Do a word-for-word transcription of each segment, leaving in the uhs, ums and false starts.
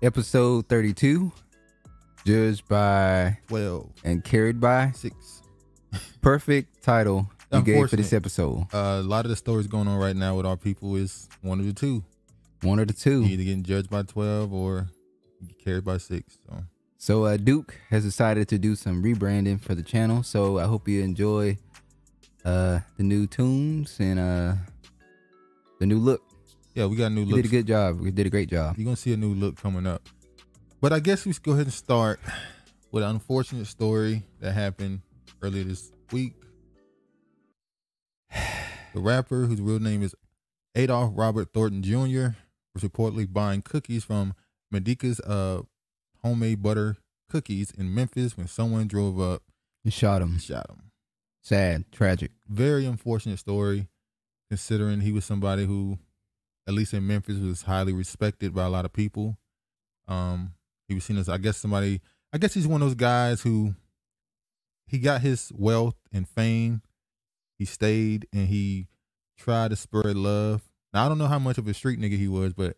Episode thirty-two, judged by twelve and carried by six. Perfect title you gave for this episode. Uh, a lot of the stories going on right now with our people is one of the two. One of the two. You're either getting judged by twelve or carried by six. So, so uh, Duke has decided to do some rebranding for the channel. So I hope you enjoy uh, the new tunes and uh, the new look. Yeah, we got a new look. We did a good job. We did a great job. You're going to see a new look coming up. But I guess we should go ahead and start with an unfortunate story that happened earlier this week. The rapper, whose real name is Adolph Robert Thornton Junior, was reportedly buying cookies from Medica's uh, homemade butter cookies in Memphis when someone drove up and shot him. Shot him. Sad. Tragic. Very unfortunate story, considering he was somebody who, at least in Memphis, was highly respected by a lot of people. Um, he was seen as, I guess, somebody, I guess he's one of those guys who, he got his wealth and fame. He stayed and he tried to spread love. Now, I don't know how much of a street nigga he was, but,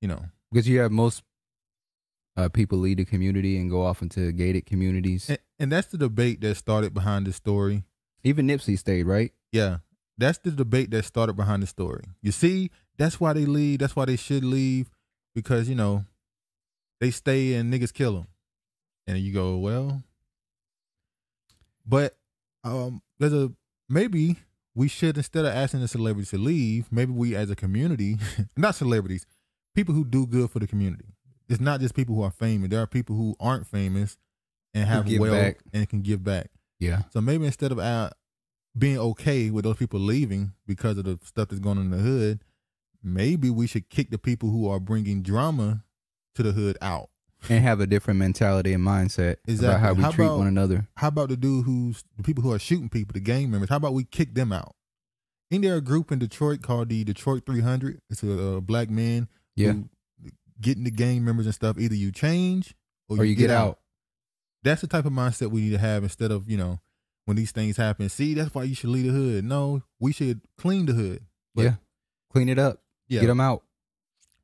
you know. Because you have most uh, people leave the community and go off into gated communities. And, and that's the debate that started behind this story. Even Nipsey stayed, right? Yeah. That's the debate that started behind the story. You see, that's why they leave. That's why they should leave, because, you know, they stay and niggas kill them. And you go, well, but um, there's a, maybe we should, instead of asking the celebrities to leave, maybe we as a community, not celebrities, people who do good for the community. It's not just people who are famous. There are people who aren't famous and have wealth back and can give back. Yeah. So maybe instead of our being okay with those people leaving because of the stuff that's going on in the hood, maybe we should kick the people who are bringing drama to the hood out. And have a different mentality and mindset exactly. about how we how treat about, one another. How about the dude who's, the people who are shooting people, the gang members, how about we kick them out? Isn't there a group in Detroit called the Detroit three hundred? It's a, a black man yeah. who getting the gang members and stuff. Either you change or, or you, you get, get out. out. That's the type of mindset we need to have instead of, you know, when these things happen, see, that's why you should leave the hood. No, we should clean the hood. But yeah. Clean it up. Yeah. Get them out.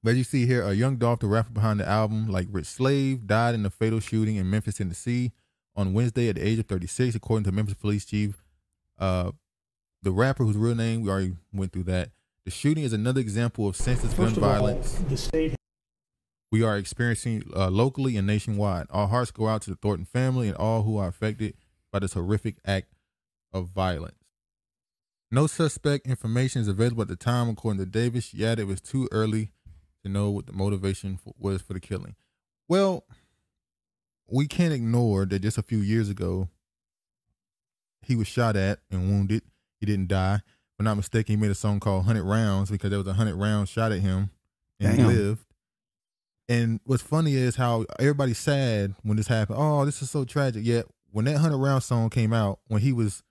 But as you see here, a Young Dolph, the rapper behind the album Like Rich Slave, died in a fatal shooting in Memphis, Tennessee on Wednesday at the age of thirty-six, according to Memphis Police Chief. Uh, the rapper, whose real name, we already went through that. The shooting is another example of senseless gun violence the state we are experiencing uh, locally and nationwide. Our hearts go out to the Thornton family and all who are affected by this horrific act of violence. No suspect information is available at the time, according to Davis. Yet it was too early to know what the motivation for, was for the killing. Well, we can't ignore that just a few years ago, he was shot at and wounded. He didn't die. If I'm not mistaken, he made a song called one hundred rounds because there was one hundred rounds shot at him and Damn. he lived. And what's funny is how everybody's sad when this happened. Oh, this is so tragic. Yet when that one hundred round song came out, when he was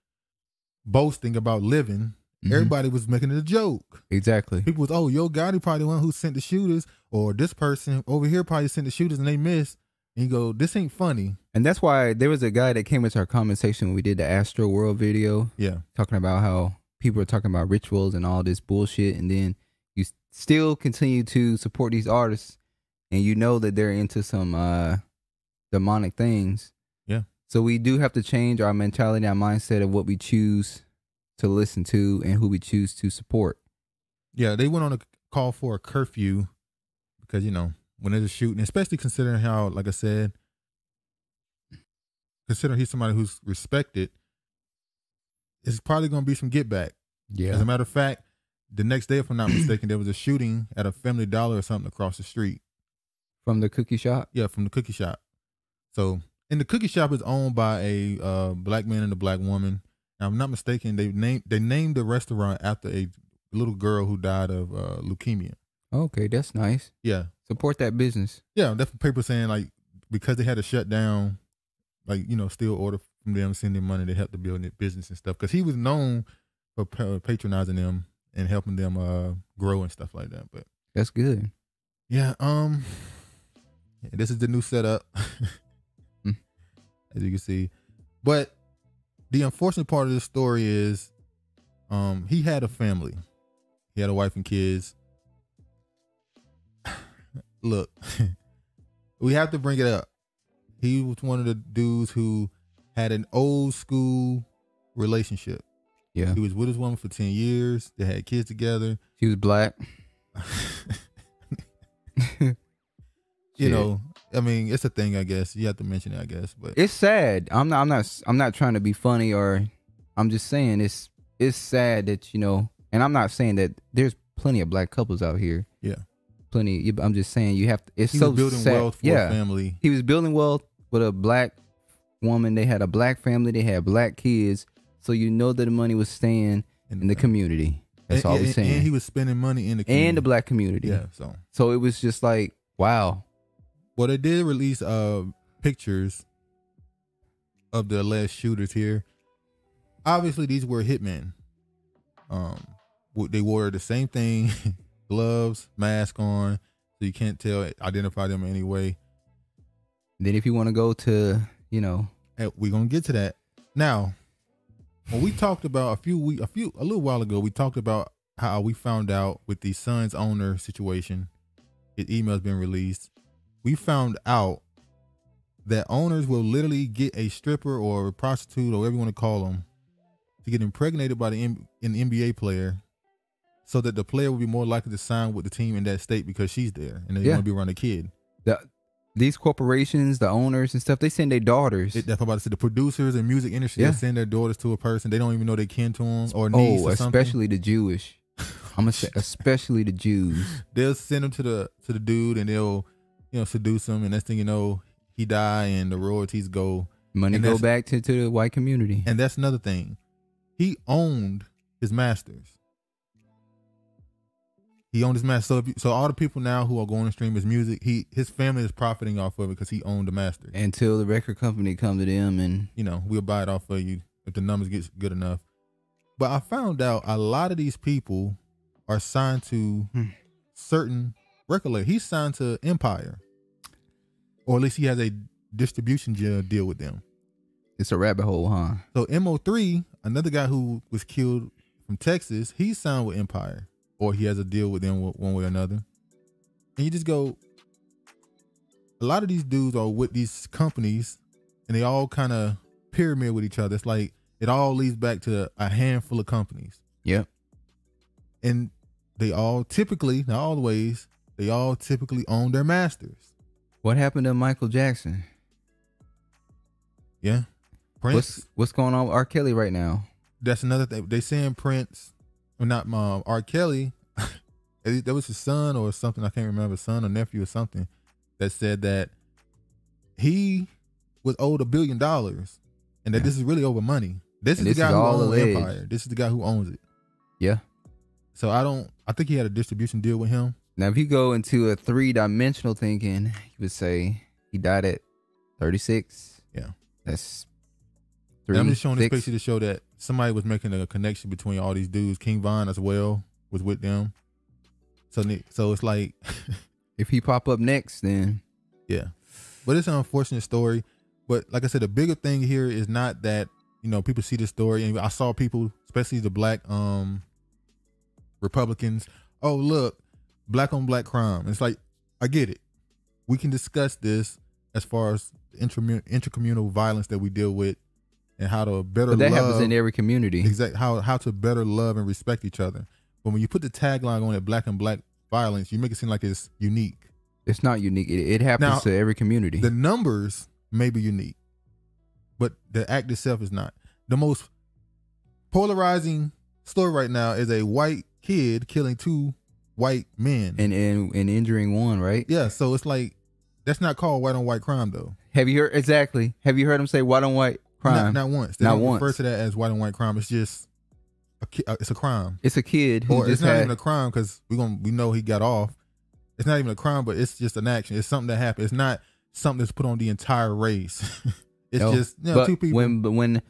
boasting about living, mm-hmm. everybody was making it a joke. Exactly. People was, oh, Yo Gotti probably the one who sent the shooters, or this person over here probably sent the shooters and they missed. And you go, this ain't funny. And that's why there was a guy that came into our conversation when we did the Astro World video. Yeah. Talking about how people are talking about rituals and all this bullshit. And then you still continue to support these artists and you know that they're into some uh, demonic things. Yeah. So we do have to change our mentality, our mindset of what we choose to listen to and who we choose to support. Yeah, they went on a call for a curfew because, you know, when there's a shooting, especially considering how, like I said, considering he's somebody who's respected, it's probably going to be some get back. Yeah. As a matter of fact, the next day, if I'm not mistaken, there was a shooting at a Family Dollar or something across the street. From the cookie shop? Yeah, from the cookie shop. So... And the cookie shop is owned by a uh, black man and a black woman. Now, I'm not mistaken. They named they named the restaurant after a little girl who died of uh, leukemia. Okay, that's nice. Yeah, support that business. Yeah, definitely. People saying like because they had to shut down, like you know, still order from them, send them money to help to build their business and stuff. Because he was known for patronizing them and helping them uh, grow and stuff like that. But that's good. Yeah. Um, yeah, this is the new setup. As you can see, but the unfortunate part of this story is um, he had a family. He had a wife and kids. Look, we have to bring it up. He was one of the dudes who had an old school relationship. Yeah. He was with his woman for ten years. They had kids together. She was black. You yeah. know, I mean, it's a thing, I guess. You have to mention it, I guess. But it's sad. I'm not I'm not I'm not trying to be funny, or I'm just saying it's it's sad that, you know, and I'm not saying that there's plenty of black couples out here. Yeah. Plenty. I'm just saying you have to, it's he so was building sad. wealth for yeah. a family. He was building wealth with a black woman. They had a black family, they had black kids. So you know that the money was staying in the, in the community. That's and, all we're saying. And he was spending money in the community. And the black community. Yeah. So so it was just like, wow. Well, they did release uh pictures of the alleged shooters here. Obviously, these were hitmen. Um, they wore the same thing, gloves, mask on, so you can't tell, identify them in any way. Then, if you want to go to, you know, hey, we're gonna get to that now. When we talked about a few week, a few, a little while ago, we talked about how we found out with the son's owner situation. His email's been released. We found out that owners will literally get a stripper or a prostitute or whatever you want to call them to get impregnated by the M an N B A player so that the player will be more likely to sign with the team in that state because she's there and they yeah. want to be around the kid. The, these corporations, the owners and stuff, they send their daughters. They, that's about to say the producers and music industry, yeah. they send their daughters to a person. They don't even know they kin to them or niece oh, or something. Especially the Jewish. I'm going to say especially the Jews. They'll send them to the, to the dude and they'll, you know, seduce him, and next thing you know, he die, and the royalties go. Money go back to, to the white community. And that's another thing. He owned his masters. He owned his masters. So, if you, so all the people now who are going to stream his music, he his family is profiting off of it because he owned the masters. Until the record company comes to them and... You know, we'll buy it off of you if the numbers get good enough. But I found out a lot of these people are signed to hmm. certain record labels. He's signed to Empire. Or at least he has a distribution deal with them. It's a rabbit hole, huh? So M O three, another guy who was killed from Texas, he's signed with Empire. Or he has a deal with them one way or another. And you just go, a lot of these dudes are with these companies and they all kind of pyramid with each other. It's like, it all leads back to a handful of companies. Yep. And they all typically, not always, they all typically own their masters. What happened to Michael Jackson? Yeah. Prince. What's, what's going on with R. Kelly right now? That's another thing. They saying Prince, or not mom, R. Kelly, that was his son or something. I can't remember, son or nephew or something, that said that he was owed a billion dollars and that yeah. this is really over money. This and is this the guy is who owns Empire. This is the guy who owns it. Yeah. So I don't, I think he had a distribution deal with him. Now, if you go into a three-dimensional thinking, you would say he died at thirty-six. Yeah. That's three, I'm just showing six. This picture to show that somebody was making a connection between all these dudes. King Von as well was with them. So, so it's like... if he pop up next, then... Yeah. But it's an unfortunate story. But like I said, the bigger thing here is not that, you know, people see this story. And I saw people, especially the black um, Republicans, oh, look, black on black crime. It's like, I get it. We can discuss this as far as intercommunal violence that we deal with and how to better love. But that happens in every community. Exactly. How, how to better love and respect each other. But when you put the tagline on it, black on black violence, you make it seem like it's unique. It's not unique. It, it happens now, to every community. The numbers may be unique, but the act itself is not. The most polarizing story right now is a white kid killing two white men and, and and injuring one, right? Yeah, so it's like that's not called white on white crime though. Have you heard exactly? Have you heard them say white on white crime? Not, not once. They not don't once. Refer to that as white on white crime. It's just a, it's a crime. It's a kid. Who or it's not had... even a crime because we gonna we know he got off. It's not even a crime, but it's just an action. It's something that happened. It's not something that's put on the entire race. It's no, just you know, but two people. When but when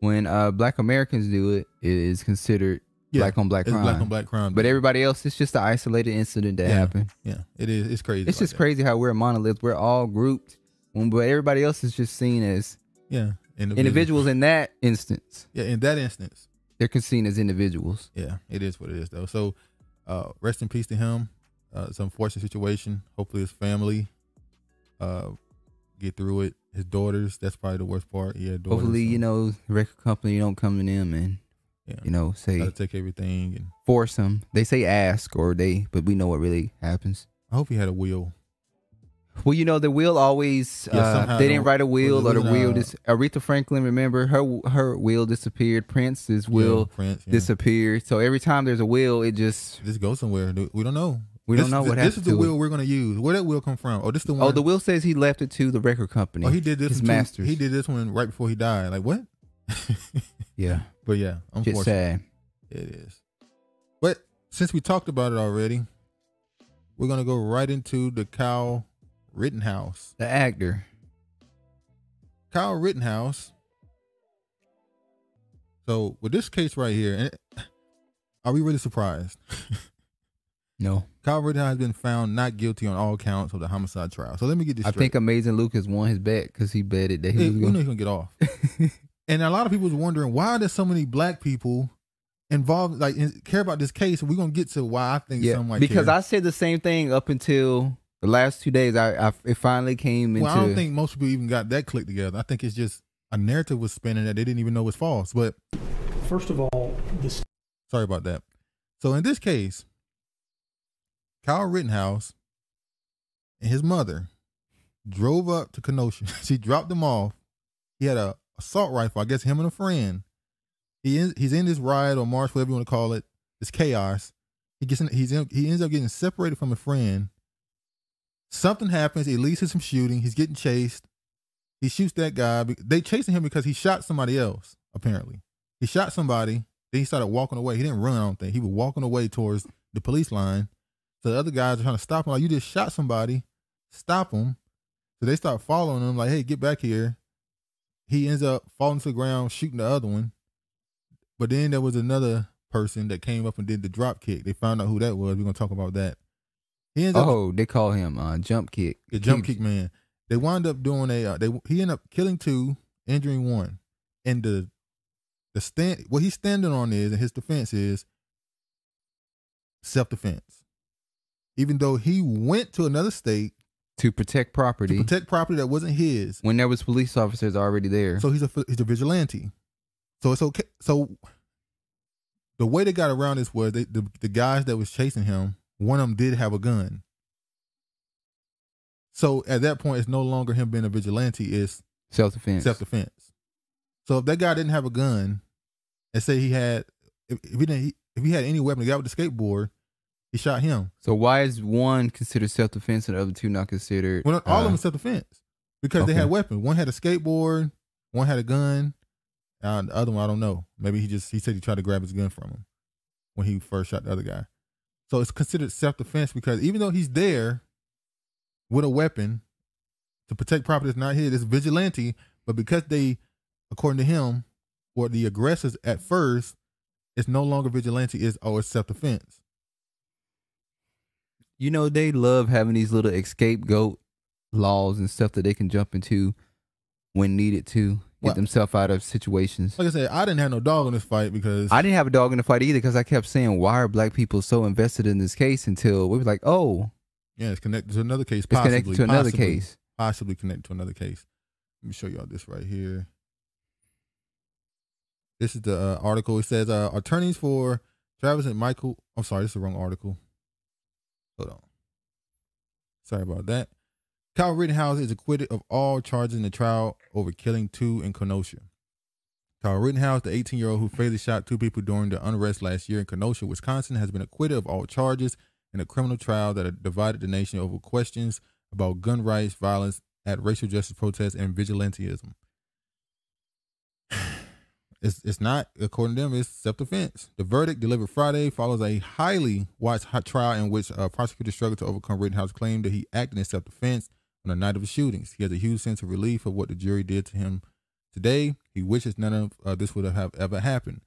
when uh, black Americans do it, it is considered. Yeah, black on black crime. Black on black crime. But everybody else, it's just an isolated incident that yeah, happened. Yeah, it is. It's crazy. It's like just that. crazy how we're a monolith. We're all grouped, when, but everybody else is just seen as yeah individuals. individuals in that instance. Yeah, in that instance, they're seen as individuals. Yeah, it is what it is though. So, uh, rest in peace to him. Uh, it's an unfortunate situation. Hopefully, his family uh, get through it. His daughters, that's probably the worst part. Yeah, daughters. Hopefully, so. You know, record company don't come to them and, yeah. you know, say. Gotta take everything. And force them. They say ask or they, but we know what really happens. I hope he had a will. Well, you know, the will always, yeah, uh, they didn't write a will or the will. Dis Aretha Franklin, remember, her her will disappeared. Prince's will yeah, Prince, yeah. disappeared. So every time there's a will, it just. Just goes somewhere. We don't know. We this, don't know what happened. This is the will it. we're going to use. Where that will come from? Oh, this is the one. Oh, the will says he left it to the record company. Oh, he did this. His masters. He did this one right before he died. Like, what? Yeah. But yeah, unfortunately. Sad. It is. But since we talked about it already, we're going to go right into the Kyle Rittenhouse. The actor. Kyle Rittenhouse. So with this case right here, and it, are we really surprised? No. Kyle Rittenhouse has been found not guilty on all counts of the homicide trial. So let me get this straight. I think Amazing Luke has won his bet because he betted that he it, was going to get off. And a lot of people was wondering why there's so many black people involved, like in, care about this case. We're going to get to why I think yeah, some like because care. I said the same thing up until the last two days. I, I it finally came well, into. Well, I don't think most people even got that clicked together. I think it's just a narrative was spinning that they didn't even know was false. But first of all, this. Sorry about that. So in this case, Kyle Rittenhouse and his mother drove up to Kenosha. She dropped him off. He had a assault rifle, I guess him and a friend. He is, he's in this riot or march, whatever you want to call it. It's chaos. He gets in, he's in, he ends up getting separated from a friend. Something happens. It leads to some shooting. He's getting chased. He shoots that guy. They chasing him because he shot somebody else. Apparently, he shot somebody. Then he started walking away. He didn't run. I don't think he was walking away towards the police line. So the other guys are trying to stop him. Like, you just shot somebody, stop him. So they start following him. Like, hey, get back here. He ends up falling to the ground, shooting the other one. But then there was another person that came up and did the drop kick. They found out who that was. We're gonna talk about that. He ends oh, up, they call him uh, jump kick. The jump kick man. They wind up doing a. Uh, they he ended up killing two, injuring one, and the the stand. What he's standing on is, and his defense is self defense. Even though he went to another state to protect property, to protect property that wasn't his, when there was police officers already there. So he's a he's a vigilante. So it's okay. So the way they got around this was they, the the guys that was chasing him, one of them did have a gun. So at that point, it's no longer him being a vigilante; it's self defense. Self defense. So if that guy didn't have a gun, and say he had, if, if he didn't, if he had any weapon, the guy with the skateboard. He shot him. So why is one considered self-defense and the other two not considered? Well, all uh, of them self-defense because okay. they had weapons. One had a skateboard, one had a gun, and the other one I don't know. Maybe he just he said he tried to grab his gun from him when he first shot the other guy. So it's considered self-defense because even though he's there with a weapon to protect property that's not his, it's vigilante. But because they, according to him, or the aggressors at first, it's no longer vigilante. It's oh, it's self-defense. You know, they love having these little escape goat laws and stuff that they can jump into when needed to get well, themselves out of situations. Like I said, I didn't have no dog in this fight because... I didn't have a dog in the fight either because I kept saying, why are black people so invested in this case until we were like, oh... Yeah, it's connected to another case. Possibly, it's connected to another possibly, case. Possibly connected to another case. Let me show y'all this right here. This is the uh, article. It says, uh, attorneys for Travis and Michael... I'm sorry, this is the wrong article. Hold on. Sorry about that. Kyle Rittenhouse is acquitted of all charges in the trial over killing two in Kenosha. Kyle Rittenhouse, the eighteen-year-old who fatally shot two people during the unrest last year in Kenosha, Wisconsin, has been acquitted of all charges in a criminal trial that divided the nation over questions about gun rights, violence at racial justice protests, and vigilantism. It's, it's not, according to them, it's self-defense. The verdict delivered Friday follows a highly watched hot trial in which a prosecutor struggled to overcome Rittenhouse's claim that he acted in self-defense on the night of the shootings. He has a huge sense of relief of what the jury did to him today. He wishes none of uh, this would have ever happened.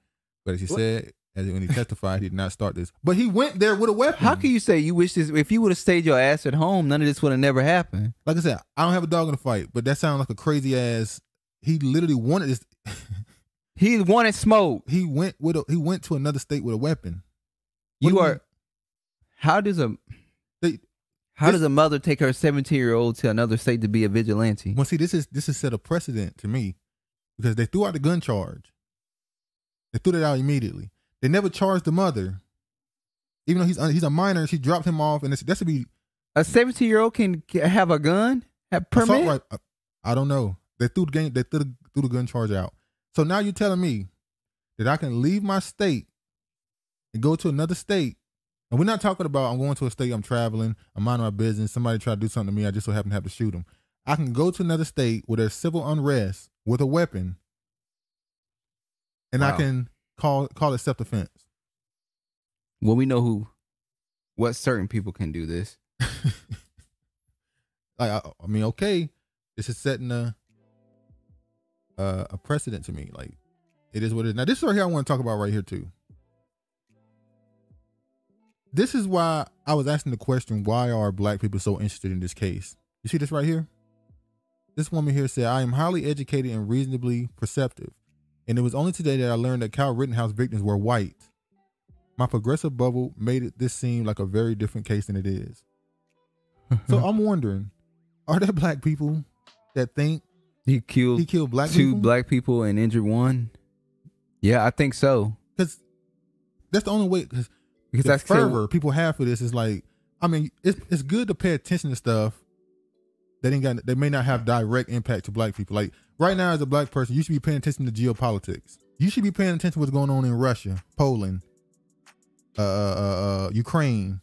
But as he what? said, as when he testified, he did not start this. But he went there with a weapon. How can you say you wish this? If you would have stayed your ass at home, none of this would have never happened. Like I said, I don't have a dog in the fight, but that sounds like a crazy ass. He literally wanted this... He wanted smoke. He went with a, he went to another state with a weapon. What you are. Mean? How does a? They, How this, does a mother take her seventeen-year-old to another state to be a vigilante? Well, see, this is this is set a precedent to me because they threw out the gun charge. They threw it out immediately. They never charged the mother, even though he's he's a minor. She dropped him off, and it's, that should be a seventeen-year-old can have a gun, have permit. Right, I, I don't know. They threw the game. They threw the, threw the gun charge out. So now you're telling me that I can leave my state and go to another state. And we're not talking about I'm going to a state, I'm traveling, I'm minding my business, somebody tried to do something to me, I just so happen to have to shoot them. I can go to another state where there's civil unrest with a weapon, and wow. I can call call it self-defense. Well, we know who, what certain people can do this. like, I, I mean, okay, this is setting a, uh, a precedent to me. Like, it is what it is. Now, this right here I want to talk about right here, too. This is why I was asking the question, why are black people so interested in this case? You see this right here? This woman here said, I am highly educated and reasonably perceptive. And it was only today that I learned that Kyle Rittenhouse victims were white. My progressive bubble made it this seem like a very different case than it is. So I'm wondering, are there black people that think he killed, he killed black two people? black people and injured one? Yeah, I think so. Because that's the only way... Because the fervor people have for this is like, I mean, it's it's good to pay attention to stuff that ain't got, they may not have direct impact to black people. Like right now, as a black person, you should be paying attention to geopolitics. You should be paying attention to what's going on in Russia, Poland, uh, uh, uh Ukraine,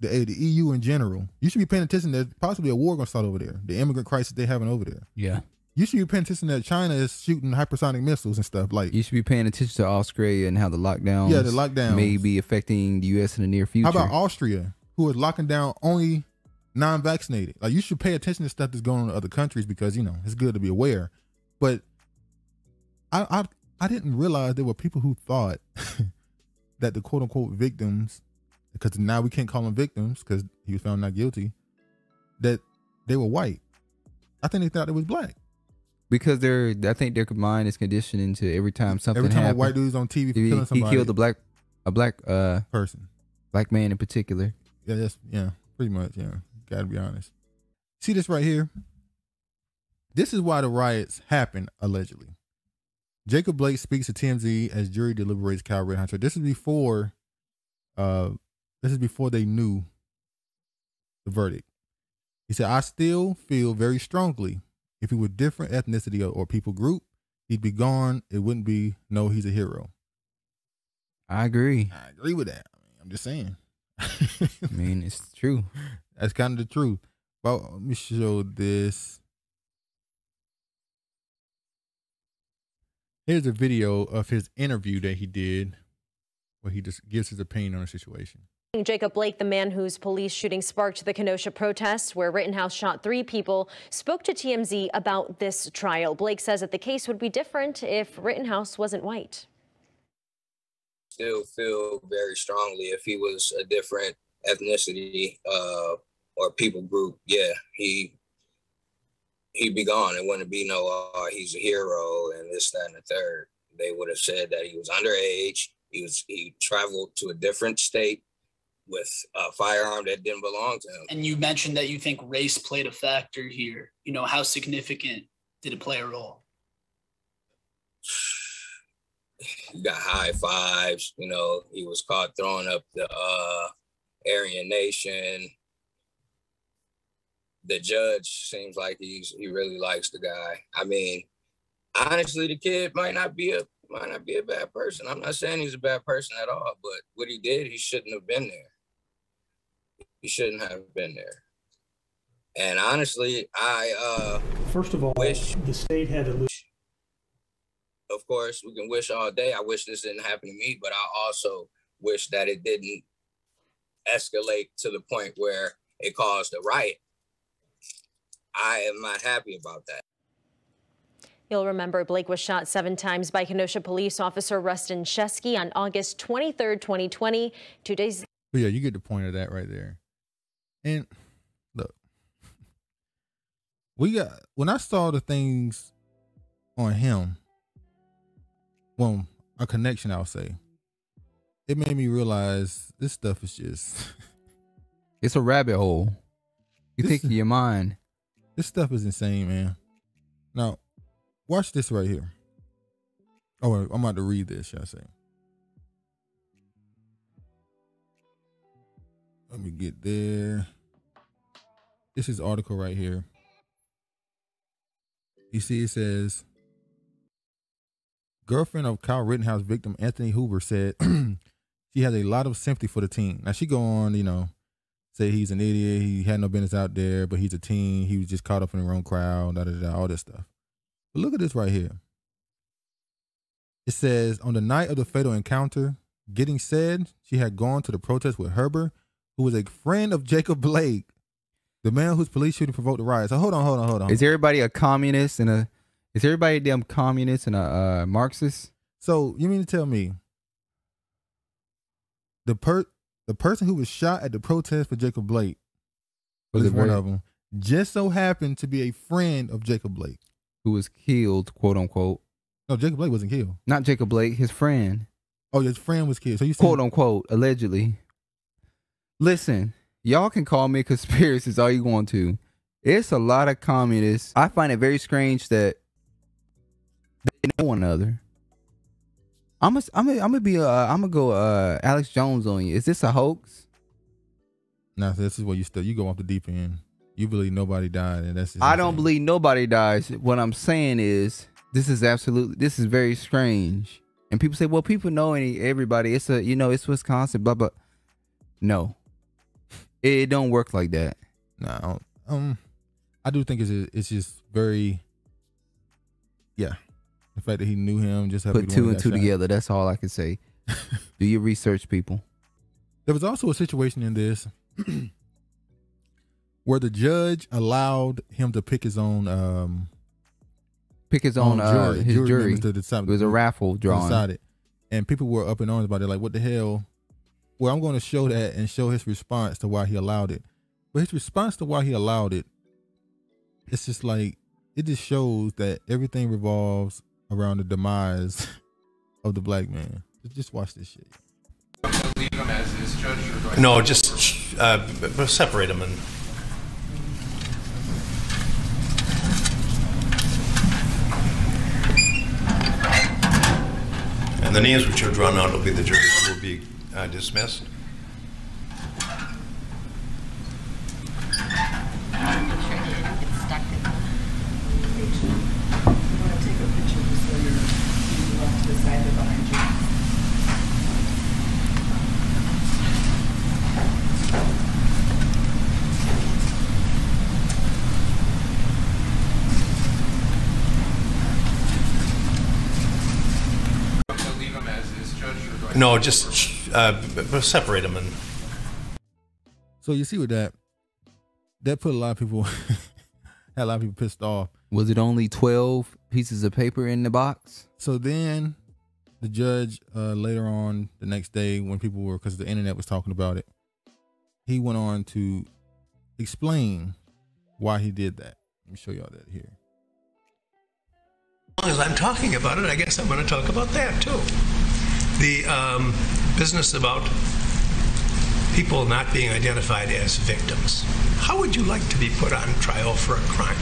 the uh, the E U in general. You should be paying attention that there's possibly a war gonna start over there, the immigrant crisis they're having over there. Yeah. You should be paying attention that China is shooting hypersonic missiles and stuff. Like you should be paying attention to Australia and how the lockdowns, yeah, the lockdowns may be affecting the U S in the near future. How about Austria, who is locking down only non-vaccinated? Like you should pay attention to stuff that's going on in other countries because you know it's good to be aware. But I I, I didn't realize there were people who thought that the quote unquote victims, because now we can't call them victims because he was found not guilty, that they were white. I think they thought they was black. Because they're, I think their mind is conditioned into every time something happens. Every time happens, a white dude's on T V for he, killing somebody. He killed a black, a black uh, person, black man in particular. Yeah, that's yeah, pretty much. Yeah, gotta be honest. See this right here. This is why the riots happened allegedly. Jacob Blake speaks to T M Z as jury deliberates Kyle Rittenhouse. This is before, uh, this is before they knew the verdict. He said, "I still feel very strongly. If he were different ethnicity or, or people group, he'd be gone. It wouldn't be, no, he's a hero." I agree. I agree with that. I mean, I'm just saying. I mean, it's true. That's kind of the truth. Well, let me show this. Here's a video of his interview that he did where he just gives his opinion on the situation. Jacob Blake, the man whose police shooting sparked the Kenosha protests where Rittenhouse shot three people, spoke to T M Z about this trial. Blake says that the case would be different if Rittenhouse wasn't white. Still feel very strongly if he was a different ethnicity uh, or people group, yeah, he, he'd be gone. It wouldn't be no, uh, he's a hero and this, that, and the third. They would have said that he was underage. He was, he traveled to a different state with a firearm that didn't belong to him. And you mentioned that you think race played a factor here. You know, how significant did it play a role? You got high fives. You know, he was caught throwing up the uh, Aryan Nation. The judge seems like he's, he really likes the guy. I mean, honestly, the kid might not be a, might not be a bad person. I'm not saying he's a bad person at all, but what he did, he shouldn't have been there. He shouldn't have been there. And honestly, I uh first of all wish the state had a, of course we can wish all day, I wish this didn't happen to me, but I also wish that it didn't escalate to the point where it caused a riot. I am not happy about that. You'll remember Blake was shot seven times by Kenosha police officer Rustin Sheskey on August twenty-third, twenty twenty, two days. But yeah, you get the point of that right there. And look, we got, when I saw the things on him, well, a connection, I'll say, it made me realize this stuff is just, it's a rabbit hole. You this think is, of your mind. This stuff is insane, man. Now, watch this right here. Oh, I'm about to read this, shall I say. Let me get there. This is article right here. You see, it says, girlfriend of Kyle Rittenhouse victim Anthony Huber said she has a lot of sympathy for the teen. Now, she go on, you know, say he's an idiot. He had no business out there, but he's a teen. He was just caught up in the wrong crowd, da, da, da, all this stuff. But look at this right here. It says, on the night of the fatal encounter, Giddings said she had gone to the protest with Huber, who was a friend of Jacob Blake, the man whose police shooting provoked the riots. So hold on, hold on, hold on. Is everybody a communist and a, is everybody a damn communist and a uh, Marxist? So you mean to tell me the per the person who was shot at the protest for Jacob Blake was it one of them just so happened to be a friend of Jacob Blake, who was killed, quote unquote? No, Jacob Blake wasn't killed. Not Jacob Blake, his friend. Oh, his friend was killed. So you said, quote unquote, allegedly. Listen, y'all can call me conspiracies all you want to. It's a lot of communists. I find it very strange that they know one another. I'm a, I'm a, I'm gonna be a, I'm gonna go uh, Alex Jones on you. Is this a hoax? No, nah, so this is where you still you go off the deep end. You believe nobody died, and that's. I don't believe nobody dies. What I'm saying is, this is absolutely, this is very strange. And people say, well, people know any everybody. It's a, you know, it's Wisconsin, blah blah. No. It don't work like that. No, um, I do think it's just, it's just very, yeah, the fact that he knew him just put two and two together. That's all I can say. Do your research, people. There was also a situation in this where the judge allowed him to pick his own, um, pick his own, own jury, uh, his jury, jury. To decide, it was a raffle drawing, and people were up in arms about it, like, what the hell? Well, I'm going to show that and show his response to why he allowed it. But his response to why he allowed it, it's just like, it just shows that everything revolves around the demise of the black man. Just watch this shit. Leave him as his judge or do I no, just uh, separate him and... and the names which are drawn out will be the jurors who will be... Uh, dismissed. No, just... Uh, separate them. And so you see with that, that put a lot of people had a lot of people pissed off. Was it only twelve pieces of paper in the box? So then the judge uh, later on the next day, when people were, because the internet was talking about it, he went on to explain why he did that. Let me show y'all that here. As long as I'm talking about it, I guess I'm going to talk about that too. The um, business about people not being identified as victims. How would you like to be put on trial for a crime?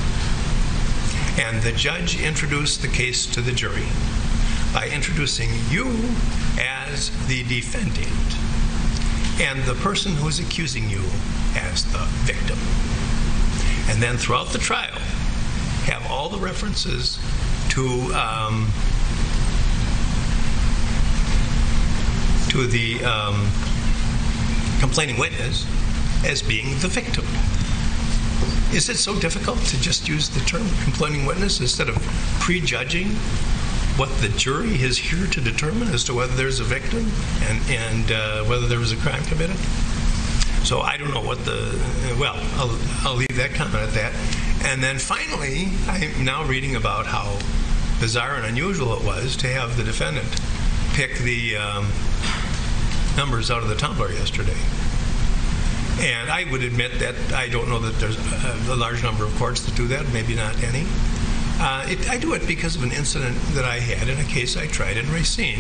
And the judge introduced the case to the jury by introducing you as the defendant and the person who is accusing you as the victim. And then throughout the trial, have all the references to um, to the um, complaining witness as being the victim. Is it so difficult to just use the term complaining witness instead of prejudging what the jury is here to determine as to whether there's a victim and, and uh, whether there was a crime committed? So I don't know what the, well, I'll, I'll leave that comment at that. And then finally, I'm now reading about how bizarre and unusual it was to have the defendant pick the um, numbers out of the tumbler yesterday. And I would admit that I don't know that there's a, a large number of courts that do that, maybe not any. Uh, it, I do it because of an incident that I had in a case I tried in Racine.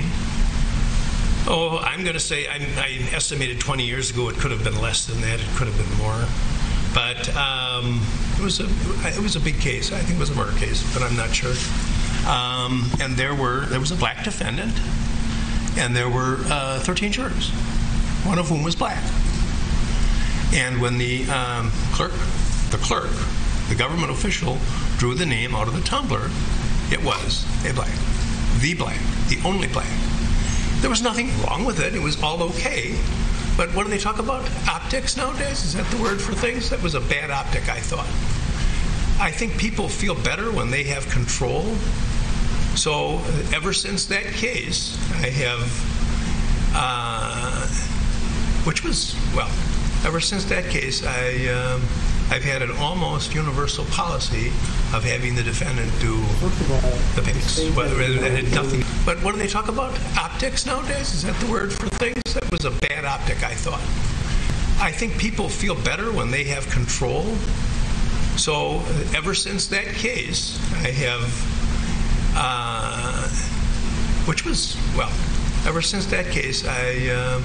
Oh, I'm going to say I'm, I estimated twenty years ago it could have been less than that, it could have been more. But um, it was a it was a big case. I think it was a murder case, but I'm not sure. Um, and there were there was a black defendant, and there were uh, thirteen jurors, one of whom was black. And when the um, clerk, the clerk, the government official drew the name out of the tumbler, it was a black, the black, the only black. There was nothing wrong with it. It was all okay. But what do they talk about? Optics nowadays? Is that the word for things? That was a bad optic, I thought. I think people feel better when they have control. So ever since that case, I have, uh, which was, well, ever since that case, I, um, I've had an almost universal policy of having the defendant do the pics, whether it had nothing. But what do they talk about? Optics nowadays? Is that the word for things? That was a bad optic, I thought. I think people feel better when they have control. So ever since that case, I have, uh, which was, well, ever since that case, I, um,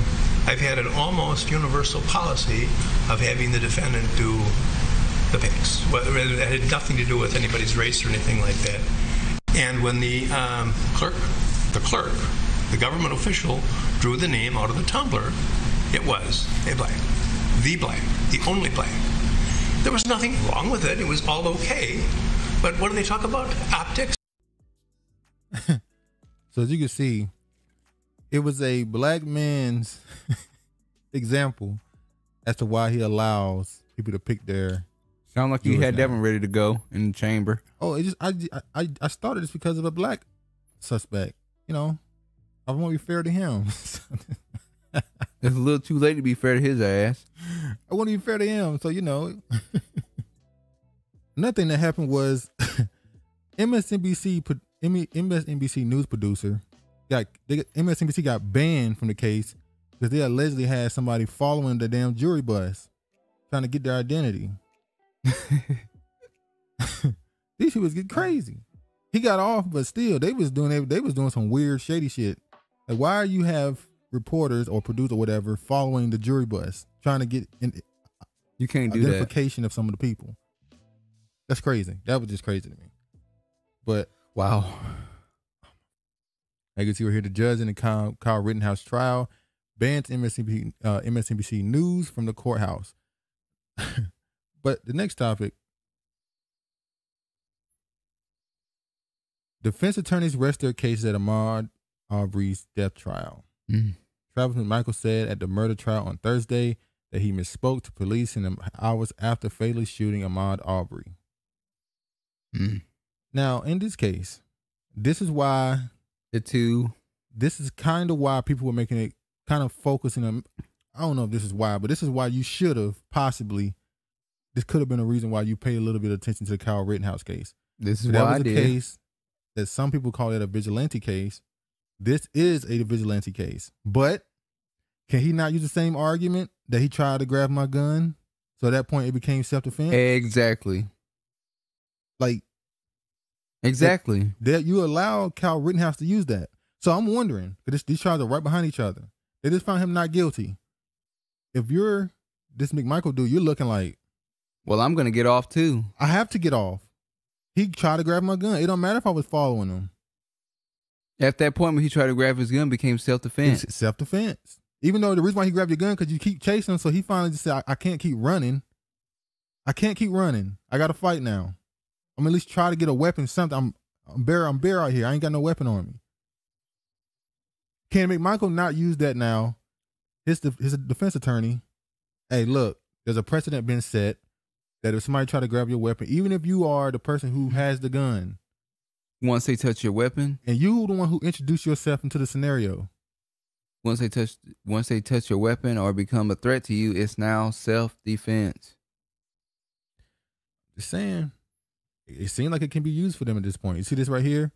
I've had an almost universal policy of having the defendant do the pics. Whether it had nothing to do with anybody's race or anything like that. And when the um, clerk, the clerk, the government official drew the name out of the tumbler, it was a black, the black, the only black. There was nothing wrong with it. It was all okay. But what do they talk about? Optics. So as you can see, it was a black man's example as to why he allows people to pick their. Sound like you had that one ready to go in the chamber. Oh, it just I I I started this because of a black suspect. You know, I won't be fair to him. It's a little too late to be fair to his ass. I won't be fair to him. So you know, nothing that happened was M S N B C M S N B C news producer. Got, they, M S N B C got banned from the case because they allegedly had somebody following the damn jury bus trying to get their identity. This shit was getting crazy. He got off, but still they was doing they, they was doing some weird shady shit. Like, why you have reporters or producers or whatever following the jury bus trying to get in, you can't do identification that. Of some of the people. That's crazy. That was just crazy to me. But wow. I guess you were here to judge in the Kyle, Kyle Rittenhouse trial, banned M S N B C, uh, M S N B C News from the courthouse. But the next topic, defense attorneys rest their cases at Ahmaud Arbery's death trial. Mm. Travis McMichael said at the murder trial on Thursday that he misspoke to police in the hours after fatally shooting Ahmaud Arbery. Mm. Now, in this case, this is why... The two. This is kind of why people were making it kind of focusing on. I don't know if this is why, but this is why you should have possibly. This could have been a reason why you paid a little bit of attention to the Kyle Rittenhouse case. This is why I did. Case that some people call it a vigilante case. This is a vigilante case, but can he not use the same argument that he tried to grab my gun? So at that point, it became self-defense. Exactly. Like. Exactly. That, that you allow Kyle Rittenhouse to use that. So I'm wondering, because these trials are right behind each other. They just found him not guilty. If you're this McMichael dude, you're looking like, well, I'm gonna get off too. I have to get off. He tried to grab my gun. It don't matter if I was following him. At that point, when he tried to grab his gun, became self-defense. Self-defense. Even though the reason why he grabbed your gun because you keep chasing him, so he finally just said, I, I can't keep running. I can't keep running. I got to fight now. I'm at least try to get a weapon, something. I'm, I'm bare, I'm bare out here. I ain't got no weapon on me. Can McMichael not use that now? His, de his defense attorney, hey, look, there's a precedent been set that if somebody try to grab your weapon, even if you are the person who has the gun. Once they touch your weapon? And you the one who introduced yourself into the scenario. Once they touch, once they touch your weapon or become a threat to you, it's now self-defense. Just saying. It seemed like it can be used for them at this point. You see this right here?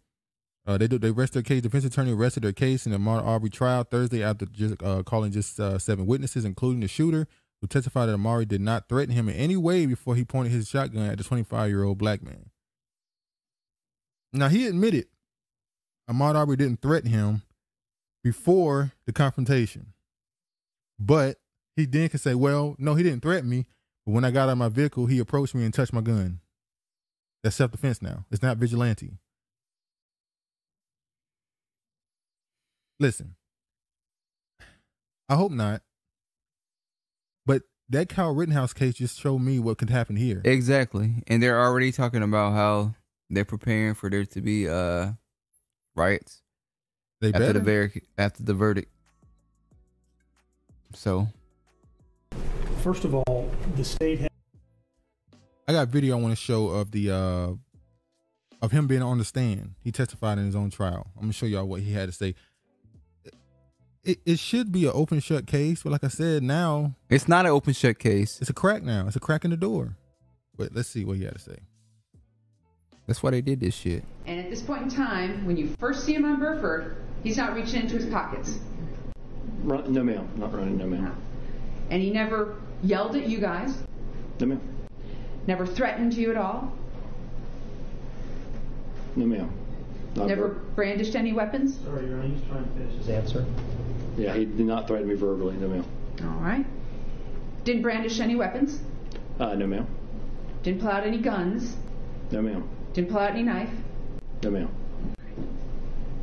Uh, they do, they rest their case. Defense attorney arrested their case in the Ahmaud Arbery trial Thursday after just, uh, calling just uh, seven witnesses, including the shooter, who testified that Amari did not threaten him in any way before he pointed his shotgun at the twenty-five-year-old black man. Now, he admitted Ahmaud Arbery didn't threaten him before the confrontation. But he then could say, well, no, he didn't threaten me, But when I got out of my vehicle, he approached me and touched my gun. That's self-defense now. It's not vigilante. Listen, I hope not. But that Kyle Rittenhouse case just showed me what could happen here. Exactly. And they're already talking about how they're preparing for there to be uh, riots they after, the ver- after the verdict. So, first of all, the state has. I got a video I want to show of the uh, of him being on the stand. He testified in his own trial. I'm gonna show y'all what he had to say. It, it should be an open shut case, but like I said, now it's not an open shut case. It's a crack now. It's a crack in the door. But let's see what he had to say. That's why they did this shit. And at this point in time, when you first see him on Burford, he's not reaching into his pockets. Run, no, ma'am. Not running. No, ma'am. And he never yelled at you guys. No, ma'am. Never threatened you at all? No, ma'am. Never ver- brandished any weapons? Sorry, Your Honor, he's trying to finish his answer. Yeah, he did not threaten me verbally, no, ma'am. All right. Didn't brandish any weapons? Uh, no, ma'am. Didn't pull out any guns? No, ma'am. Didn't pull out any knife? No, ma'am.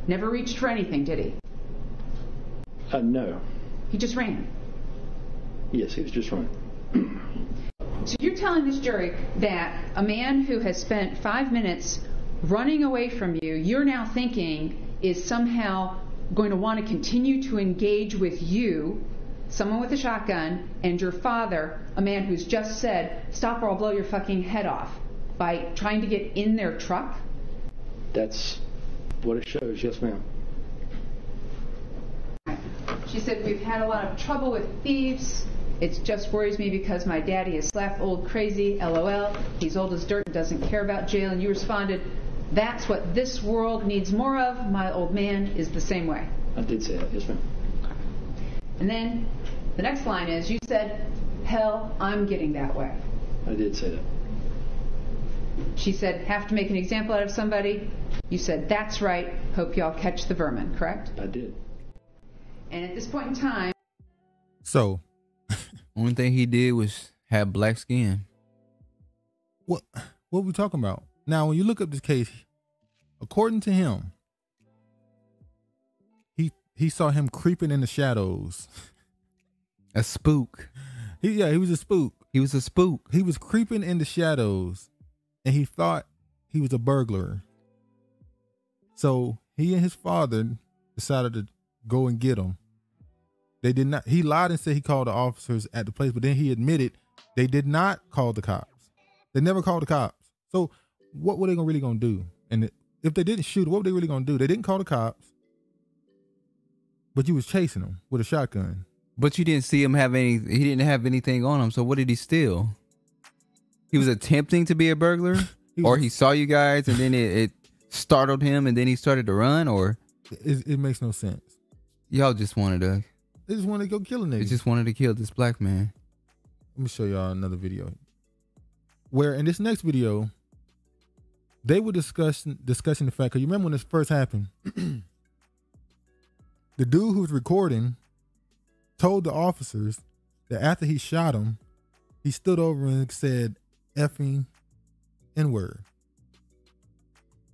Never reached for anything, did he? Uh, no. He just ran? Yes, he was just running. So you're telling this jury that a man who has spent five minutes running away from you, you're now thinking is somehow going to want to continue to engage with you, someone with a shotgun, and your father, a man who's just said, stop or I'll blow your fucking head off, by trying to get in their truck? That's what it shows, yes, ma'am. She said, we've had a lot of trouble with thieves. It just worries me because my daddy is slap old crazy, LOL. He's old as dirt and doesn't care about jail. And you responded, that's what this world needs more of. My old man is the same way. I did say that, yes, ma'am. And then the next line is, you said, hell, I'm getting that way. I did say that. She said, have to make an example out of somebody. You said, that's right. Hope y'all catch the vermin, correct? I did. And at this point in time. So. Only thing he did was have black skin. What what are we talking about? Now, when you look up this case, according to him, he he saw him creeping in the shadows. A spook. He, yeah, he was a spook. He was a spook. He was creeping in the shadows, and he thought he was a burglar. So he and his father decided to go and get him. They did not. He lied and said he called the officers at the place, but then he admitted they did not call the cops. They never called the cops. So what were they gonna really going to do? And if they didn't shoot, what were they really going to do? They didn't call the cops. But you was chasing him with a shotgun. But you didn't see him have any. He didn't have anything on him. So what did he steal? He was attempting to be a burglar he was, or he saw you guys and then it, it startled him and then he started to run or. It, it makes no sense. Y'all just wanted to. They just wanted to go kill a nigga. They just wanted to kill this black man. Let me show y'all another video. Where in this next video, they were discussing discussing the fact, because you remember when this first happened, the dude who was recording told the officers that after he shot him, he stood over and said effing N-word.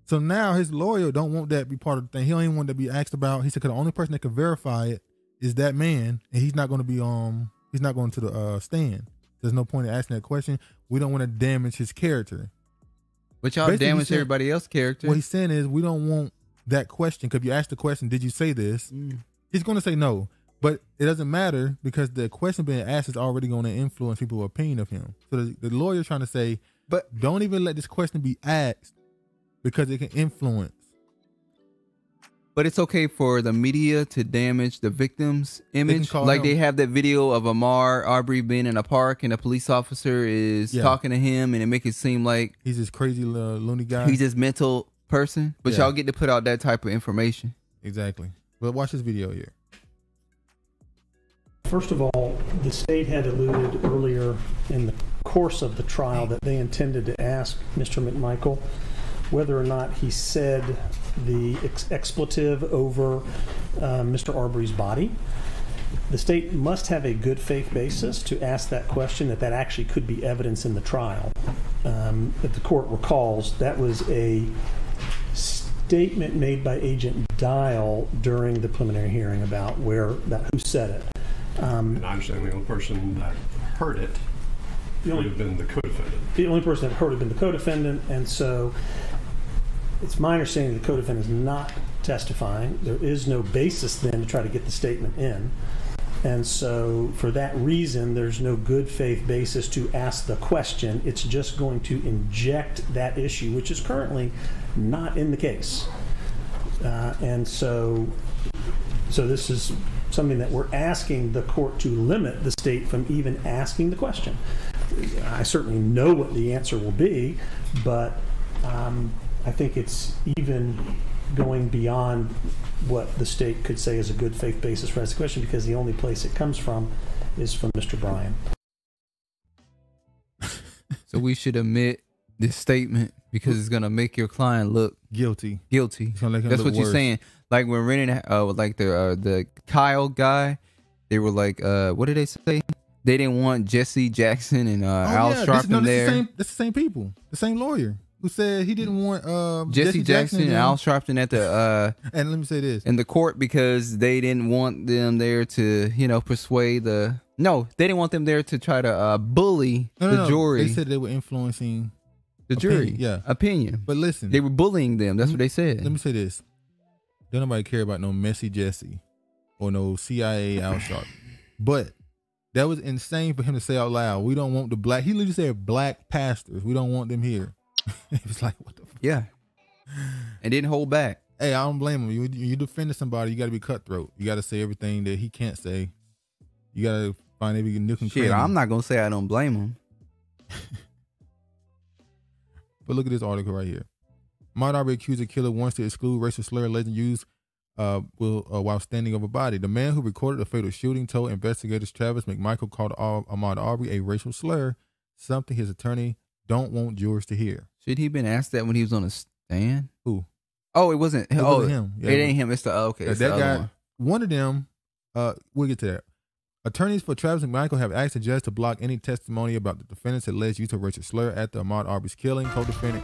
So now his lawyer don't want that to be part of the thing. He don't even want to be asked about. He said, because the only person that could verify it is that man, and he's not going to be um he's not going to the uh stand. There's no point in asking that question. We don't want to damage his character. But y'all damage everybody else's character. What he's saying is we don't want that question, because if you ask the question, did you say this? Mm. He's going to say no, but it doesn't matter because the question being asked is already going to influence people's opinion of him. So the, the lawyer's trying to say, but don't even let this question be asked because it can influence. But it's okay for the media to damage the victim's image. They like him. They have that video of Ahmaud Arbery being in a park and a police officer is yeah. talking to him and it make it seem like he's this crazy little loony guy. He's this mental person. But yeah. y'all get to put out that type of information. Exactly. But watch this video here. First of all, the state had alluded earlier in the course of the trial that they intended to ask Mister McMichael whether or not he said the ex- expletive over uh, Mister Arbery's body. The state must have a good faith basis to ask that question, that that actually could be evidence in the trial. Um, if the court recalls, that was a statement made by Agent Dial during the preliminary hearing about where that who said it. Um, and I understand the only person that heard it the only, would have been the co-defendant. The only person that heard it would have been the co-defendant, and so it's my understanding the co-defendant is not testifying. There is no basis then to try to get the statement in. And so for that reason, there's no good faith basis to ask the question. It's just going to inject that issue, which is currently not in the case. Uh, and so, so this is something that we're asking the court to limit the state from even asking the question. I certainly know what the answer will be, but um, I think it's even going beyond what the state could say is a good faith basis for this question, because the only place it comes from is from Mister Bryan. So we should omit this statement because it's gonna make your client look guilty. Guilty. That's what worse. You're saying. Like when renting, uh, like the uh, the Kyle guy, they were like, uh, what did they say? They didn't want Jesse Jackson and uh, oh, Al yeah. Sharpton no, there. The same, that's the same people. The same lawyer. Who said he didn't want uh, Jesse, Jesse Jackson, Jackson and Al Sharpton at the uh, and let me say this in the court because they didn't want them there to you know persuade the no they didn't want them there to try to uh, bully no, the no, jury. They said they were influencing the opinion, jury, yeah, opinion. But listen, they were bullying them. That's what they said. Let me say this: don't nobody care about no messy Jesse or no C I A Al Sharpton. But that was insane for him to say out loud. We don't want the black. He literally said black pastors. We don't want them here. It was like, what the fuck? Yeah. And didn't hold back. Hey, I don't blame him. You, you defended somebody, you got to be cutthroat. You got to say everything that he can't say. You got to find every nook and cranny. I'm not going to say I don't blame him. But look at this article right here. Ahmaud Arbery accused a killer wants to exclude racial slur legend used uh, will, uh, while standing over body. The man who recorded a fatal shooting told investigators Travis McMichael called Ahmaud Arbery a racial slur, something his attorney don't want jurors to hear. Should he been asked that when he was on the stand? Who? Oh, it wasn't. It oh, wasn't him. Yeah, it ain't him. It's the oh, okay. It's that the guy. One. one of them. Uh, we'll get to that. Attorneys for Travis McMichael have asked the judge to block any testimony about the defendant's alleged use of racial slur at the Ahmaud Arbery's killing. Co-defendant.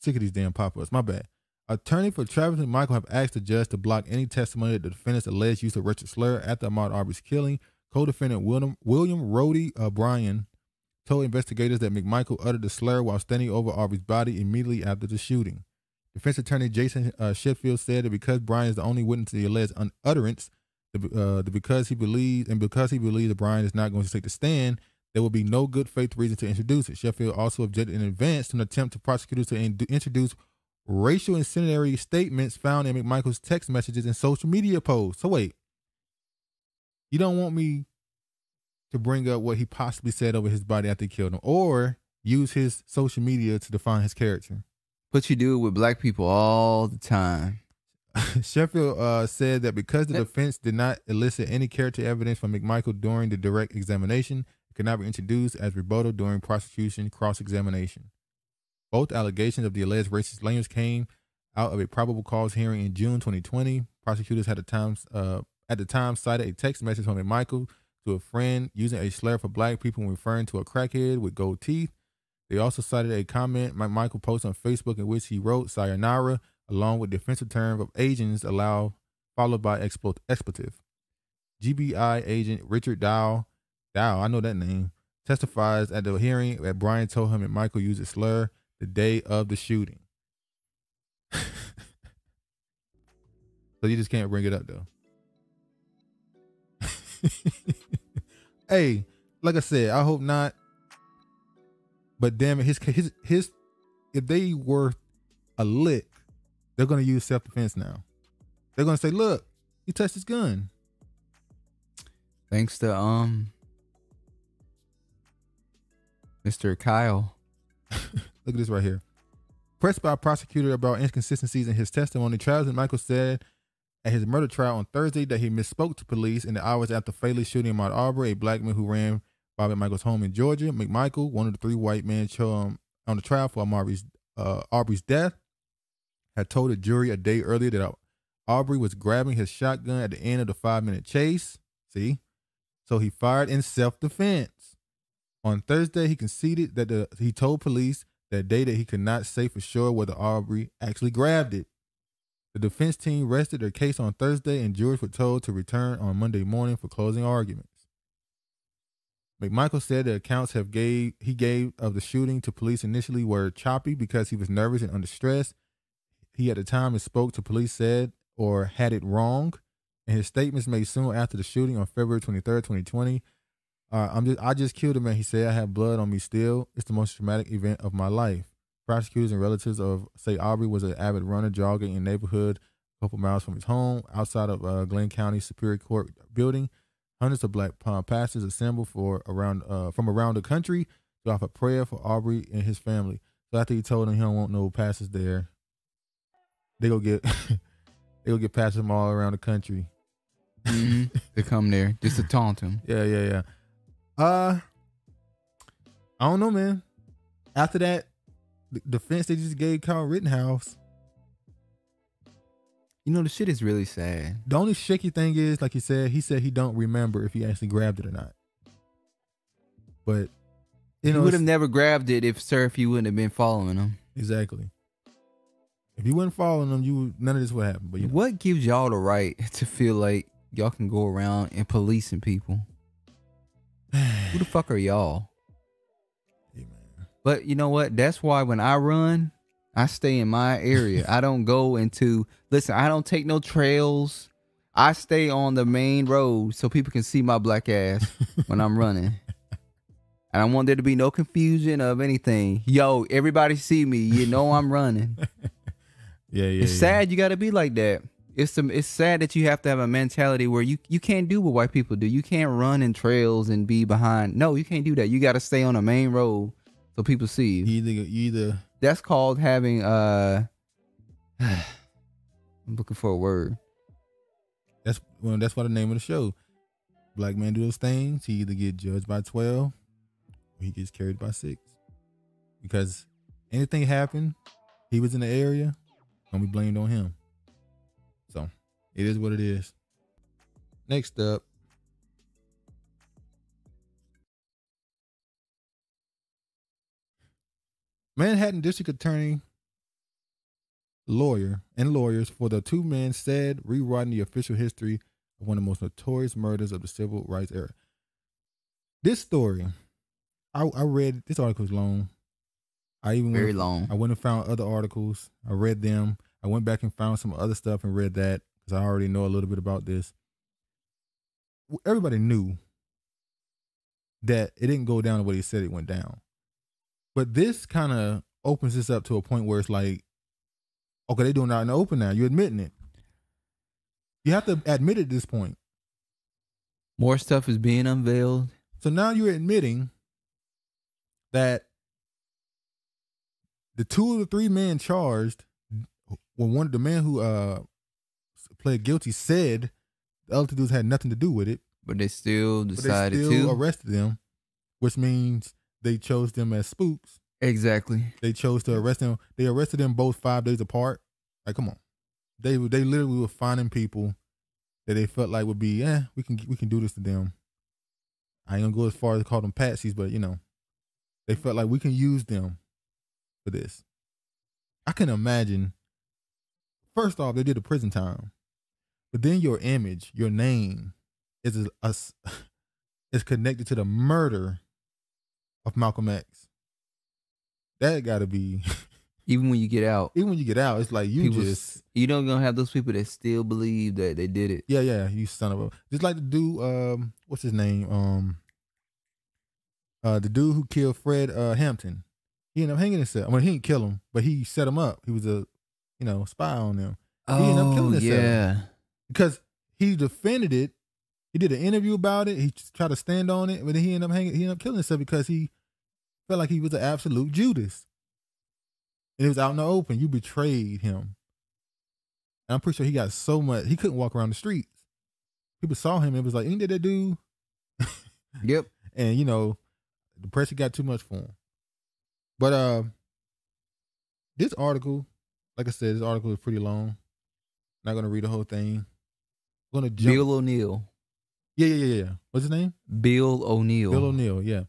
Sick of these damn pop-ups. My bad. Attorney for Travis McMichael have asked the judge to block any testimony that the defendant's alleged use of racial slur at the Ahmaud Arbery's killing. Co-defendant William William Roddie uh, Bryan told investigators that McMichael uttered the slur while standing over Arbery's body immediately after the shooting. Defense attorney Jason uh, Sheffield said that because Bryan is the only witness to the alleged unutterance, the, uh, the because he believes and because he believes that Bryan is not going to take the stand, there will be no good faith reason to introduce it. Sheffield also objected in advance to an attempt to prosecutors to in- introduce racial incendiary statements found in McMichael's text messages and social media posts. So wait, you don't want me to bring up what he possibly said over his body after he killed him, or use his social media to define his character? But you do it with black people all the time. Sheffield uh, said that because the that- defense did not elicit any character evidence from McMichael during the direct examination, it could not be introduced as rebuttal during prosecution cross-examination. Both allegations of the alleged racist language came out of a probable cause hearing in June twenty twenty. Prosecutors had a time, uh, at the time cited a text message from McMichael to a friend using a slur for black people when referring to a crackhead with gold teeth. They also cited a comment McMichael posted on Facebook in which he wrote sayonara, along with defensive term of agents allowed, followed by expl- expletive. G B I agent Richard Dow, Dow, I know that name, testifies at the hearing that Bryan told him that McMichael used a slur the day of the shooting. So you just can't bring it up though. Hey, like I said, I hope not. But damn it, his his his. If they were a lick, they're gonna use self defense now. They're gonna say, "Look, he touched his gun." Thanks to um, Mister Kyle. Look at this right here. Pressed by a prosecutor about inconsistencies in his testimony, Travis McMichael said at his murder trial on Thursday that he misspoke to police in the hours after fatally shooting Ahmaud Arbery, a black man who ran Bob McMichael's home in Georgia. McMichael, one of the three white men on the trial for Arbery's, uh, Arbery's death, had told a jury a day earlier that Arbery was grabbing his shotgun at the end of the five-minute chase. See? So he fired in self-defense. On Thursday, he conceded that the, he told police that day that he could not say for sure whether Arbery actually grabbed it. The defense team rested their case on Thursday, and jurors were told to return on Monday morning for closing arguments. McMichael said the accounts have gave he gave of the shooting to police initially were choppy because he was nervous and under stress. He at the time and spoke to police said or had it wrong, and his statements made soon after the shooting on February twenty-third, twenty twenty. Uh, I'm just I just killed a man. He said, I have blood on me still. It's the most traumatic event of my life. Prosecutors and relatives of say Aubrey was an avid runner jogging in the neighborhood a couple miles from his home outside of uh, Glenn County Superior Court building. Hundreds of black uh, pastors assembled for around uh, from around the country to offer prayer for Arbery and his family. So after he told them he don't want no pastors there, they go get they go get pastors from all around the country. Mm-hmm. They come there just to taunt him. Yeah, yeah, yeah. Uh, I don't know, man. After that, the defense they just gave Kyle Rittenhouse. You know, the shit is really sad. The only shaky thing is, like you said, he said he don't remember if he actually grabbed it or not. But you know, he would have never grabbed it if sir if you wouldn't have been following him. Exactly. If you weren't following him, you none of this would happen. But you know. What gives y'all the right to feel like y'all can go around and policing people? Who the fuck are y'all? Hey, man. But you know what? That's why when I run, I stay in my area. I don't go into, listen, I don't take no trails. I stay on the main road so people can see my black ass when I'm running. And I want there to be no confusion of anything. Yo, everybody see me. You know I'm running. Yeah, yeah. It's yeah. sad you got to be like that. It's some, it's sad that you have to have a mentality where you, you can't do what white people do. You can't run in trails and be behind. No, you can't do that. You got to stay on the main road so people see you. You either... You either That's called having, uh, I'm looking for a word. That's well, that's why the name of the show. Black man do those things. He either get judged by twelve or he gets carried by six. Because anything happened, he was in the area, and we blamed on him. So it is what it is. Next up. Manhattan District Attorney lawyer and lawyers for the two men said rewriting the official history of one of the most notorious murders of the civil rights era. This story, I, I read, this article is long. I even Very went, long. I went and found other articles. I read them. I went back and found some other stuff and read that because I already know a little bit about this. Everybody knew that it didn't go down the way they said it went down. But this kind of opens this up to a point where it's like, okay, they're doing it out in the open now. You're admitting it. You have to admit it at this point. More stuff is being unveiled. So now you're admitting that the two of the three men charged, well, one of the men who uh, pled guilty said the other two dudes had nothing to do with it. But they still decided to. They still to. arrested them, which means... They chose them as spooks. Exactly. They chose to arrest them. They arrested them both five days apart. Like, come on. They they literally were finding people that they felt like would be, eh, we can we can do this to them. I ain't gonna go as far as to call them patsies, but you know, they felt like we can use them for this. I can imagine. First off, they did a prison time, but then your image, your name, is a, a is connected to the murder of Malcolm X. That gotta be even when you get out. Even when you get out, it's like you people, just you don't gonna have those people that still believe that they did it. Yeah, yeah, you son of a just like the dude, um, what's his name? Um uh the dude who killed Fred uh Hampton. He ended up hanging himself. I mean, he didn't kill him, but he set him up. He was a you know, spy on them. Oh, he ended up killing himself. Yeah. Because he defended it. He did an interview about it. He tried to stand on it, but then he ended up hanging. He ended up killing himself because he felt like he was an absolute Judas. And it was out in the open. You betrayed him. And I'm pretty sure he got so much. He couldn't walk around the streets. People saw him. And it was like, ain't that that dude? Yep. And you know, the pressure got too much for him. But uh, this article, like I said, this article is pretty long. Not gonna read the whole thing. I'm gonna jump. Bill O'Neill. Yeah, yeah, yeah, yeah. What's his name? Bill O'Neill. Bill O'Neill. Yeah.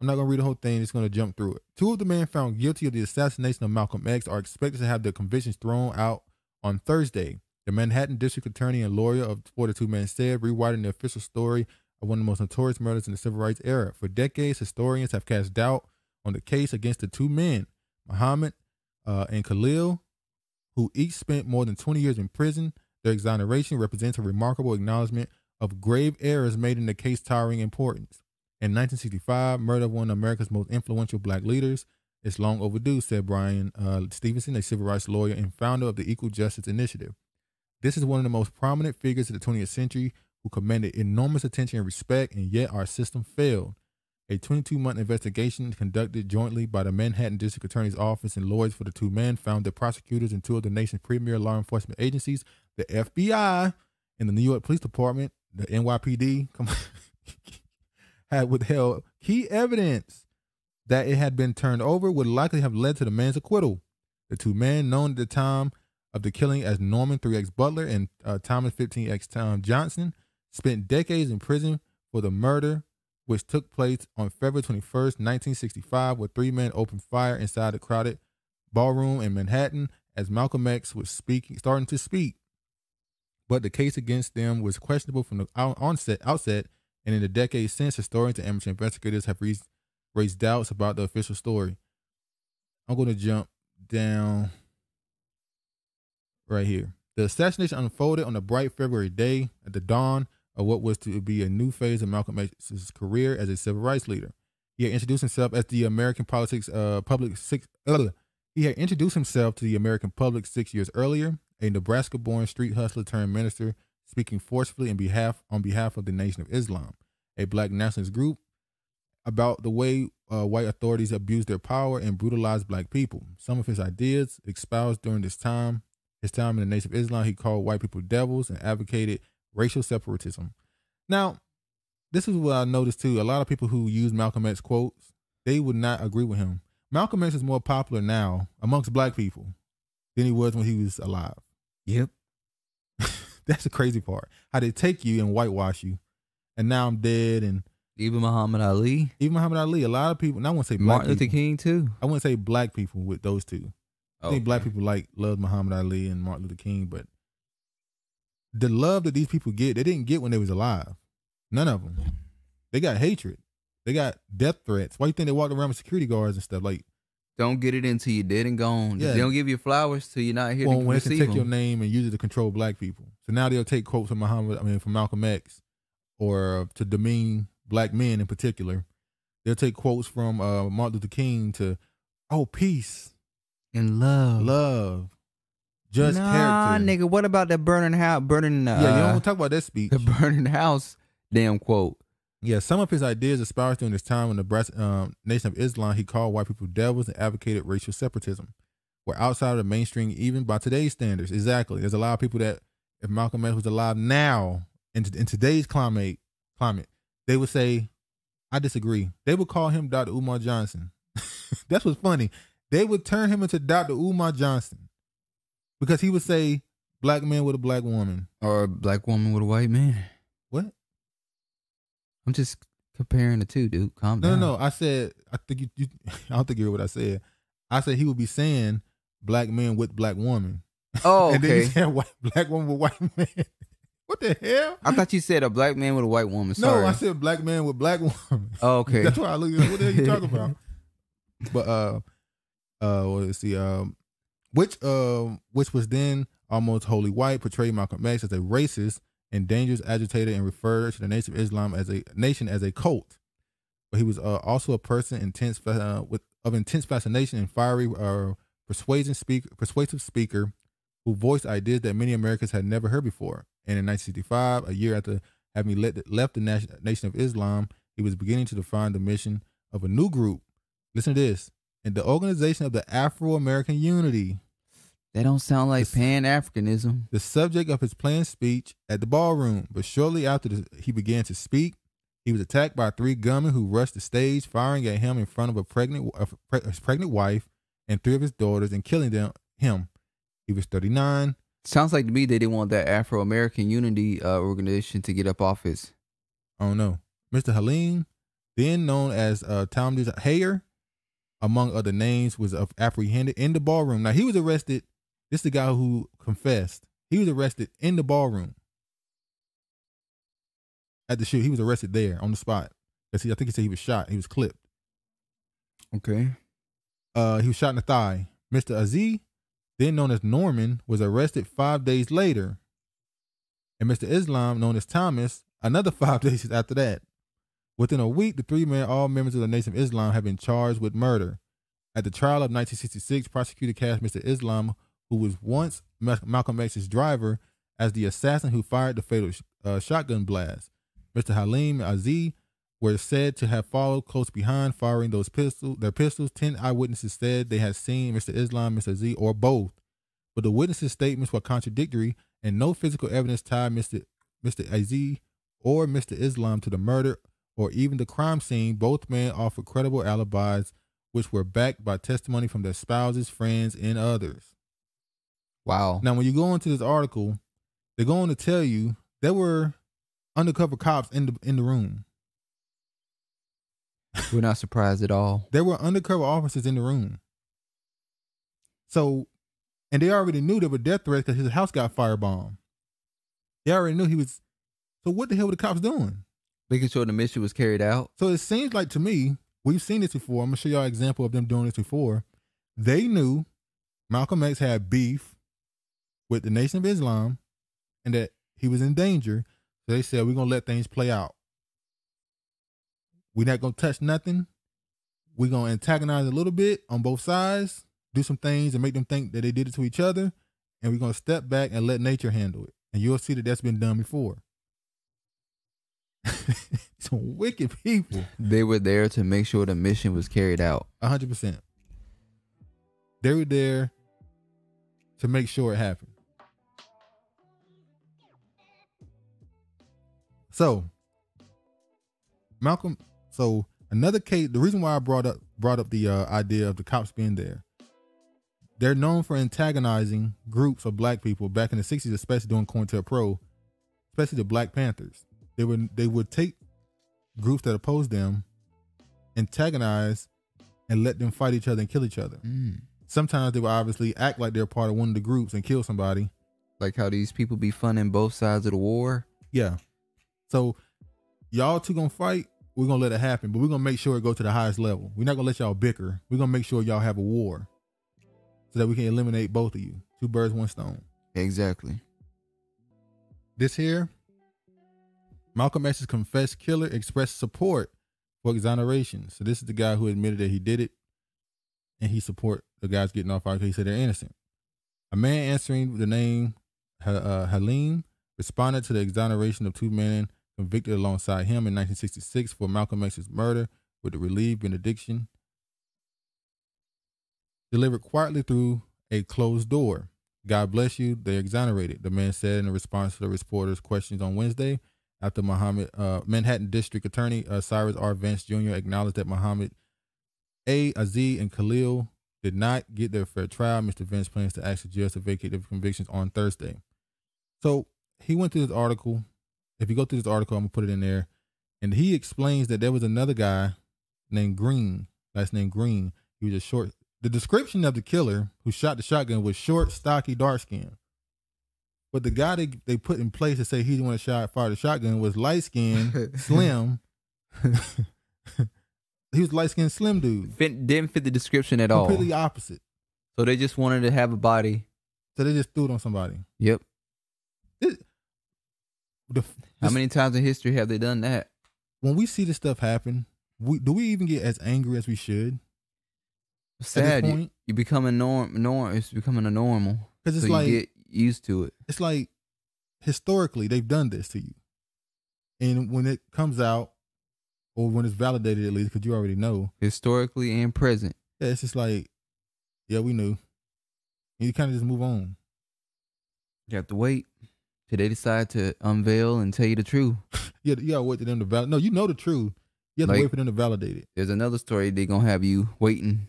I'm not gonna read the whole thing. It's gonna jump through it. Two of the men found guilty of the assassination of Malcolm X are expected to have their convictions thrown out on Thursday. The Manhattan district attorney and lawyer of forty-two men said, rewriting the official story of one of the most notorious murders in the civil rights era. For decades, historians have cast doubt on the case against the two men, Muhammad uh, and Khalil, who each spent more than twenty years in prison. Their exoneration represents a remarkable acknowledgement of grave errors made in the case towering importance. In nineteen sixty-five, murder of one of America's most influential black leaders is long overdue, said Brian uh, Stevenson, a civil rights lawyer and founder of the Equal Justice Initiative. This is one of the most prominent figures of the twentieth century who commanded enormous attention and respect, and yet our system failed. A twenty-two month investigation conducted jointly by the Manhattan District Attorney's Office and lawyers for the two men found that prosecutors and two of the nation's premier law enforcement agencies, the F B I and the New York Police Department, the N Y P D, come on, had withheld key evidence that it had been turned over would likely have led to the man's acquittal. The two men, known at the time of the killing as Norman three X Butler and uh, Thomas fifteen X Tom Johnson, spent decades in prison for the murder, which took place on February twenty-first, nineteen sixty-five, where three men opened fire inside a crowded ballroom in Manhattan as Malcolm X was speaking, starting to speak. But the case against them was questionable from the onset, outset, and in the decades since, historians and amateur investigators have raised, raised doubts about the official story. I'm going to jump down right here. The assassination unfolded on a bright February day at the dawn of what was to be a new phase of Malcolm X's career as a civil rights leader. He had introduced himself as the American politics uh, public six. Uh, he had introduced himself to the American public six years earlier, a Nebraska-born street hustler turned minister, speaking forcefully in behalf on behalf of the Nation of Islam, a black nationalist group, about the way uh, white authorities abused their power and brutalized black people. Some of his ideas espoused during this time, his time in the Nation of Islam, he called white people devils and advocated racial separatism. Now, this is what I noticed too. A lot of people who use Malcolm X quotes, they would not agree with him. Malcolm X is more popular now amongst black people than he was when he was alive. Yep. That's the crazy part. How they take you and whitewash you. And now I'm dead. And even Muhammad Ali. Even Muhammad Ali. A lot of people, and I wouldn't say black Martin Luther people, King too. I wouldn't say black people with those two. Okay. I think black people like love Muhammad Ali and Martin Luther King, but the love that these people get, they didn't get when they was alive. None of them. They got hatred. They got death threats. Why do you think they walked around with security guards and stuff? Like, don't get it until you're dead and gone. Yeah. They don't give you flowers till you're not here. Well, to when receive they can take them. Your name and use it to control black people. So now they'll take quotes from Muhammad, I mean, from Malcolm X, or to demean black men in particular. They'll take quotes from uh, Martin Luther King to, oh, peace and love, love. Judge nah, character. Nigga, what about that burning house? Burning, uh, yeah, you don't want to talk about that speech. The burning house, damn quote. Yeah, some of his ideas espoused during his time in the um, Nation of Islam, he called white people devils and advocated racial separatism. We're outside of the mainstream even by today's standards. Exactly. There's a lot of people that, if Malcolm X was alive now, in, in today's climate, climate, they would say, I disagree. They would call him Doctor Umar Johnson. That's what's funny. They would turn him into Doctor Umar Johnson. Because he would say black man with a black woman. Or a black woman with a white man. What? I'm just comparing the two, dude. Calm no, down. No, no, I said, I think you, you, I don't think you heard what I said. I said he would be saying black man with black woman. Oh, and okay. And then you said black woman with white man. What the hell? I thought you said a black man with a white woman. Sorry. No, I said black man with black woman. Oh, okay. That's why I look at what the hell you talking about. But, uh, uh, well, let's see, um, Which, uh, which was then almost wholly white, portrayed Malcolm X as a racist and dangerous agitator and referred to the Nation of Islam as a nation as a cult. But he was uh, also a person intense uh, with of intense fascination and fiery, uh, persuasive speaker, persuasive speaker, who voiced ideas that many Americans had never heard before. And in nineteen sixty-five, a year after having let, left the Nation of Islam, he was beginning to define the mission of a new group. Listen to this. And the Organization of the Afro-American Unity. That don't sound like Pan-Africanism. The subject of his planned speech at the ballroom. But shortly after the, he began to speak, he was attacked by three gunmen who rushed the stage, firing at him in front of a pregnant, a pre, his pregnant wife and three of his daughters and killing them, him. He was thirty-nine. Sounds like to me they didn't want that Afro-American Unity uh, organization to get up office. Oh, no. Mister Haleem, then known as uh, Tom Hayer, among other names, was apprehended in the ballroom. Now, he was arrested. This is the guy who confessed. He was arrested in the ballroom. At the shoot, he was arrested there on the spot. Because I think he said he was shot. He was clipped. Okay. Uh, he was shot in the thigh. Mister Aziz, then known as Norman, was arrested five days later. And Mister Islam, known as Thomas, another five days after that. Within a week, the three men, all members of the Nation of Islam, have been charged with murder. At the trial of nineteen sixty-six, prosecutor cast Mister Islam, who was once Malcolm X's driver, as the assassin who fired the fatal sh uh, shotgun blast. Mister Haleem and Aziz were said to have followed close behind, firing those pistols. Their pistols. Ten eyewitnesses said they had seen Mister Islam, Mister Aziz, or both, but the witnesses' statements were contradictory, and no physical evidence tied Mister Mister Aziz or Mister Islam to the murder or even the crime scene. Both men offered credible alibis, which were backed by testimony from their spouses, friends, and others. Wow. Now, when you go into this article, they're going to tell you there were undercover cops in the in the room. We're not surprised at all. There were undercover officers in the room. So, and they already knew there were death threats because his house got firebombed. They already knew he was. So what the hell were the cops doing? Making sure the mission was carried out. So it seems like to me, we've seen this before. I'm going to show y'all an example of them doing this before. They knew Malcolm X had beef with the Nation of Islam and that he was in danger. So they said, we're going to let things play out. We're not going to touch nothing. We're going to antagonize a little bit on both sides, do some things and make them think that they did it to each other. And we're going to step back and let nature handle it. And you'll see that that's been done before. Some wicked people. They were there to make sure the mission was carried out. one hundred percent. They were there to make sure it happened. So, Malcolm, so another case, the reason why I brought up brought up the uh, idea of the cops being there. They're known for antagonizing groups of black people back in the sixties, especially during COINTELPRO, especially the Black Panthers. They would they would take groups that oppose them, antagonize, and let them fight each other and kill each other. Mm. Sometimes they would obviously act like they're part of one of the groups and kill somebody. Like how these people be funding both sides of the war. Yeah. So y'all two gonna fight. We're gonna let it happen, but we're gonna make sure it go to the highest level. We're not gonna let y'all bicker. We're gonna make sure y'all have a war so that we can eliminate both of you. Two birds, one stone. Exactly. This here. Malcolm X's confessed killer expressed support for exoneration. So this is the guy who admitted that he did it, and he support the guys getting off because he said they're innocent. A man answering the name uh, Haleem responded to the exoneration of two men convicted alongside him in nineteen sixty-six for Malcolm X's murder with the relieved benediction delivered quietly through a closed door. God bless you. They exonerated, the man said in response to the reporter's questions on Wednesday. After Muhammad, uh, Manhattan District Attorney uh, Cyrus R Vance Junior acknowledged that Muhammad A. Aziz and Khalil did not get their fair trial, Mister Vance plans to ask the judge to vacate their convictions on Thursday. So he went through this article. If you go through this article, I'm gonna put it in there, and he explains that there was another guy named Green, last name Green. He was a short. The description of the killer who shot the shotgun was short, stocky, dark skin. But the guy they, they put in place to say he didn't want to shot, fire the shotgun was light-skinned, slim. He was light-skinned, slim dude. Fit, didn't fit the description at all. Completely opposite. So they just wanted to have a body. So they just threw it on somebody. Yep. This, the, this, How many times in history have they done that? When we see this stuff happen, we, do we even get as angry as we should? Sad. You, you become a norm, norm. It's becoming a normal. Because it's so like... You get, used to it. It's like historically they've done this to you, and when it comes out, or when it's validated at least, because you already know historically and present. Yeah, it's just like, yeah, we knew. And you kind of just move on. You have to wait till they decide to unveil and tell you the truth. Yeah, you gotta wait for them to validate. No, you know the truth. You have like, to wait for them to validate it. There's another story they're gonna have you waiting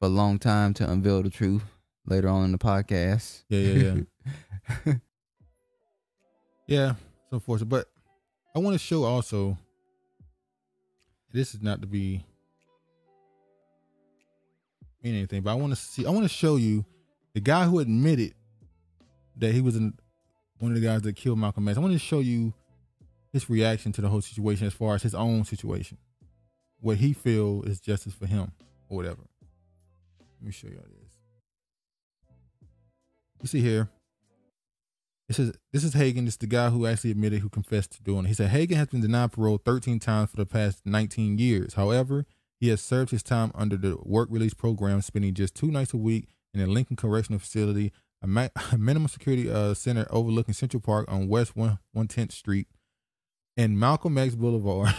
for a long time to unveil the truth. Later on in the podcast. Yeah, yeah, yeah. Yeah, it's unfortunate. But I want to show also, this is not to be mean anything, but I want to see, I want to show you the guy who admitted that he was in, one of the guys that killed Malcolm X. I want to show you his reaction to the whole situation as far as his own situation, what he feel is justice for him or whatever. Let me show y'all this. You see here, this is, this is Hagen. This is the guy who actually admitted, who confessed to doing it. He said, Hagen has been denied parole thirteen times for the past nineteen years. However, he has served his time under the work release program, spending just two nights a week in a Lincoln Correctional Facility, a, ma a minimum security uh, center overlooking Central Park on West one tenth Street and Malcolm X Boulevard.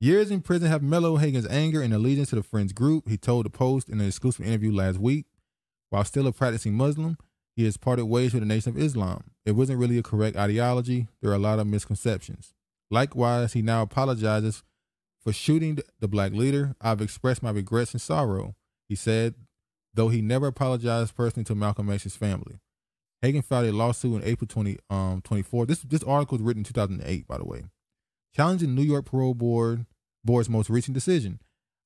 Years in prison have mellowed Hagen's anger and allegiance to the Friends group, he told the Post in an exclusive interview last week. While still a practicing Muslim, he has parted ways with the Nation of Islam. It wasn't really a correct ideology. There are a lot of misconceptions. Likewise, he now apologizes for shooting the black leader. I've expressed my regrets and sorrow, he said, though he never apologized personally to Malcolm X's family. Hagen filed a lawsuit in April twenty twenty-four. This, this article was written in two thousand eight, by the way, challenging New York Parole Board Board's most recent decision.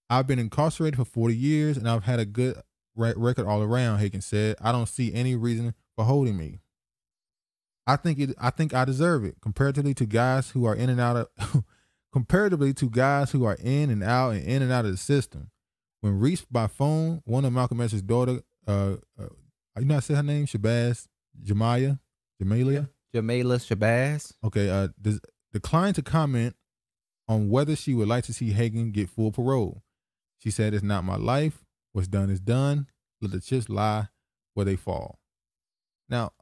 I've been incarcerated for forty years and I've had a good record all around, Hagen said. I don't see any reason for holding me. I think it, I think I deserve it. Comparatively to guys who are in and out of, comparatively to guys who are in and out and in and out of the system. When reached by phone, one of Malcolm X's daughter, uh, uh, you know, I said her name, Shabazz Jamaya, Jamalia, Jamila Shabazz. Okay, uh, des declined to comment on whether she would like to see Hagen get full parole. She said, "It's not my life. What's done is done. Let the chips lie where they fall." Now,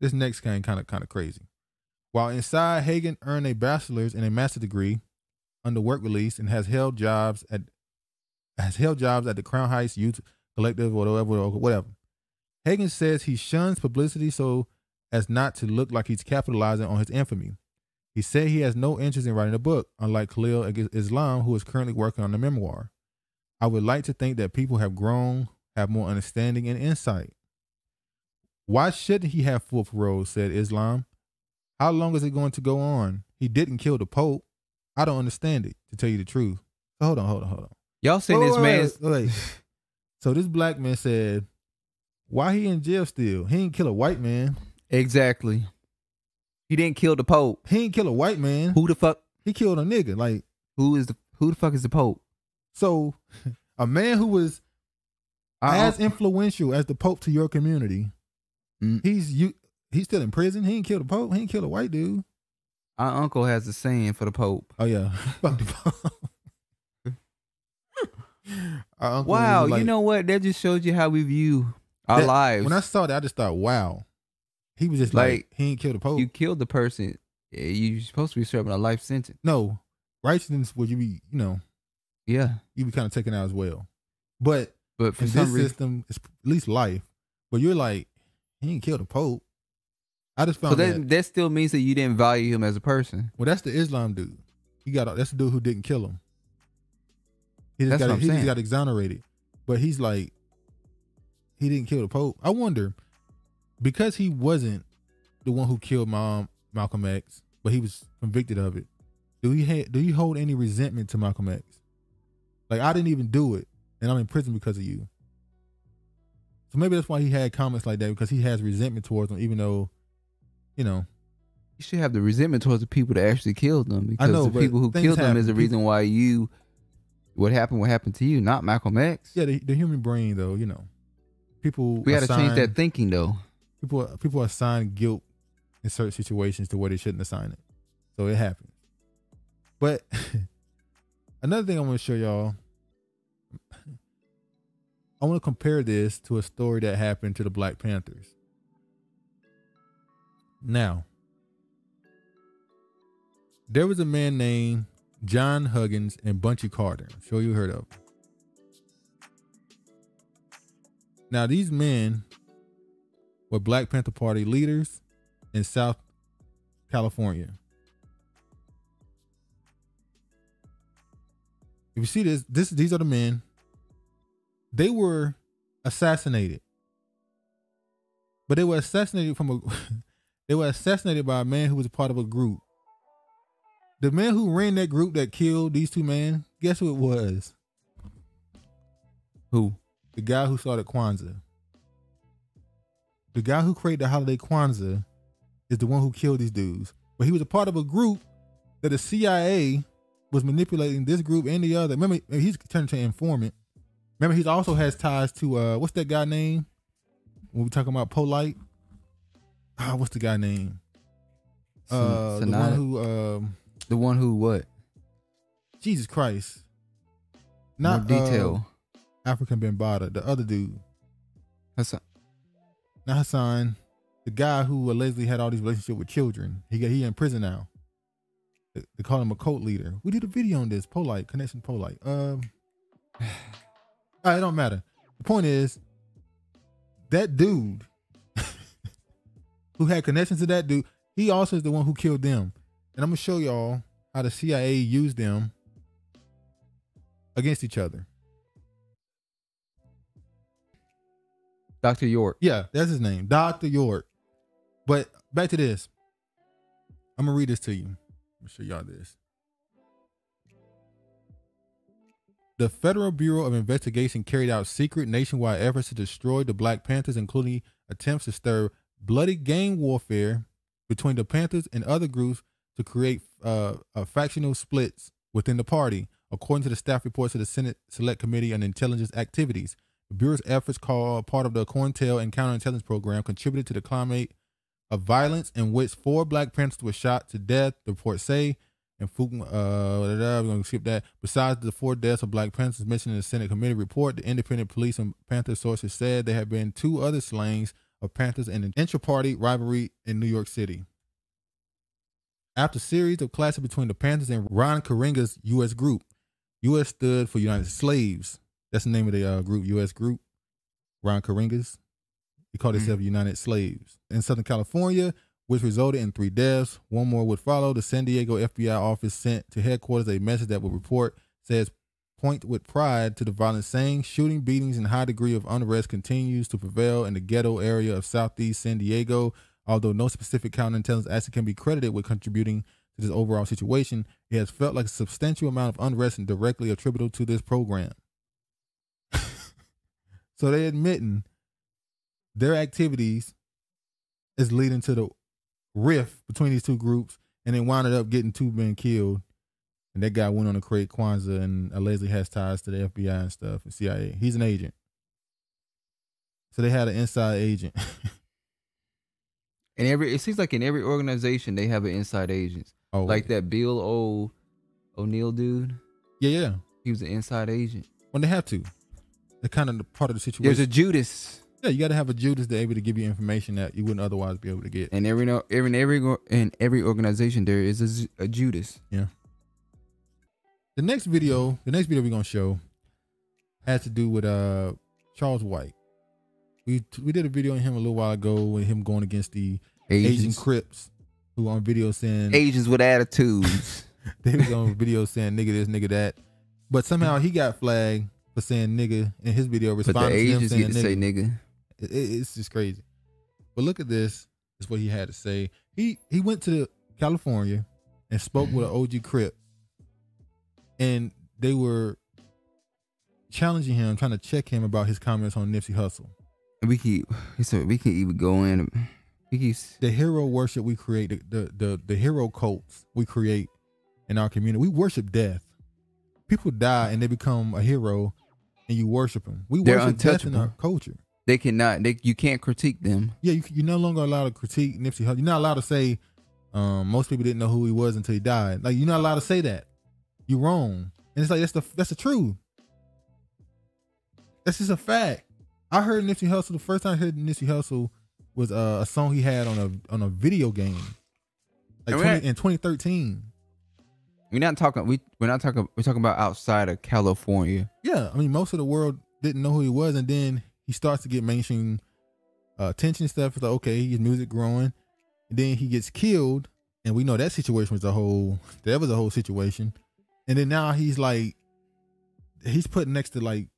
this next kind kind of kind of crazy. While inside, Hagen earned a bachelor's and a master's degree under work release and has held jobs at. has held jobs at the Crown Heights Youth Collective or whatever, or whatever. Hagen says he shuns publicity so as not to look like he's capitalizing on his infamy. He said he has no interest in writing a book, unlike Khalil Islam, who is currently working on a memoir. I would like to think that people have grown, have more understanding and insight. Why shouldn't he have full parole, said Islam. How long is it going to go on? He didn't kill the Pope. I don't understand it, to tell you the truth. Hold on, hold on, hold on. Y'all seen this man? Like, so this black man said, "Why he in jail still? He ain't kill a white man." Exactly. He didn't kill the Pope. He ain't kill a white man. Who the fuck? He killed a nigga. Like, who is the who the fuck is the Pope? So, a man who was I, as influential as the Pope to your community, mm, he's you. He's still in prison. He ain't kill the Pope. He ain't kill a white dude. Our uncle has a saying for the Pope. Oh yeah, fuck the Pope. Wow, like, you know what? That just shows you how we view our that, lives. When I saw that, I just thought, wow. He was just like, like he ain't killed the Pope. You killed the person. You're supposed to be serving a life sentence. No. Righteousness would you be, you know. Yeah. You be kind of taken out as well. But, but for in this reason, system, it's at least life. But you're like, he ain't killed the Pope. I just found so that, that. That still means that you didn't value him as a person. Well, that's the Islam dude. He got that's the dude who didn't kill him. He just, got, he just got exonerated, but he's like, he didn't kill the Pope. I wonder, because he wasn't the one who killed Mom Malcolm X, but he was convicted of it. Do he ha do you hold any resentment to Malcolm X? Like, I didn't even do it, and I'm in prison because of you. So maybe that's why he had comments like that, because he has resentment towards him, even though, you know. You should have the resentment towards the people that actually killed them, because I know, the people who killed them is the reason why you. What happened? What happened to you? Not Malcolm X. Yeah, the, the human brain, though. You know, people. We got to change that thinking, though. People, people assign guilt in certain situations to where they shouldn't assign it, so it happens. But another thing I want to show y'all, I want to compare this to a story that happened to the Black Panthers. Now, there was a man named John Huggins and Bunchy Carter. I'm sure you heard of. Now, these men were Black Panther Party leaders in South California. If you see this, this these are the men. They were assassinated But they were assassinated from a they were assassinated by a man who was a part of a group. The man who ran that group that killed these two men, guess who it was? Who? The guy who started Kwanzaa. The guy who created the holiday Kwanzaa is the one who killed these dudes. But he was a part of a group that the C I A was manipulating, this group and the other. Remember, he's turned to an informant. Remember, he also has ties to, uh, what's that guy name? When we talking about Polite. Ah, what's the guy name? Uh, Sin the one who... Um, the one who what? Jesus Christ. Not no detail. Uh, African Bambaataa, the other dude. Hassan. Not Hassan. The guy who allegedly had all these relationships with children. He got he in prison now. They, they call him a cult leader. We did a video on this. Polite. Connection Polite. Um, right, it don't matter. The point is, that dude who had connections to that dude, he also is the one who killed them. And I'm going to show y'all how the C I A used them against each other. Doctor York. Yeah, that's his name. Doctor York. But back to this. I'm going to read this to you. I'm going to show y'all this. The Federal Bureau of Investigation carried out secret nationwide efforts to destroy the Black Panthers, including attempts to stir bloody gang warfare between the Panthers and other groups to create uh, uh, factional splits within the party, according to the staff reports of the Senate Select Committee on Intelligence Activities. The Bureau's efforts, called part of the COINTEL and Counterintelligence Program, contributed to the climate of violence in which four Black Panthers were shot to death, the reports say. And Fukum, uh, we're going to skip that. Besides the four deaths of Black Panthers mentioned in the Senate committee report, the independent police and Panther sources said there have been two other slayings of Panthers in an intra-party rivalry in New York City. After a series of clashes between the Panthers and Ron Karenga's U S group, U S stood for United Slaves. That's the name of the uh, group, U S group, Ron Karenga's. They called themselves mm-hmm. United Slaves. In Southern California, which resulted in three deaths. One more would follow. The San Diego F B I office sent to headquarters a message that will report says, point with pride to the violence, saying shooting, beatings, and high degree of unrest continues to prevail in the ghetto area of Southeast San Diego. Although no specific counterintelligence action can be credited with contributing to this overall situation, it has felt like a substantial amount of unrest and directly attributable to this program. So they're admitting their activities is leading to the rift between these two groups, and then wound up getting two men killed, and that guy went on to create Kwanzaa and allegedly has ties to the F B I and stuff and C I A. He's an agent, so they had an inside agent. And every it seems like in every organization they have an inside agent. Oh, like okay. That Bill O O'Neill dude. Yeah, yeah, he was an inside agent. When they have to, they're kind of the part of the situation. There's a Judas. Yeah, you got to have a Judas to be able to give you information that you wouldn't otherwise be able to get. And every no, every every in every organization there is a, a Judas. Yeah. The next video, the next video we're gonna show, has to do with uh Charles White. We we did a video on him a little while ago with him going against the Asians. Asian Crips, who on video saying Asians with attitudes. They was on video saying nigga this, nigga that, but somehow he got flagged for saying nigga in his video. Responding to him saying nigga. Say nigga. It's just crazy. But look at this. This is what he had to say. He he went to California and spoke with an O G Crip, and they were challenging him, trying to check him about his comments on Nipsey Hussle. We can so we can even go in. We can, the hero worship we create, the, the the the hero cults we create in our community. We worship death. People die and they become a hero, and you worship them. We worship death in our culture. They cannot. They you can't critique them. Yeah, you, you're no longer allowed to critique Nipsey Hussle. You're not allowed to say um, most people didn't know who he was until he died. Like, you're not allowed to say that. You're wrong, and it's like that's the that's the truth. That's just a fact. I heard Nipsey Hussle. The first time I heard Nipsey Hussle was uh, a song he had on a on a video game, like twenty, not, in twenty thirteen. We're not talking. We we're not talking. We're talking about outside of California. Yeah, I mean, most of the world didn't know who he was, and then he starts to get mainstream uh, attention and stuff. It's like, okay, his music growing. And then he gets killed. And we know that situation was a whole, that was a whole situation. And then now he's like, he's put next to like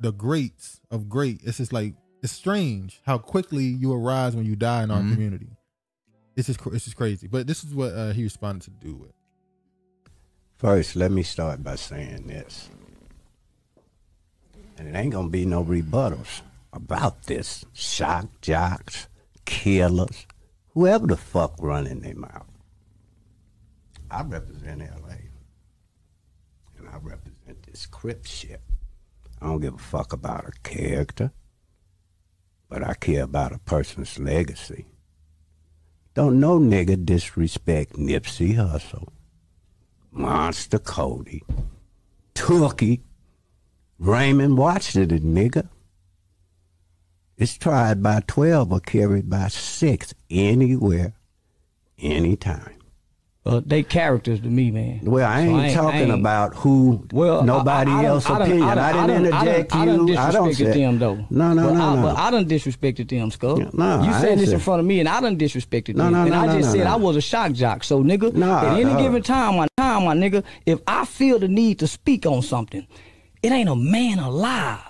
the greats of great. It's just like, It's strange how quickly you arise when you die in our mm-hmm. community. This is this is crazy, but this is what uh, he responded to do with. First, let me start by saying this, and it ain't gonna be no rebuttals about this. Shock jocks, killers, whoever the fuck running their mouth. I represent L A, and I represent this Crip shit. I don't give a fuck about her character, but I care about a person's legacy. Don't no nigga disrespect Nipsey Hussle, Monster Cody, Tookie, Raymond watched it, nigga. It's tried by twelve or carried by six anywhere, anytime. Well, they characters to me, man. Well, I ain't, so I ain't talking I ain't, about who well, nobody I, I, I else I opinion. I, I, I didn't interject I done, you. I done disrespected I don't them, though. No, no, but no, I, no. But I done disrespected them, Skull. No, you I said this say. in front of me, and I done disrespected no, them. No, no, and no, I just no, said no. I was a shock jock. So, nigga, no, at any no. given time, my time, my nigga, if I feel the need to speak on something, it ain't a man alive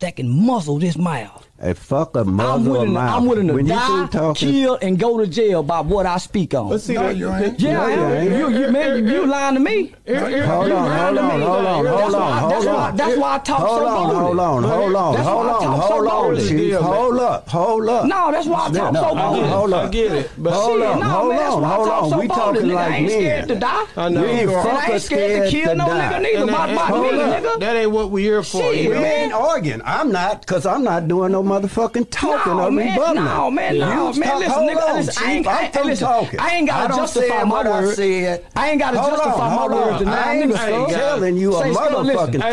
that can muzzle this mouth. Hey, fuck a muzzle I'm mouth. I'm willing to when die, talking, kill, and go to jail by what I speak on. Let's see no, that you ain't. Yeah, no, yeah, yeah. You, you, man, you, you lying to me. Hold on, hold on, hold on, hold on, hold on. That's why I talk hold so boldly. Hold on, hold on, hold on, hold on, hold on. Hold up, hold up. No, that's why I talk no, so boldly. Hold up, I get it. But hold on, hold on, hold on. We talking like men. I ain't scared to die. I know. I ain't scared to kill no nigga neither. That ain't what we here for. We ain't arguing. I'm not, because I'm not doing no motherfucking talking no, or rebuttal. No, man, no, you man, talk, listen, nigga, on, listen, I ain't, I, I, listen, talking. I ain't gotta justify my words. I ain't gotta justify my words. I ain't telling you a motherfucking thing. I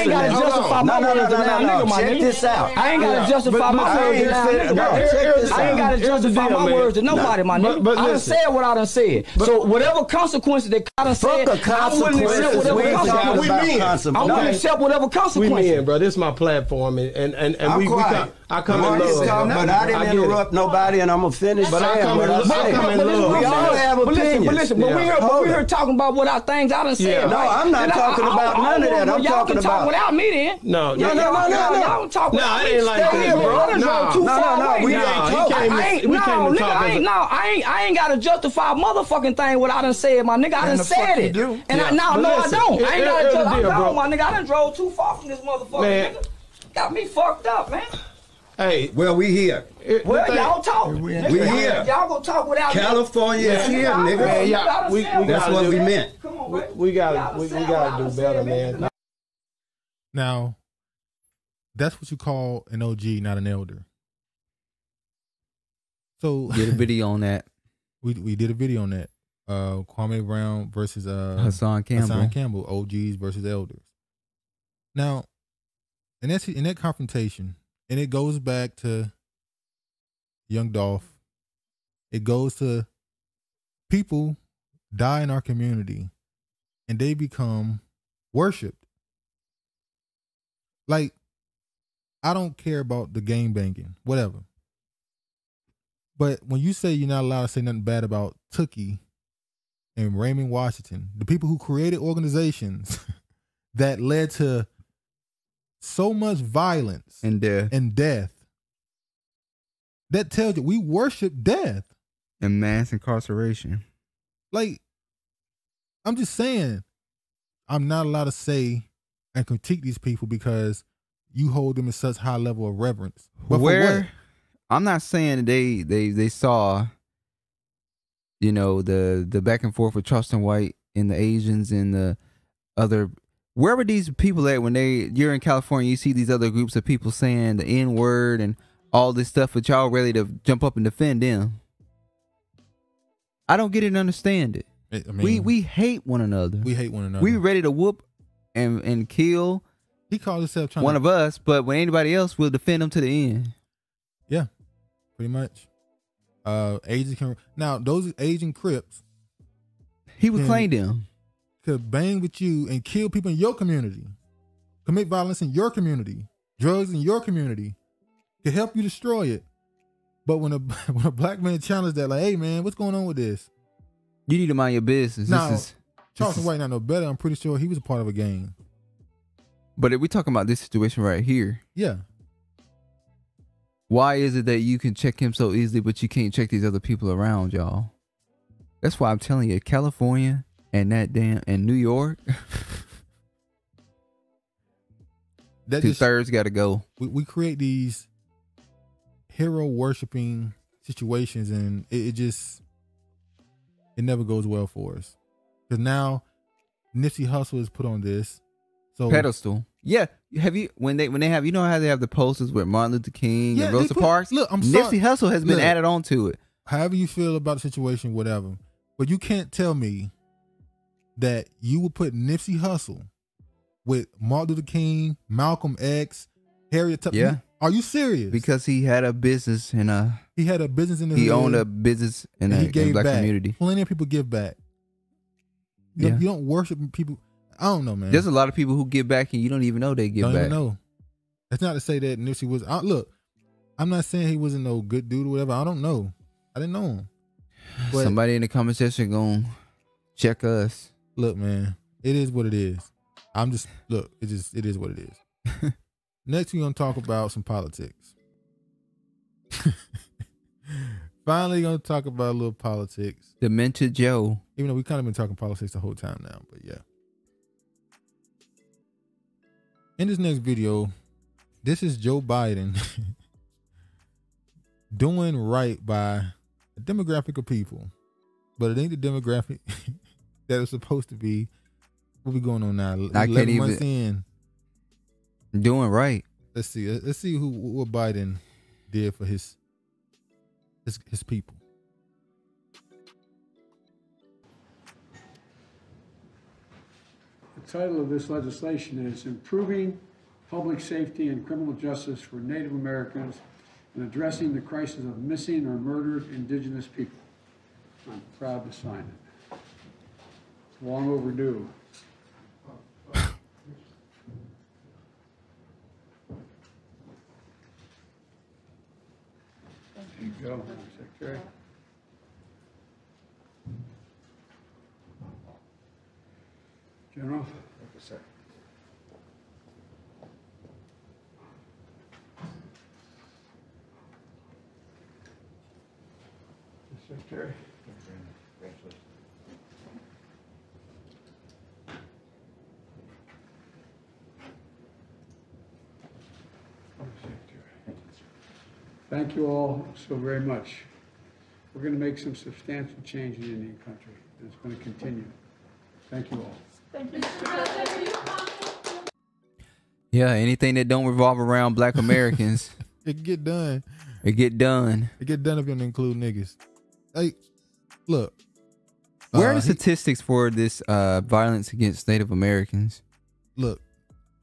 ain't gotta justify my words. Check this out. I ain't gotta justify my words. I ain't gotta justify my words to nobody, my nigga. I done said what I done said. So whatever consequences that I done said, I wouldn't accept whatever consequences. I wouldn't accept whatever consequences. We men, bro. This is my platform, and and and we. Come, I come in love, come, but I didn't I interrupt it. nobody, and I'm gonna finish. But I come in love. We all have opinions. But listen, but listen, yeah. but we here, but we here talking about what our things I done said. Yeah. No, I'm not talking I, about I, none I, of that. I'm talking about y'all can talk without me then. No, no, no, no, no. Y'all don't talk without me. No, I ain't like this, bro. No, no, no. We ain't. We came to talk. No, I ain't. I ain't gotta justify a motherfucking thing what I done said, my nigga. I done said it. And I no, no, I don't. I ain't gotta justify. No, my nigga, I done drove too far from this motherfucker, nigga. Got me fucked up, man. Hey, well, we here. It, well, y'all talk. We here. Y'all gonna talk without California is here, nigga. Yeah, we, we that's what do. we meant. Come on, man. We, we gotta, we, we gotta do better, man. Now, that's what you call an O G, not an elder. So did a video on that. We we did a video on that. Uh, Kwame Brown versus uh Hassan Campbell. Hassan Campbell, O Gs versus elders. Now. And that's in that confrontation, and it goes back to Young Dolph. It goes to people die in our community, and they become worshipped. Like, I don't care about the game banging, whatever. But when you say you're not allowed to say nothing bad about Tookie and Raymond Washington, the people who created organizations that led to so much violence and death and death that tells you we worship death and mass incarceration. Like, I'm just saying, I'm not allowed to say and critique these people because you hold them in such high level of reverence. But where I'm not saying they they they saw, you know, the the back and forth with Charleston White and the Asians and the other. Where were these people at when they, you're in California, you see these other groups of people saying the N-word and all this stuff, but y'all ready to jump up and defend them? I don't get it and understand it. I mean, we we hate one another. We hate one another. We ready to whoop and, and kill he called himself trying one to... of us, but when anybody else, we'll defend them to the end. Yeah, pretty much. Uh, Asian can, now, those Asian Crips. He would claim them. Could bang with you and kill people in your community, commit violence in your community, drugs in your community, could help you destroy it. But when a when a black man challenged that, like, hey man, what's going on with this? You need to mind your business. Now, this is, Charleston White not no better. I'm pretty sure he was a part of a gang. But if we talking about this situation right here, yeah, Why is it that you can check him so easily, but you can't check these other people around, y'all? That's why I'm telling you, California and that damn and New York. That two just, thirds got to go. We, we create these hero worshiping situations, and it, it just it never goes well for us. Because now Nipsey Hussle is put on this so pedestal. Yeah, have you when they when they have you know how they have the posters with Martin Luther King yeah, and Rosa put, Parks? Look, I'm sorry. Nipsey Hussle has been look, added on to it. However you feel about the situation, whatever, but you can't tell me that you would put Nipsey Hussle with Martin Luther King, Malcolm X, Harriet Tubman. Yeah. Are you serious? Because he had a business in a he had a business in the he hood, owned a business in a he gave in black back. community. Plenty of people give back. You, yeah. don't, you don't worship people. I don't know, man. There's a lot of people who give back and you don't even know they give don't back. Even know. That's not to say that Nipsey was. I, look, I'm not saying he wasn't no good dude or whatever. I don't know. I didn't know him. But somebody in the comment section gonna check us. Look, man, it is what it is. I'm just look. It just it is what it is. Next, we're gonna talk about some politics. Finally, gonna talk about a little politics. Demented Joe. Even though we kind of been talking politics the whole time now, but yeah. In this next video, this is Joe Biden doing right by a demographic of people, but it ain't the demographic that is supposed to be. What we going on now? I can't even. In. Doing right. Let's see. Let's see who what Biden did for his his, his people. The title of this legislation is Improving Public Safety and Criminal Justice for Native Americans and Addressing the Crisis of Missing or Murdered Indigenous People. I'm proud to sign it. It's long overdue. There you go, Secretary. General. Thank you, sir. Secretary. Congratulations. Thank you all so very much. We're going to make some substantial change in the Indian country, and it's going to continue. Thank you all. Thank you. Yeah, anything that don't revolve around black Americans. It get done. It get done. It get done if you don't include niggas. Hey, look. Where uh, are the statistics he, for this uh, violence against Native Americans? Look,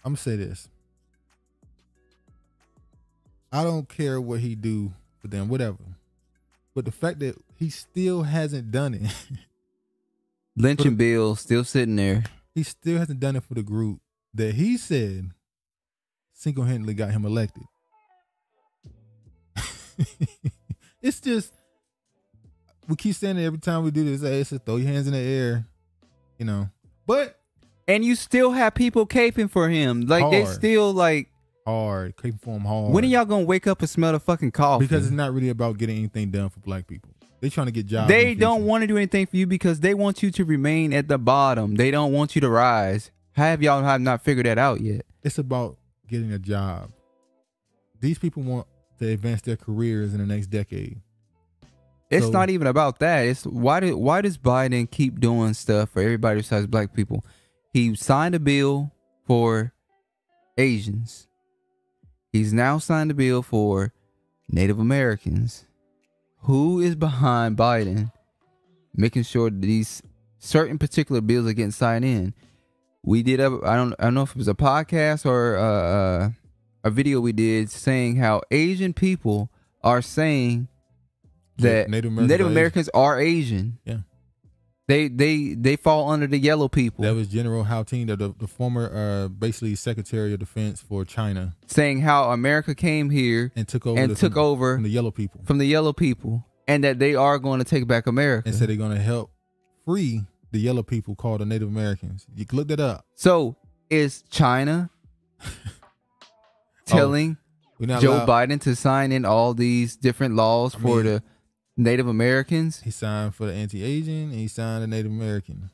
I'm going to say this. I don't care what he do for them, whatever. But the fact that he still hasn't done it. Lynching bill still sitting there. He still hasn't done it for the group that he said single-handedly got him elected. It's just, we keep saying it every time we do this. Hey, it's just throw your hands in the air, you know. But. And you still have people caping for him. Like hard. They still like. Hard, keep for them hard. When are y'all gonna wake up and smell the fucking coffee? Because it's not really about getting anything done for black people. They trying to get jobs. They don't want to do anything for you because they want you to remain at the bottom. They don't want you to rise. How have y'all have not figured that out yet? It's about getting a job. These people want to advance their careers in the next decade. It's so, not even about that. It's why did why does Biden keep doing stuff for everybody besides black people? He signed a bill for Asians. He's now signed a bill for Native Americans. Who is behind Biden making sure that these certain particular bills are getting signed in? We did a, I don't I don't know if it was a podcast or uh, a video we did saying how Asian people are saying that Native Americans, Native Americans are Asian. Yeah, they they they fall under the yellow people. That was General Houghton, the, the former uh, basically Secretary of Defense for China, saying how America came here and took over and the, took from, over from the yellow people from the yellow people, and that they are going to take back America. And so they're going to help free the yellow people called the Native Americans. You can look that up. So is China telling oh, We're not Joe allowed. Biden to sign in all these different laws I for mean, the Native Americans. He signed for the anti-Asian and he signed the Native American.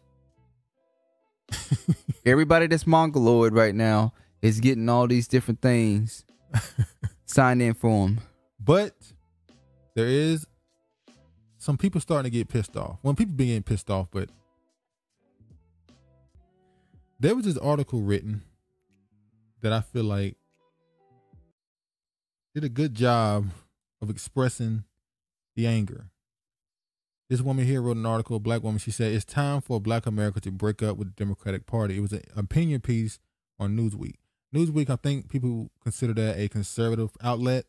Everybody that's mongoloid right now is getting all these different things signed in for them. But there is some people starting to get pissed off. Well, people been getting pissed off, but there was this article written that I feel like did a good job of expressing the anger. This woman here wrote an article, a black woman. She said, it's time for black America to break up with the Democratic Party. It was an opinion piece on Newsweek. Newsweek, I think people consider that a conservative outlet,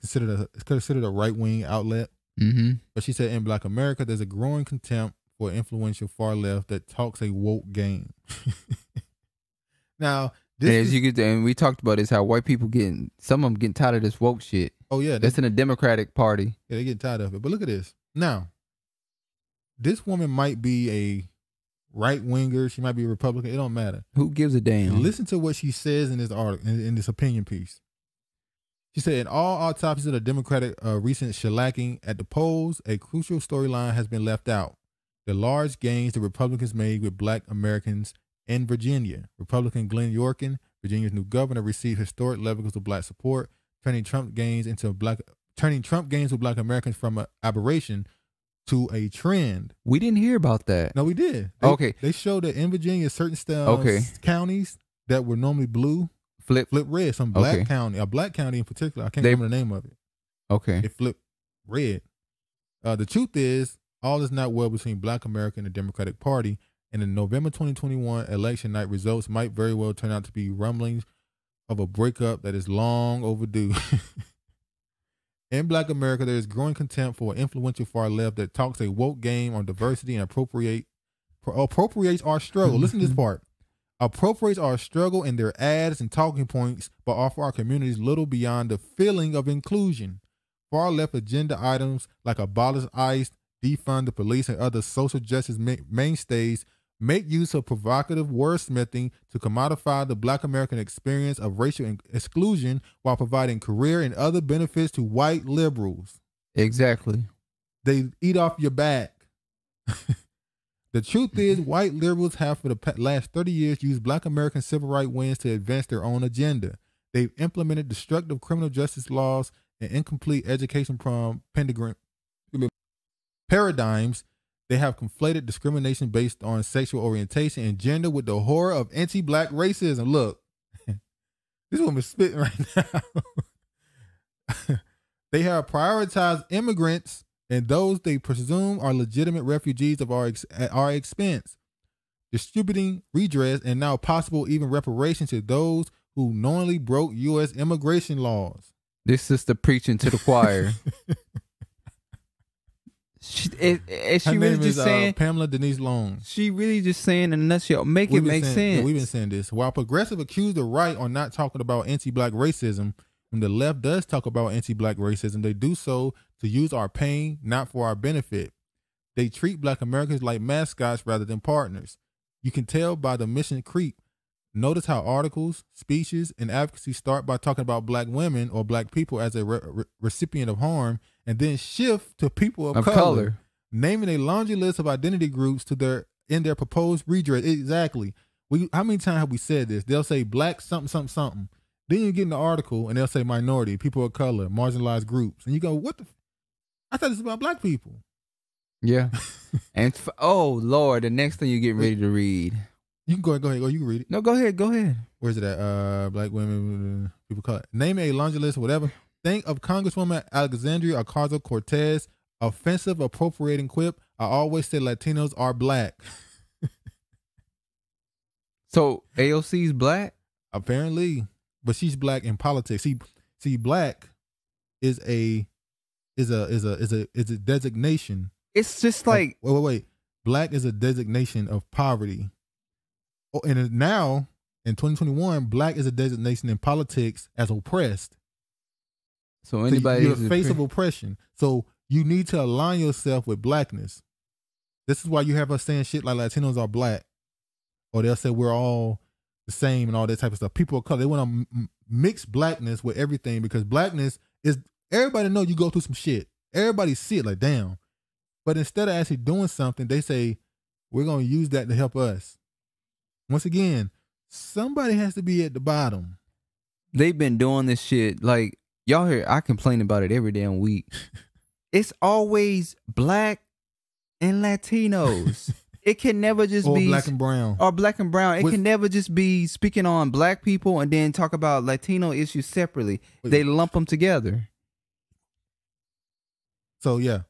considered a, considered a right-wing outlet. Mm-hmm. But she said, in black America, there's a growing contempt for influential far left that talks a woke game. Now, this and as you get, and we talked about this, how white people getting, some of them getting tired of this woke shit. Oh yeah, that's in the Democratic Party. Yeah, they get tired of it. But look at this. Now, this woman might be a right winger. She might be a Republican. It don't matter. Who gives a damn? Listen to what she says in this article, in, in this opinion piece. She said, in all autopsies of the Democratic uh, recent shellacking at the polls, a crucial storyline has been left out: the large gains the Republicans made with black Americans in Virginia. Republican Glenn Yourkin, Virginia's new governor, received historic levels of black support, turning Trump gains into black, turning Trump gains with black Americans from an aberration to a trend. We didn't hear about that. No, we did. They, okay. They showed that in Virginia, certain styles, okay. counties that were normally blue flip flip red. Some black okay. county, a black county in particular. I can't they, remember the name of it. Okay. It flipped red. Uh, the truth is, all is not well between black America and the Democratic Party, and the November twenty twenty-one election night results might very well turn out to be rumblings of a breakup that is long overdue. In black America, there is growing contempt for an influential far left that talks a woke game on diversity and appropriate appropriates our struggle. Listen to this part. Appropriates our struggle in their ads and talking points, but offer our communities little beyond the feeling of inclusion. Far left agenda items like abolish ICE, defund the police, and other social justice ma mainstays make use of provocative wordsmithing to commodify the black American experience of racial exclusion while providing career and other benefits to white liberals. Exactly. They eat off your back. The truth is, white liberals have for the last thirty years used black American civil rights wins to advance their own agenda. They've implemented destructive criminal justice laws and incomplete education prom pentagram paradigms. They have conflated discrimination based on sexual orientation and gender with the horror of anti-black racism. Look, this woman's spitting right now. They have prioritized immigrants and those they presume are legitimate refugees of our ex at our expense, distributing redress and now possible even reparations to those who knowingly broke U S immigration laws. This is the preaching to the choir. She, it, it, she really just is, saying uh, Pamela Denise Long. She really just saying in a nutshell, make we've it make saying, sense. Yeah, we've been saying this. While progressive accused the right on not talking about anti-black racism, when the left does talk about anti-black racism, they do so to use our pain, not for our benefit. They treat black Americans like mascots rather than partners. You can tell by the mission creep. Notice how articles, speeches, and advocacy start by talking about black women or black people as a re re recipient of harm, and then shift to people of, of color, color, naming a laundry list of identity groups to their in their proposed redress. Exactly. We how many times have we said this? They'll say black something something something. Then you get in the article and they'll say minority, people of color, marginalized groups, and you go, "What the? F I thought this was about black people." Yeah. And f oh Lord, the next thing you get ready to read. You can go ahead, go ahead, go. You can read it. No, go ahead, go ahead. Where's it at? Uh, black women, people of color. Name a laundry list or whatever. Think of Congresswoman Alexandria Ocasio-Cortez, offensive, appropriating quip. I always say Latinos are black. So A O C's black? Apparently, but she's black in politics. See, see, black is a is a is a is a is a designation. It's just like of, wait, wait, wait. Black is a designation of poverty, oh, and now in twenty twenty-one, black is a designation in politics as oppressed. So anybody so you're the face of oppression. So you need to align yourself with blackness. This is why you have us saying shit like Latinos are black, or they'll say we're all the same and all that type of stuff. People of color, they want to mix blackness with everything, because blackness is, everybody know you go through some shit. Everybody see it like, damn. But instead of actually doing something, they say, we're going to use that to help us. Once again, somebody has to be at the bottom. They've been doing this shit. Like, y'all hear, I complain about it every damn week. It's always black and Latinos. It can never just or be black and brown or black and brown. It with, can never just be speaking on black people and then talk about Latino issues separately. Wait, they lump them together. So yeah,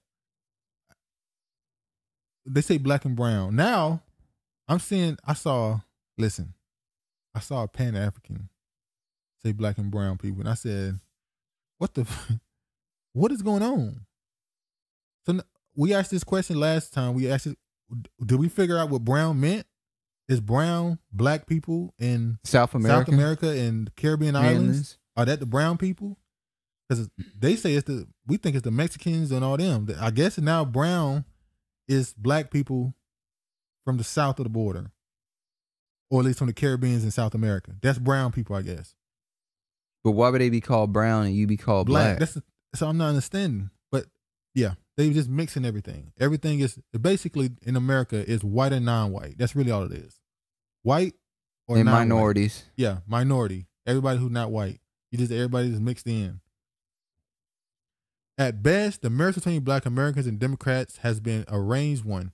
they say black and brown. Now I'm seeing, I saw, listen, I saw a Pan-African say black and brown people. And I said, what the, what is going on? So we asked this question last time. We asked it, did we figure out what brown meant? Is brown black people in South America, South America and Caribbean islands? islands? Are that the brown people? Because they say it's the, we think it's the Mexicans and all them. I guess now brown is black people from the south of the border, or at least from the Caribbeans and South America. That's brown people, I guess. But why would they be called brown and you be called black? black? That's the, so I'm not understanding. But yeah. They just mixing everything. Everything is basically in America is white and non-white. That's really all it is. White or non-white. And minorities. Yeah, minority. Everybody who's not white. You just everybody is mixed in. At best, the marriage between black Americans and Democrats has been a arranged one.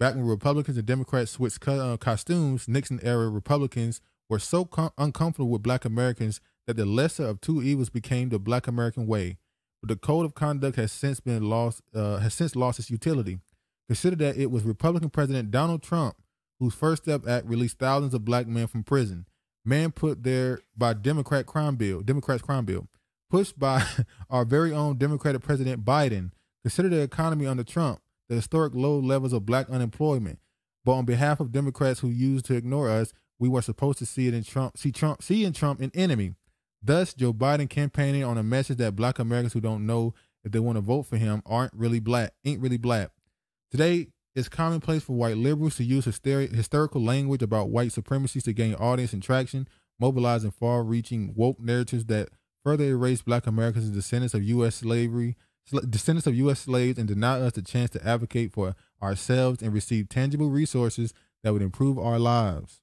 Back when Republicans and Democrats switched co uh, costumes, Nixon-era Republicans were so uncomfortable with black Americans that the lesser of two evils became the black American way. But the code of conduct has since been lost, uh, has since lost its utility. Consider that it was Republican President Donald Trump whose First Step Act released thousands of black men from prison. Man put there by Democrat crime bill, Democrats crime bill, pushed by our very own Democratic President Biden. Consider the economy under Trump, the historic low levels of black unemployment. But on behalf of Democrats who used to ignore us, we were supposed to see it in Trump, see Trump, see in Trump an enemy. Thus, Joe Biden campaigning on a message that black Americans who don't know if they want to vote for him aren't really black, ain't really black. Today, it's commonplace for white liberals to use hysteri hysterical language about white supremacy to gain audience and traction, mobilizing far-reaching woke narratives that further erase black Americans as descendants of U S slavery, sl descendants of U S slaves, and deny us the chance to advocate for ourselves and receive tangible resources that would improve our lives.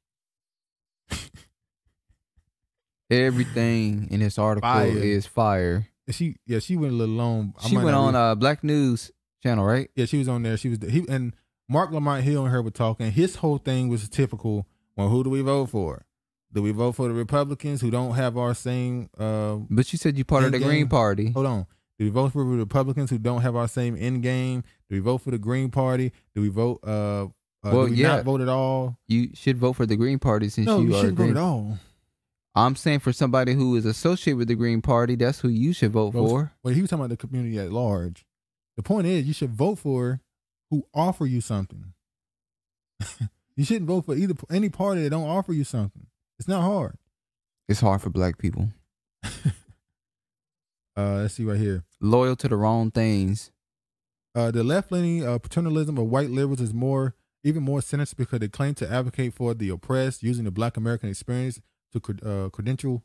Everything in this article fire. is fire. And she, yeah, she went a little long. I she went on uh, Black News Channel, right? Yeah, she was on there. She was he and Mark Lamont Hill and her were talking. His whole thing was typical. Well, who do we vote for? Do we vote for the Republicans who don't have our same? Uh, but you said you part of the game? Green Party. Hold on. Do we vote for the Republicans who don't have our same end game? Do we vote for the Green Party? Do we vote? Uh, uh, well, do we yeah. not vote at all? You should vote for the Green Party since no, you, you are. No, you shouldn't vote at all. I'm saying for somebody who is associated with the Green Party, that's who you should vote for. Well, he was talking about the community at large. The point is, you should vote for who offer you something. You shouldn't vote for either any party that don't offer you something. It's not hard. It's hard for black people. uh, let's see right here. Loyal to the wrong things. Uh, the left-leaning uh, paternalism of white liberals is more, even more sinister because they claim to advocate for the oppressed using the black American experience to uh, credential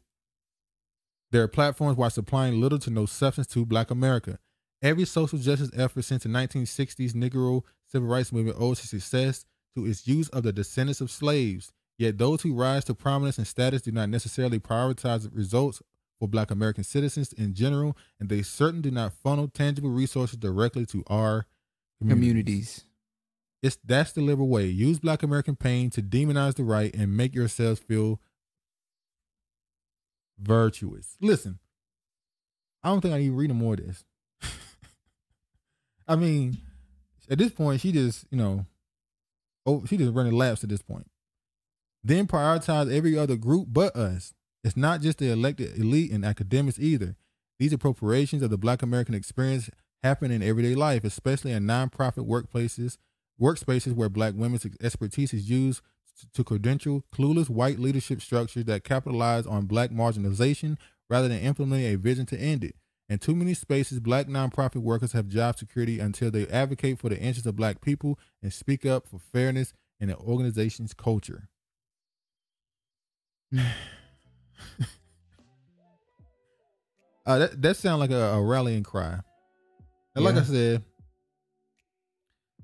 their platforms while supplying little to no substance to black America. Every social justice effort since the nineteen sixties Negro civil rights movement owes its success to its use of the descendants of slaves. Yet those who rise to prominence and status do not necessarily prioritize the results for black American citizens in general, and they certainly do not funnel tangible resources directly to our communities. communities. It's, that's the liberal way. Use black American pain to demonize the right and make yourselves feel virtuous. Listen, I don't think I need to read no more of this. I mean, at this point, she just, you know, oh, she just running laps at this point. Then prioritize every other group but us. It's not just the elected elite and academics either. These appropriations of the black American experience happen in everyday life, especially in nonprofit workplaces, workspaces where black women's expertise is used to credential clueless white leadership structures that capitalize on black marginalization rather than implementing a vision to end it. In too many spaces, black nonprofit workers have job security until they advocate for the interests of black people and speak up for fairness in an organization's culture. Uh, that that sounds like a, a rallying cry. And yeah. Like I said,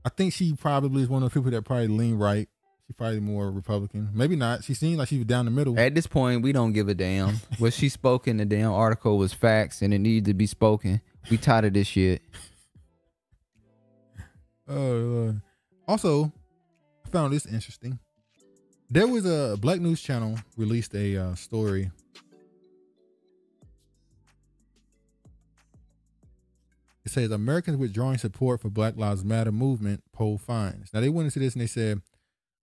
I think she probably is one of the people that probably lean right. She's probably more Republican. Maybe not. She seemed like she was down the middle. At this point, we don't give a damn. What she spoke in the damn article was facts, and it needed to be spoken. We tired of this shit. Oh, Lord. Also, I found this interesting. There was a Black News Channel released a uh, story. It says Americans withdrawing support for Black Lives Matter movement poll finds. Now they went into this and they said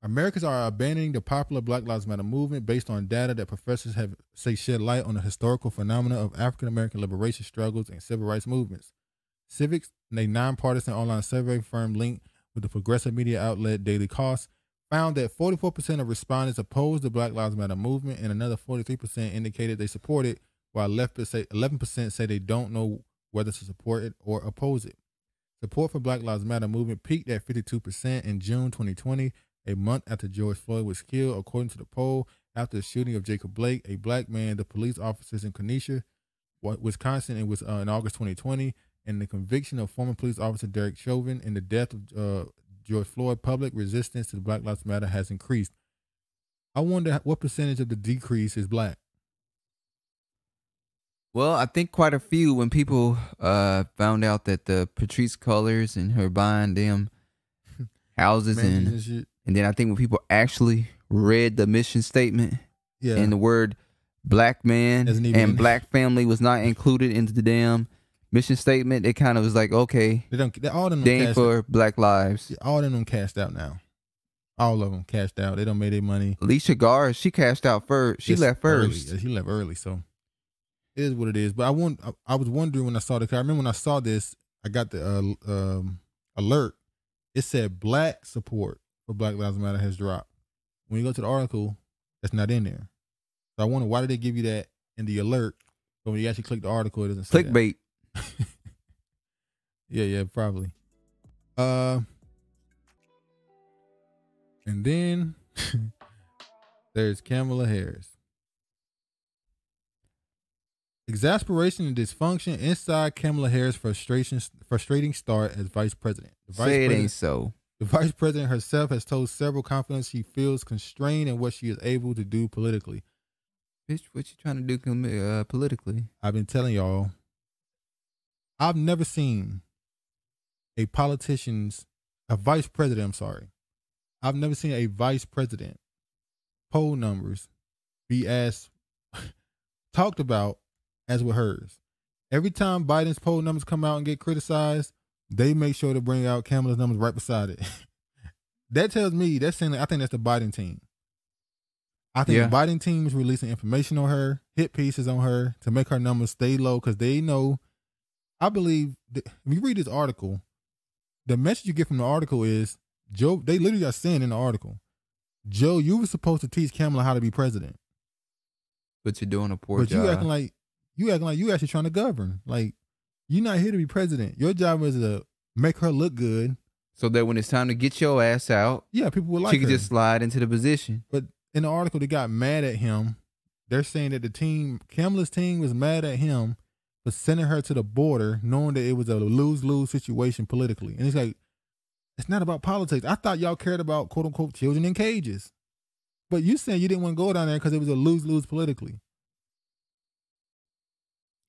Americans are abandoning the popular Black Lives Matter movement based on data that professors have say shed light on the historical phenomena of African American liberation struggles and civil rights movements. Civics, and a nonpartisan online survey firm linked with the progressive media outlet Daily Kos, found that forty-four percent of respondents opposed the Black Lives Matter movement, and another forty-three percent indicated they support it, while eleven percent say they don't know whether to support it or oppose it. Support for Black Lives Matter movement peaked at fifty-two percent in June twenty twenty, a month after George Floyd was killed, according to the poll. After the shooting of Jacob Blake, a black man, the police officers in Kenosha, Wisconsin, it was uh, in August twenty twenty, and the conviction of former police officer Derek Chauvin and the death of uh, George Floyd, public resistance to the Black Lives Matter has increased. I wonder what percentage of the decrease is black. Well, I think quite a few. When people uh, found out that the Patrice Cullors and her buying them houses and, and shit. And then I think when people actually read the mission statement, yeah, and the word black man and black family was not included into the damn mission statement, it kind of was like, okay, they don't, all them they ain't for out. Black lives. Yeah, all of them cashed out now. All of them cashed out. They don't make their money. Alicia Garza, she cashed out first. She yes, left first. Early. She left early, so. It is what it is, but I want. I, I was wondering when I saw the. I remember when I saw this, I got the uh, um, alert. It said black support for Black Lives Matter has dropped. When you go to the article, that's not in there. So I wonder, why did they give you that in the alert? But when you actually click the article, it doesn't say that. Clickbait. Yeah, yeah, probably. Uh, and then there's Kamala Harris. Exasperation and dysfunction inside Kamala Harris' frustration, frustrating start as vice president. The vice Say it president, ain't so. The vice president herself has told several confidants she feels constrained in what she is able to do politically. Bitch, what you trying to do uh, politically? I've been telling y'all, I've never seen a politician's, a vice president, I'm sorry. I've never seen a vice president poll numbers be as talked about as with hers. Every time Biden's poll numbers come out and get criticized, they make sure to bring out Kamala's numbers right beside it. That tells me, that's saying, I think that's the Biden team. I think yeah. the Biden team is releasing information on her, hit pieces on her to make her numbers stay low, because they know, I believe, that, if you read this article, the message you get from the article is, Joe, they literally are saying in the article, Joe, you were supposed to teach Kamala how to be president. But you're doing a poor but job. But you acting like, You acting like you actually trying to govern. Like, you're not here to be president. Your job is to make her look good, so that when it's time to get your ass out, yeah, people will like her. She can just slide into the position. But in the article, they got mad at him. They're saying that the team, Kamala's team, was mad at him for sending her to the border, knowing that it was a lose-lose situation politically. And it's like, it's not about politics. I thought y'all cared about quote unquote children in cages, but you saying you didn't want to go down there because it was a lose-lose politically.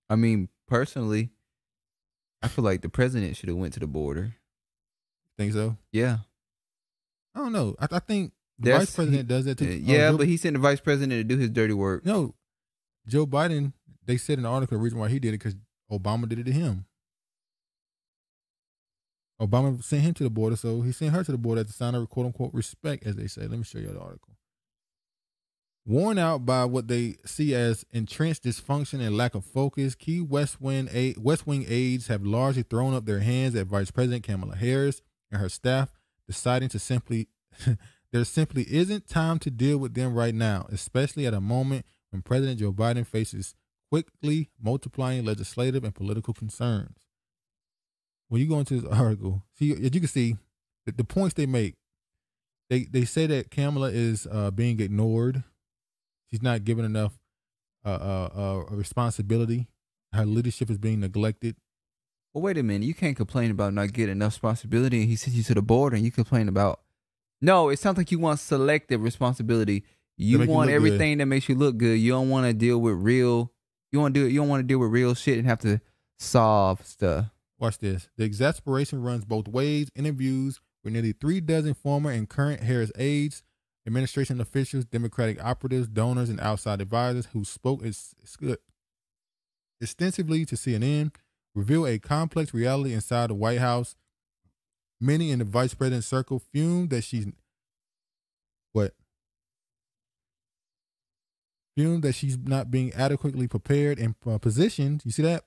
I mean, personally, I feel like the president should have went to the border. Think so? Yeah. I don't know. I, I think the That's, vice president he, does that too. Yeah, um, but he sent the vice president to do his dirty work. No, Joe Biden, they said in the article the reason why he did it because Obama did it to him. Obama sent him to the border, so he sent her to the border as a sign of quote-unquote respect, as they say. Let me show you the article. Worn out by what they see as entrenched dysfunction and lack of focus, key West Wing, aid, West Wing aides have largely thrown up their hands at Vice President Kamala Harris and her staff, deciding to simply, there simply isn't time to deal with them right now, especially at a moment when President Joe Biden faces quickly multiplying legislative and political concerns. When you go into this article, see, as you can see, the, the points they make, they, they say that Kamala is uh, being ignored. She's not given enough uh, uh, uh, responsibility. Her leadership is being neglected. Well, wait a minute. You can't complain about not getting enough responsibility. And he sent you to the board, and you complain about. No, it sounds like you want selective responsibility. You want everything good. That makes you look good. You don't want to deal with real. You want to do. You don't want to deal with real shit and have to solve stuff. Watch this. The exasperation runs both ways. Interviews with nearly three dozen former and current Harris aides, administration officials, Democratic operatives, donors, and outside advisors who spoke ex ex extensively to C N N reveal a complex reality inside the White House. Many in the vice president's circle fumed that she's what? Fumed that she's not being adequately prepared and uh, positioned. You see that?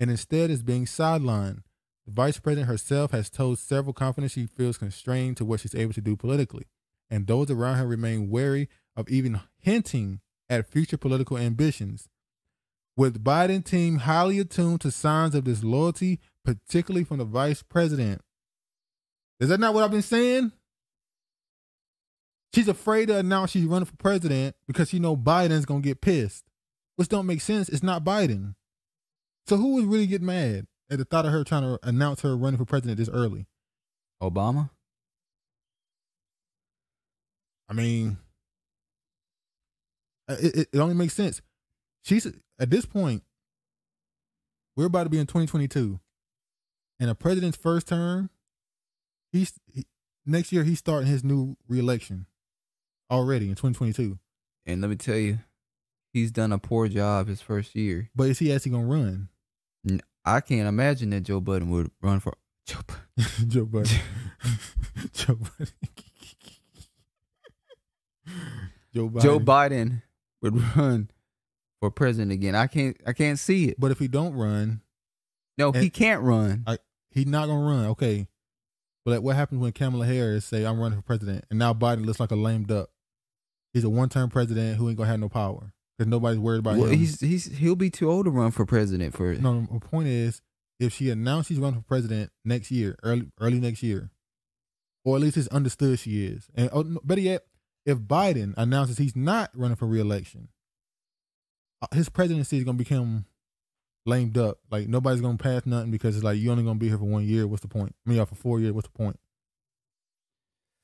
And instead is being sidelined. The vice president herself has told several conferences she feels constrained to what she's able to do politically. And those around her remain wary of even hinting at future political ambitions. With the Biden team highly attuned to signs of disloyalty, particularly from the vice president. Is that not what I've been saying? She's afraid to announce she's running for president because she know Biden's going to get pissed, which don't make sense. It's not Biden. So who would really get mad at the thought of her trying to announce her running for president this early? Obama? I mean, it, it, it only makes sense. She's at this point, we're about to be in twenty twenty-two. And a president's first term, he's he, next year he's starting his new reelection already in twenty twenty-two. And let me tell you, he's done a poor job his first year. But is he actually going to run? I can't imagine that Joe Budden would run for Joe Budden. Joe Budden. Joe Budden. Joe Biden. Joe Biden would run for president again. I can't. I can't see it. But if he don't run, no, he can't run. He's not gonna run. Okay. But like what happens when Kamala Harris say, "I'm running for president," and now Biden looks like a lame duck? He's a one-term president who ain't gonna have no power because nobody's worried about well, him. He's he's he'll be too old to run for president for it. No, my point is, if she announced she's running for president next year, early early next year, or at least it's understood she is, and oh, better yet. If Biden announces he's not running for re-election, his presidency is going to become lamed up. Like, nobody's going to pass nothing because it's like, you're only going to be here for one year. What's the point? I mean, for four years, what's the point?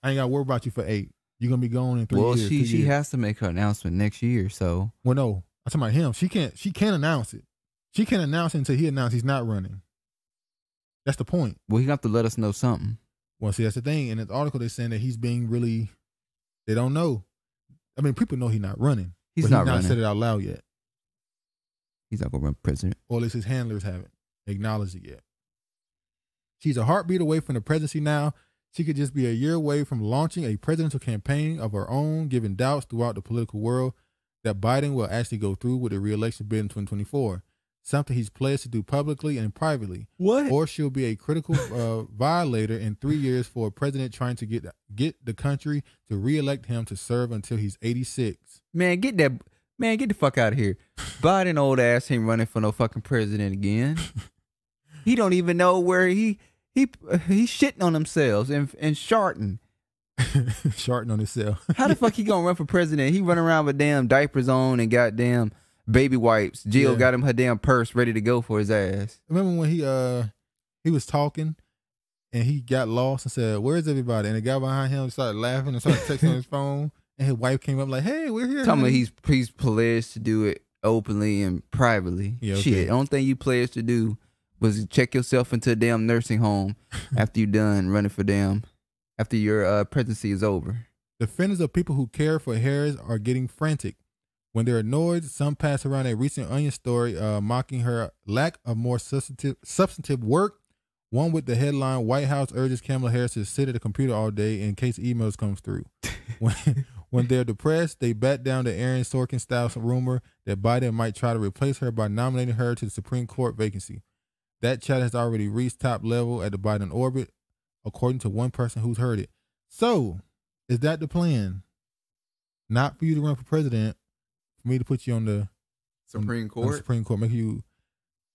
I ain't got to worry about you for eight. You're going to be gone in three well, years. Well, she, she years. has to make her announcement next year, so. Well, no. I'm talking about him. She can't, she can't announce it. She can't announce it until he announces he's not running. That's the point. Well, he's going to have to let us know something. Well, see, that's the thing. In this article, they're saying that he's being really... They don't know. I mean, people know he's not running. He's not running. He's not said it out loud yet. He's not going to run president. Or at least his handlers haven't acknowledged it yet. She's a heartbeat away from the presidency now. She could just be a year away from launching a presidential campaign of her own, giving doubts throughout the political world that Biden will actually go through with a re-election bid in twenty twenty-four, something he's pledged to do publicly and privately. What? Or she'll be a critical uh, violator in three years for a president trying to get get the country to reelect him to serve until he's eighty-six. Man, get that man, get the fuck out of here. Biden old ass ain't running for no fucking president again. He don't even know where he he he's shitting on himself and and sharting. Sharting on himself. How the fuck he gonna run for president? He run around with damn diapers on and goddamn baby wipes. Jill yeah. got him her damn purse ready to go for his ass. Remember when he uh he was talking and he got lost and said, "Where's everybody?" And the guy behind him started laughing and started texting on his phone. And his wife came up like, "Hey, we're here." Tell me he's he's pledged to do it openly and privately. Yeah, okay. Shit, only thing you pledged to do was check yourself into a damn nursing home after you done running for damn after your uh, presidency is over. Defenders of people who care for Harris are getting frantic. When they're annoyed, some pass around a recent Onion story uh, mocking her lack of more substantive, substantive work. One with the headline, "White House urges Kamala Harris to sit at a computer all day in case emails comes through." When, when they're depressed, they bat down the Aaron Sorkin-style rumor that Biden might try to replace her by nominating her to the Supreme Court vacancy. That chat has already reached top level at the Biden orbit, according to one person who's heard it. So, is that the plan? Not for you to run for president, me to put you on the Supreme on, Court. On the Supreme Court. Make you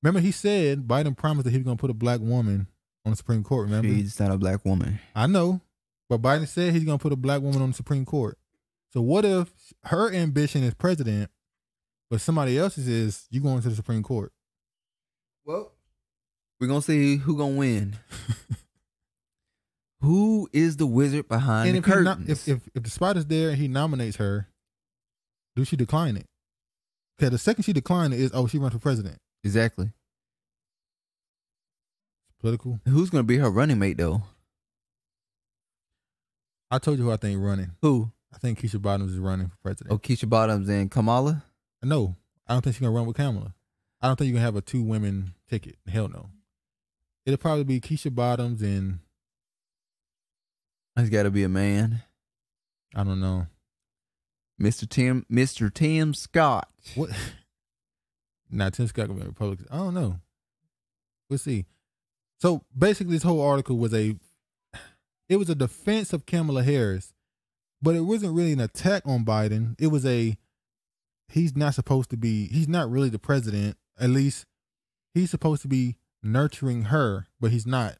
remember he said Biden promised that he was gonna put a black woman on the Supreme Court, remember? He's not a black woman. I know. But Biden said he's gonna put a black woman on the Supreme Court. So what if her ambition is president, but somebody else's is you going to the Supreme Court? Well, we're going to see who going to win. Who is the wizard behind and the if curtains? Not, if, if, if the spot is there and he nominates her, do she decline it? Because the second she declined it is, oh, she runs for president. Exactly. Political. Who's going to be her running mate, though? I told you who I think running. Who? I think Keisha Bottles is running for president. Oh, Keisha Bottles and Kamala? No. I don't think she's going to run with Kamala. I don't think you're going to have a two-women ticket. Hell no. It'll probably be Keisha Bottles and... It's got to be a man. I don't know. Mister Tim Mister Tim Scott. What? Nah, Tim Scott going to be a Republican. I don't know. We'll see. So basically this whole article was a... It was a defense of Kamala Harris, but it wasn't really an attack on Biden. It was a, he's not supposed to be, he's not really the president. At least he's supposed to be nurturing her, but he's not.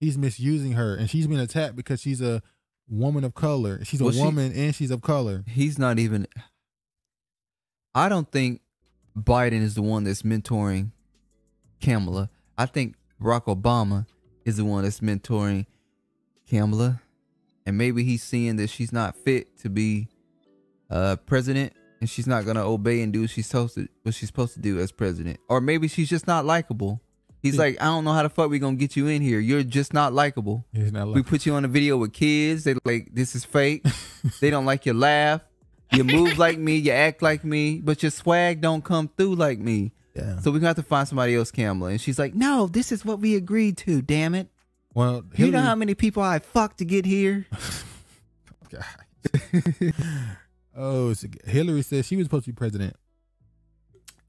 He's misusing her, and she's being attacked because she's a woman of color. She's a well, woman she, and she's of color. He's not even, I don't think Biden is the one that's mentoring Kamala. I think Barack Obama is the one that's mentoring Kamala, and maybe he's seeing that she's not fit to be uh president, and she's not gonna obey and do what she's supposed to what she's supposed to do as president. Or maybe she's just not likable. He's yeah. like, I don't know how the fuck we gonna get you in here. You're just not likable. We put you on a video with kids. They like, this is fake. They don't like your laugh. You move like me. You act like me, but your swag don't come through like me. Yeah. So we're gonna have to find somebody else, Kamala. And she's like, no, this is what we agreed to. Damn it. Well, Hillary, you know how many people I fucked to get here? Oh, so Hillary said she was supposed to be president.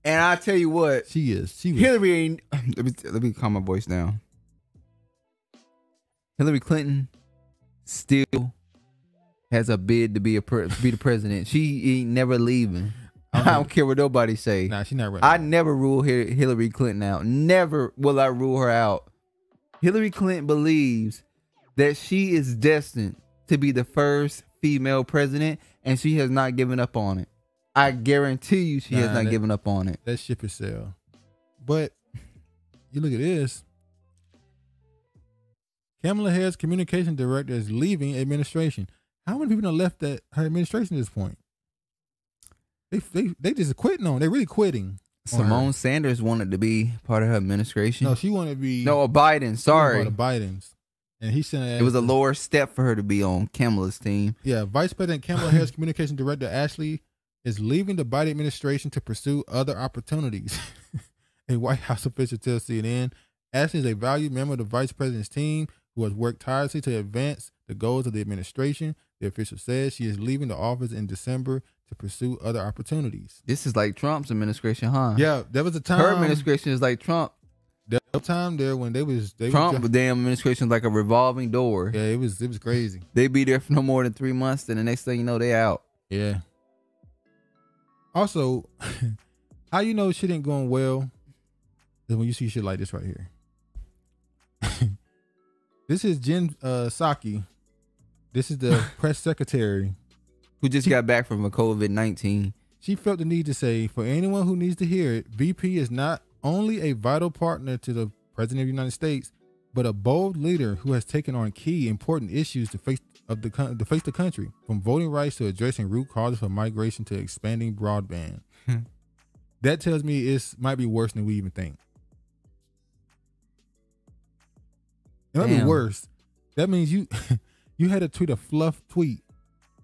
And I tell you what. She is. She was. Hillary ain't. Let me, let me calm my voice down. Hillary Clinton still has a bid to be a pre, be the president. She ain't never leaving. I don't, I don't care what nobody say. Nah, she not running. I never rule Hillary Clinton out. Never will I rule her out. Hillary Clinton believes that she is destined to be the first female president, and she has not given up on it. I guarantee you she nah, has not that, given up on it. That ship is sailed. But you look at this. Kamala Harris, communication director, is leaving administration. How many people have left that her administration at this point? They they, they just quitting on. They're really quitting. Simone Sanders wanted to be part of her administration. No, she wanted to be. No, Biden. Sorry, Biden's, and he said it was a lower step for her to be on Kamala's team. Yeah, Vice President Kamala Harris, communication director Ashley, is leaving the Biden administration to pursue other opportunities. A White House official tells C N N, Ashley is a valued member of the Vice President's team who has worked tirelessly to advance the goals of the administration. The official says she is leaving the office in December to pursue other opportunities. This is like Trump's administration, huh? Yeah, there was a time. Her administration is like Trump. There was a time there when they was they Trump. Was damn administration like a revolving door. Yeah, it was it was crazy. They be there for no more than three months, and the next thing you know, they out. Yeah. Also, how you know shit ain't going well is when you see shit like this right here. This is Jen uh, Psaki. This is the press secretary who just she, got back from a COVID nineteen. She felt the need to say, for anyone who needs to hear it, V P is not only a vital partner to the president of the United States, but a bold leader who has taken on key important issues to face of the to face the country, from voting rights to addressing root causes for migration to expanding broadband. That tells me it might be worse than we even think. It might Damn. be worse. That means you... You had to tweet a fluff tweet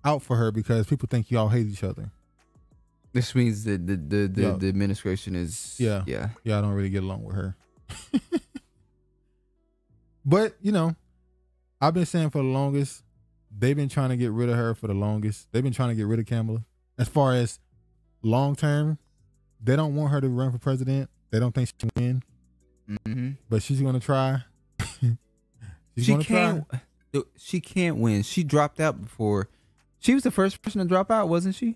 out for her because people think y'all hate each other. This means that the the the, yeah. the administration is yeah yeah yeah. I don't really get along with her. But you know, I've been saying for the longest, they've been trying to get rid of her for the longest. They've been trying to get rid of Kamala. As far as long term, they don't want her to run for president. They don't think she can win, mm-hmm. but she's gonna try. she's she gonna can't. Try. She can't win. She dropped out before. She was the first person to drop out, wasn't she?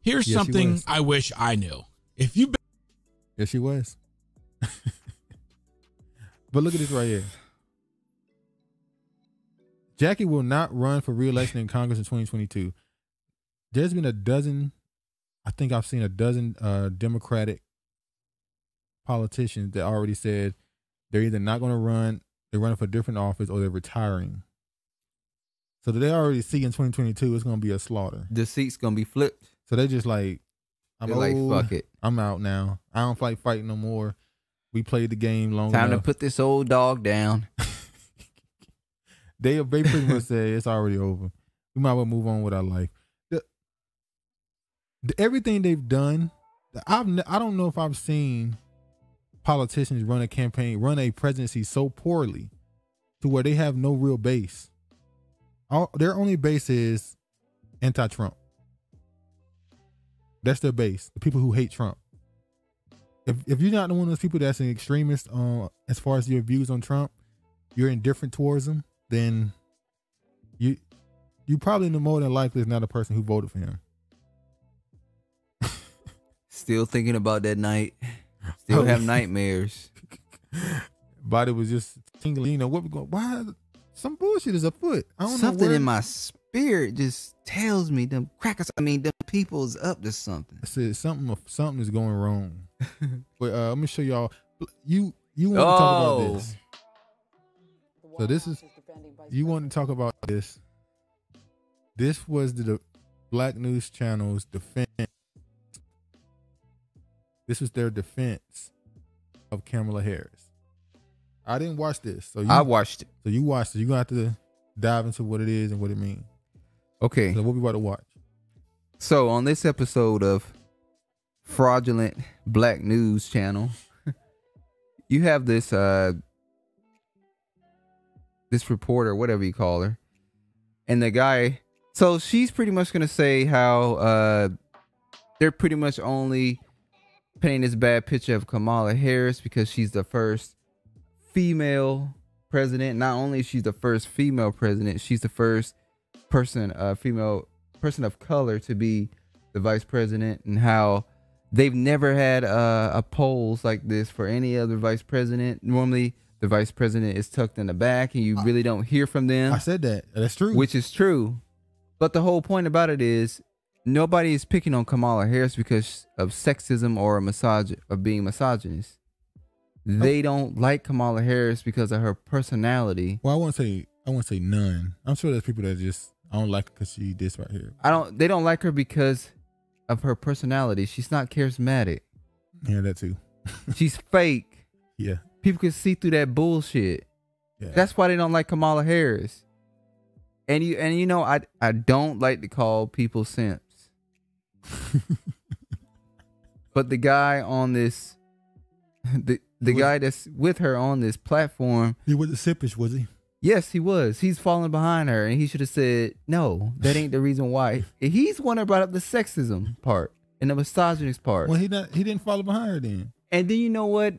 Here's yes, something she I wish I knew. If you, yes, she was. But look at this right here. Jackie will not run for re-election in Congress in twenty twenty-two. There's been a dozen. I think I've seen a dozen uh, Democratic politicians that already said they're either not going to run, they're running for a different office, or they're retiring. So they already see in twenty twenty-two it's going to be a slaughter. The seat's going to be flipped. So they just like, I'm like, fuck it. I'm out now. I don't like fighting no more. We played the game long enough. Time to put this old dog down. They, they pretty much said it's already over. We might as well move on with our life. The, the, everything they've done, the, I've, I don't know if I've seen politicians run a campaign, run a presidency so poorly to where they have no real base. All, their only base is anti-Trump. That's their base, the people who hate Trump. If, if you're not one of those people that's an extremist uh, as far as your views on Trump, you're indifferent towards him, then you you probably know more than likely is not a person who voted for him. Still thinking about that night. Still have nightmares. Body was just tingling. You know what? We going? Why? Some bullshit is afoot. I don't something know where. In my spirit just tells me them crackers. I mean, them people's up to something. I said something. Something is going wrong. But uh, let me show y'all. You you want oh. to talk about this? So this is you want to talk about this. This was the, the Black News Channel's defense. This was their defense of Kamala Harris. I didn't watch this, so you, I watched it. So you watched it. You're gonna have to dive into what it is and what it means. Okay. So what we about to watch. So on this episode of Fraudulent Black News Channel, you have this uh this reporter, whatever you call her, and the guy. So she's pretty much gonna say how uh they're pretty much only painting this bad picture of Kamala Harris because she's the first female president. Not only is she the first female president, she's the first person, uh, female person of color to be the vice president, and how they've never had uh, a polls like this for any other vice president. Normally, the vice president is tucked in the back and you I, really don't hear from them. I said that. That's true. Which is true. But the whole point about it is, nobody is picking on Kamala Harris because of sexism or a misog- of being misogynist. They don't like Kamala Harris because of her personality. Well, I won't say I won't say none. I'm sure there's people that just I don't like her because she this right here. I don't. They don't like her because of her personality. She's not charismatic. Yeah, that too. She's fake. Yeah. People can see through that bullshit. Yeah. That's why they don't like Kamala Harris. And you and you know I I don't like to call people simps. But the guy on this the the was, guy that's with her on this platform, he was a simpish, was he? Yes, he was. He's falling behind her, and he should have said no, that ain't the reason why. He's one that brought up the sexism part and the misogynist part. Well, he not, he didn't follow behind her then. And then you know what,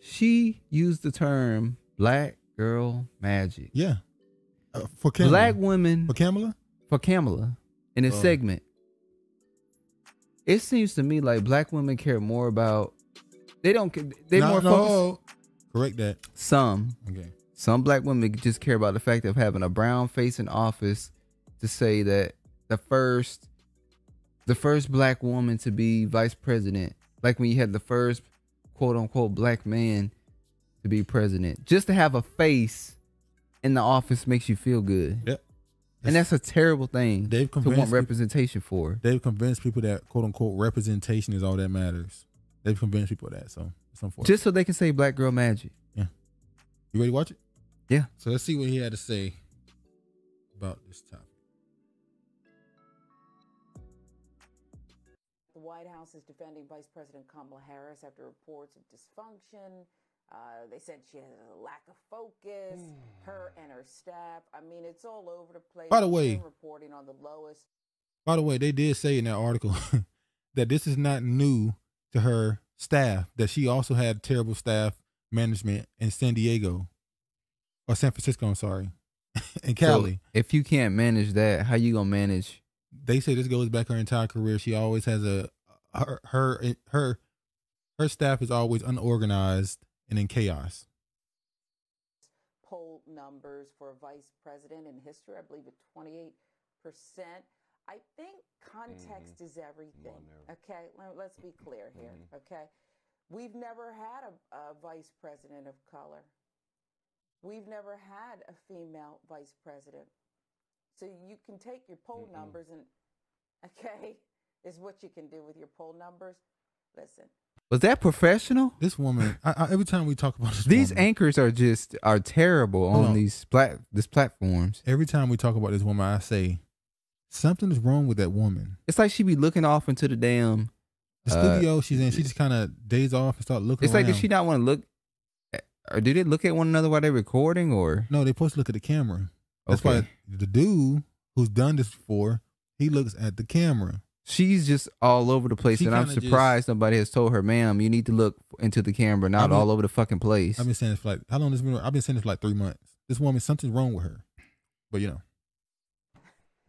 she used the term black girl magic. Yeah, uh, for Kamala. Black women for Kamala for Kamala in this uh, segment. It seems to me like black women care more about, they don't, they no, more no. focused. Correct that. Some, okay. Some black women just care about the fact of having a brown face in office to say that the first, the first black woman to be vice president, like when you had the first quote unquote black man to be president, just to have a face in the office makes you feel good. Yep. And that's a terrible thing they've to want representation people, for. They've convinced people that, quote unquote, representation is all that matters. They've convinced people of that. So it's unfortunate. Just so they can say black girl magic. Yeah. You ready to watch it? Yeah. So let's see what he had to say about this topic. The White House is defending Vice President Kamala Harris after reports of dysfunction. Uh, they said she has a lack of focus, mm. her and her staff. I mean, it's all over the place. By the way, reporting on the lowest. By the way, they did say in that article that this is not new to her staff, that she also had terrible staff management in San Diego or San Francisco, I'm sorry, and Cali. So if you can't manage that, how you going to manage? They say this goes back her entire career. She always has a, her, her, her, her staff is always unorganized and in chaos. Poll numbers for vice president in history, I believe it's twenty-eight percent. I think context mm-hmm. is everything. Okay, let's be clear here, mm-hmm. okay? We've never had a, a vice president of color. We've never had a female vice president. So you can take your poll mm-mm. numbers and, okay, is what you can do with your poll numbers. Listen. Was that professional? This woman, I, I, every time we talk about this These woman, anchors are just, are terrible on, on these plat, this platforms. Every time we talk about this woman, I say, something is wrong with that woman. It's like she be looking off into the damn... The uh, studio she's in, she just kind of days off and start looking It's around. Like, does she not want to look... At, or do they look at one another while they're recording, or...? No, they're supposed to look at the camera. That's okay. Why the dude who's done this before, he looks at the camera. She's just all over the place, she and I'm surprised just, nobody has told her, ma'am, you need to look into the camera, not I mean, all over the fucking place. I've been saying this for like, how long this been? I've been saying this for like three months. This woman, something's wrong with her, but you know.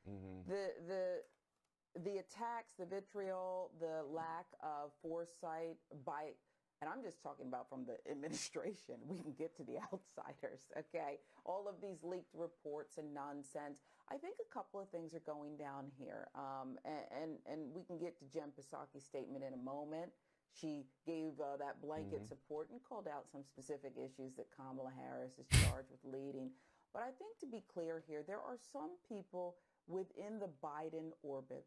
Mm-hmm. The the the attacks, the vitriol, the lack of foresight by, and I'm just talking about from the administration. We can get to the outsiders, okay? All of these leaked reports and nonsense. I think a couple of things are going down here, um, and, and and we can get to Jen Psaki's statement in a moment. She gave uh, that blanket mm-hmm. support and called out some specific issues that Kamala Harris is charged with leading. But I think, to be clear here, there are some people within the Biden orbit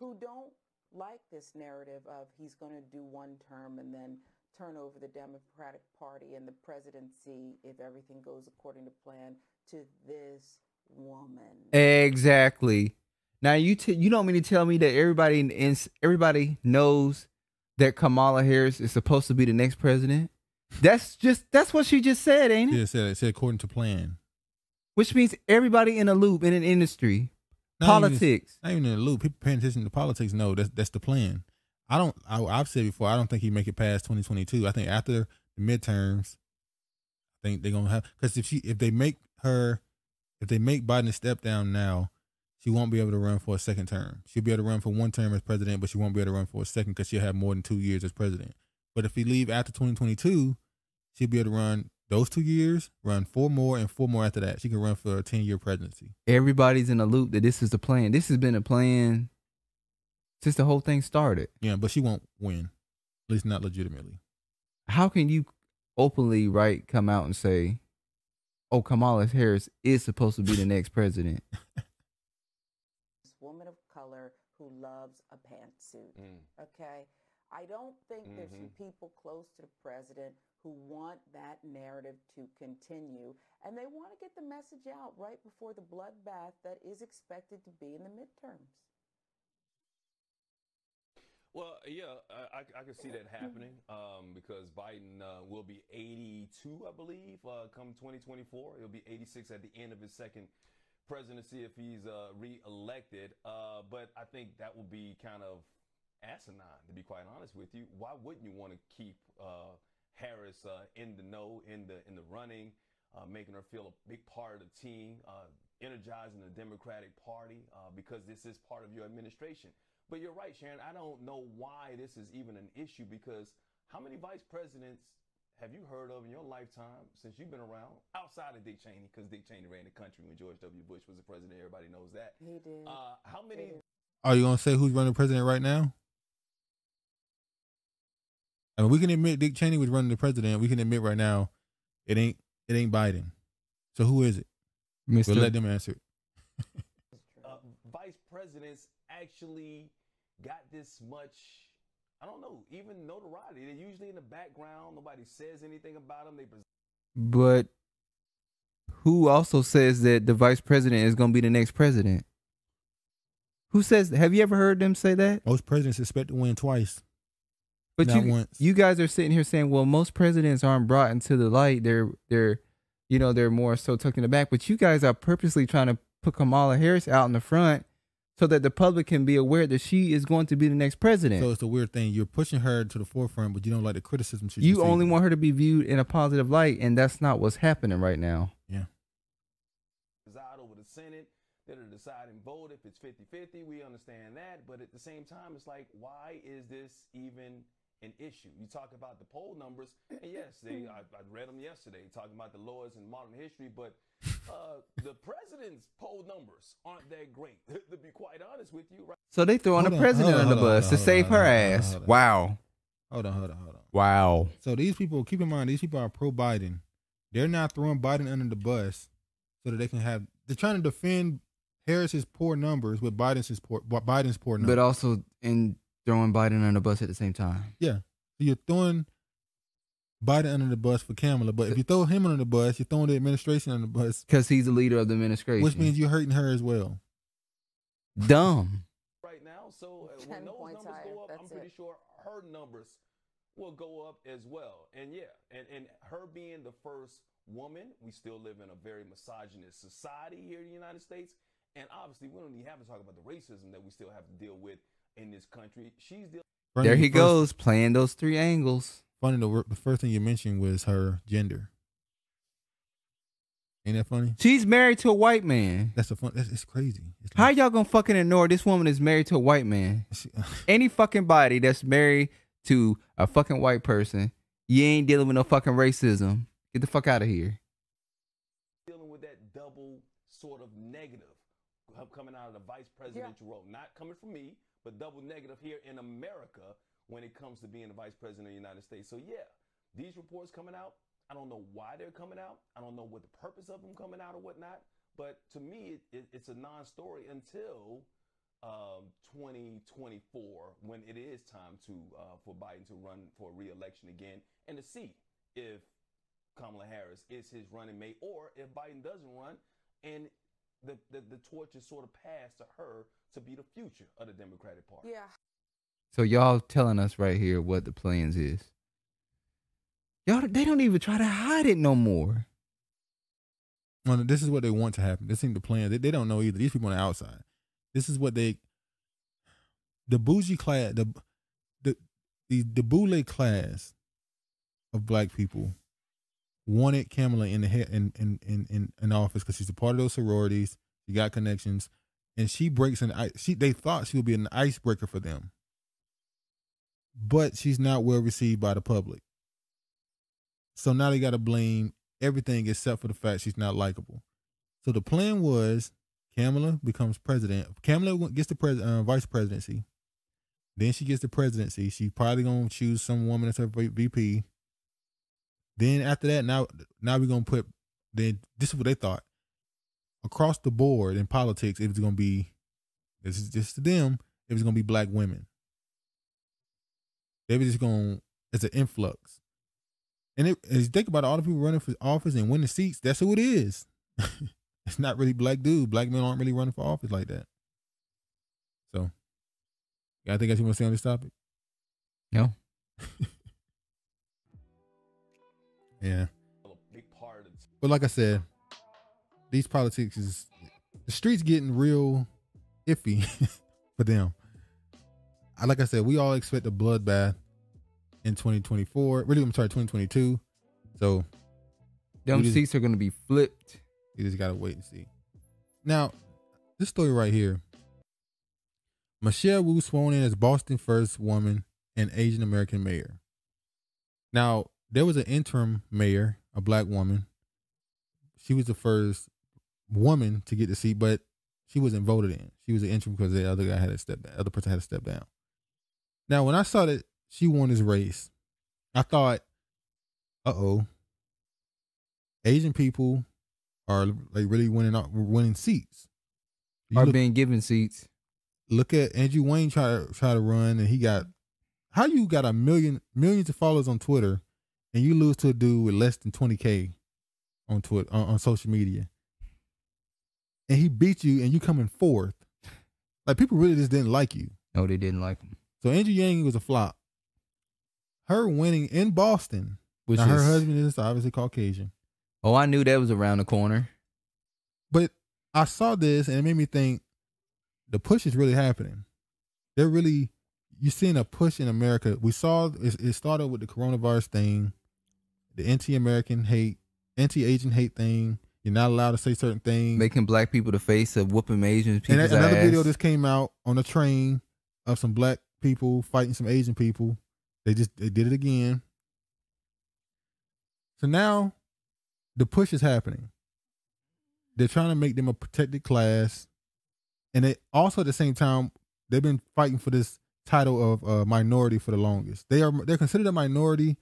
who don't like this narrative of he's going to do one term and then turn over the Democratic Party and the presidency, if everything goes according to plan, to this woman. Exactly. Now you t you don't mean to tell me that everybody in everybody knows that Kamala Harris is supposed to be the next president? That's just that's what she just said, ain't it? Yeah, it said, it said according to plan, which means everybody in a loop in an industry, not politics. Even, not even in a loop. People paying attention to politics. No, that's that's the plan. I don't. I, I've said before. I don't think he make it past twenty twenty-two. I think after the midterms, I think they're gonna have, because if she if they make her. If they make Biden step down now, she won't be able to run for a second term. She'll be able to run for one term as president, but she won't be able to run for a second because she'll have more than two years as president. But if he leave after twenty twenty-two, she'll be able to run those two years, run four more, and four more after that. She can run for a ten-year presidency. Everybody's in a loop that this is the plan. This has been a plan since the whole thing started. Yeah, but she won't win, at least not legitimately. How can you openly, right, come out and say, oh, Kamala Harris is supposed to be the next president? This woman of color who loves a pantsuit, mm. okay? I don't think mm-hmm. there's some people close to the president who want that narrative to continue, and they want to get the message out right before the bloodbath that is expected to be in the midterms. Well, yeah, I, I can see that happening um, because Biden uh, will be eighty-two, I believe, uh, come twenty twenty-four. He'll be eighty-six at the end of his second presidency if he's uh, reelected. Uh, but I think that will be kind of asinine, to be quite honest with you. Why wouldn't you want to keep uh, Harris uh, in the know, in the in the running, uh, making her feel a big part of the team, uh, energizing the Democratic Party uh, because this is part of your administration? But you're right, Sharon. I don't know why this is even an issue, because how many vice presidents have you heard of in your lifetime since you've been around outside of Dick Cheney? Because Dick Cheney ran the country when George W. Bush was the president. Everybody knows that. He did. Uh, how many? Are you going to say who's running president right now? I mean, we can admit Dick Cheney was running the president. We can admit right now it ain't it ain't Biden. So who is it? Mister We'll let them answer it. uh, vice presidents actually got this much, I don't know, even notoriety. They're usually in the background. Nobody says anything about them. They but who also says that the vice president is going to be the next president? Who says? Have you ever heard them say that? Most presidents expect to win twice. But Not you, once. you guys are sitting here saying, well, most presidents aren't brought into the light. They're, they're, you know, they're more so tucked in the back. But you guys are purposely trying to put Kamala Harris out in the front, so that the public can be aware that she is going to be the next president. So it's the weird thing. You're pushing her to the forefront, but you don't like the criticism she's You receiving. Only want her to be viewed in a positive light, and that's not what's happening right now. Yeah. Preside over the Senate. They're the deciding vote. If it's fifty fifty, we understand that. But at the same time, it's like, why is this even an issue? You talk about the poll numbers, and yes, they I, I read them yesterday, talking about the lowest in modern history, but uh, the president's poll numbers aren't that great, to be quite honest with you. Right? So they throwing the president on, on, on, on the bus on, to on, save on, her on, ass. On, wow. Hold on, hold on, hold on. Wow. So these people, keep in mind, these people are pro-Biden. They're not throwing Biden under the bus so that they can have, they're trying to defend Harris's poor numbers with Biden's poor, Biden's poor numbers. But also in throwing Biden under the bus at the same time. Yeah. So you're throwing Biden under the bus for Kamala, but if you throw him under the bus, you're throwing the administration under the bus. Because he's the leader of the administration. Which means you're hurting her as well. Dumb. Right now, so when those numbers go up, I'm pretty sure her numbers will go up as well. And yeah, and, and her being the first woman, we still live in a very misogynist society here in the United States. And obviously, we don't even have to talk about the racism that we still have to deal with in this country. She's dealing. There he goes, playing those three angles. Funny, the, the first thing you mentioned was her gender. Ain't that funny? She's married to a white man. That's a fun. That's it's crazy. It's like, how y'all gonna fucking ignore this woman is married to a white man? She, uh, Any fucking body that's married to a fucking white person, you ain't dealing with no fucking racism. Get the fuck out of here. Dealing with that double sort of negative coming out of the vice presidential yeah. role, not coming from me, but double negative here in America when it comes to being the vice president of the United States. So yeah, these reports coming out. I don't know why they're coming out. I don't know what the purpose of them coming out or whatnot. But to me, it, it, it's a non-story until um, twenty twenty-four, when it is time to uh, for Biden to run for re-election again and to see if Kamala Harris is his running mate or if Biden doesn't run and the, the, the torch is sort of passed to her to be the future of the Democratic Party. Yeah. So y'all telling us right here what the plans is. Y'all, they don't even try to hide it no more. Well, this is what they want to happen. This ain't the plan. They, they don't know either. These people on the outside. This is what they, the bougie class, the the the, the boule class of black people wanted Kamala in the head in in in in office because she's a part of those sororities. She got connections, and she breaks an ice. She they thought she would be an icebreaker for them, but she's not well received by the public. So now they got to blame everything except for the fact she's not likable. So the plan was Kamala becomes president. Kamala gets the pres uh, vice presidency. Then she gets the presidency. She probably going to choose some woman as her V P. Then after that, now now we're going to put, then this is what they thought. Across the board in politics, it was going to be, this is just to them, it was going to be black women. They were just going, it's an influx. And it, as you think about it, all the people running for office and winning seats, that's who it is. It's not really black dudes. Black men aren't really running for office like that. So, yeah, I think I should want to say on this topic. No. Yeah. But like I said, these politics is, the streets getting real iffy for them. I, like I said, we all expect a bloodbath in twenty twenty-four, really, I'm sorry, twenty twenty-two. So them just, seats are going to be flipped. You just got to wait and see. Now, this story right here. Michelle Wu sworn in as Boston first woman and Asian American mayor. Now, there was an interim mayor, a black woman. She was the first woman to get the seat, but she wasn't voted in. She was an interim because the other guy had to step down. Other person had to step down. Now, when I saw that she won this race, I thought, uh-oh, Asian people are like really winning winning seats. You are look, being given seats. Look at Andrew Yang try to try to run, and he got, how you got a million millions of followers on Twitter, and you lose to a dude with less than twenty K on Twitter on, on social media, and he beat you, and you coming fourth. Like, people really just didn't like you. No, they didn't like him. So Andrew Yang was a flop. Her winning in Boston, which now her is, husband is obviously Caucasian. Oh, I knew that was around the corner. But I saw this and it made me think the push is really happening. They're really, you're seeing a push in America. We saw it, it started with the coronavirus thing, the anti-American hate, anti-Asian hate thing. You're not allowed to say certain things. Making black people the face of whooping Asian people. And another ass. video just came out on a train of some black people fighting some Asian people. They just they did it again. So now the push is happening. They're trying to make them a protected class. And they also at the same time, they've been fighting for this title of uh, minority for the longest. They are they're considered a minority,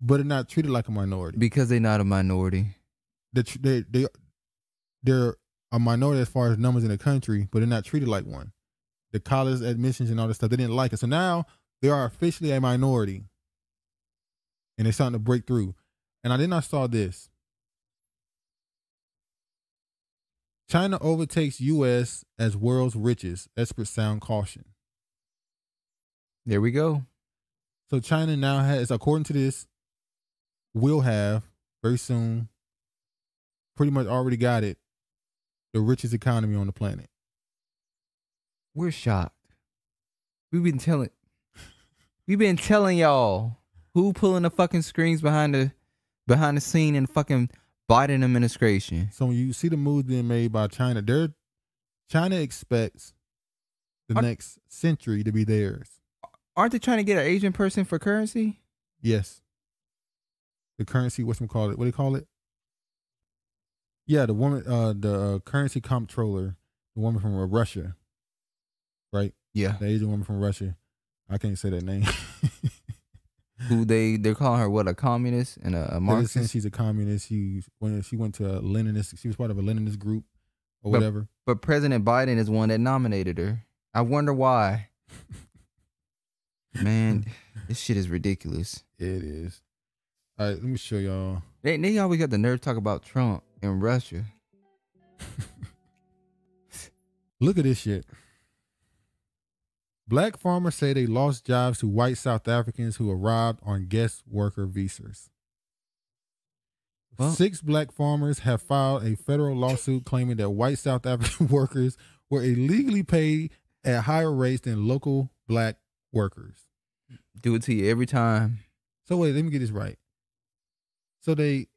but they're not treated like a minority because they're not a minority. They they they they're a minority as far as numbers in the country, but they're not treated like one. The college admissions and all this stuff, they didn't like it, so now they are officially a minority, and they're starting to break through. And I then I saw this. China overtakes U S as world's richest. Experts sound caution. There we go. So China now has, according to this, will have very soon, pretty much already got it, the richest economy on the planet. We're shocked. We've been telling, we've been telling y'all who pulling the fucking screens behind the, behind the scene in fucking Biden administration. So when you see the moves being made by China, they're, China expects the Are, next century to be theirs. Aren't they trying to get an Asian person for currency? Yes. The currency, what's them call it? What do they call it? Yeah, the woman, uh, the currency comptroller, the woman from Russia, right? Yeah, the Asian woman from Russia. I can't say that name. Who they they call her? What, a communist and a, a Marxist? Since she's a communist. She when she went to a Leninist. She was part of a Leninist group or but, whatever. But President Biden is one that nominated her. I wonder why. Man, this shit is ridiculous. It is. All right, let me show y'all. They, they always got the nerve to talk about Trump and Russia. Look at this shit. Black farmers say they lost jobs to white South Africans who arrived on guest worker visas. Well, Six black farmers have filed a federal lawsuit claiming that white South African workers were illegally paid at higher rates than local black workers. Do it to you every time. So wait, let me get this right. So they,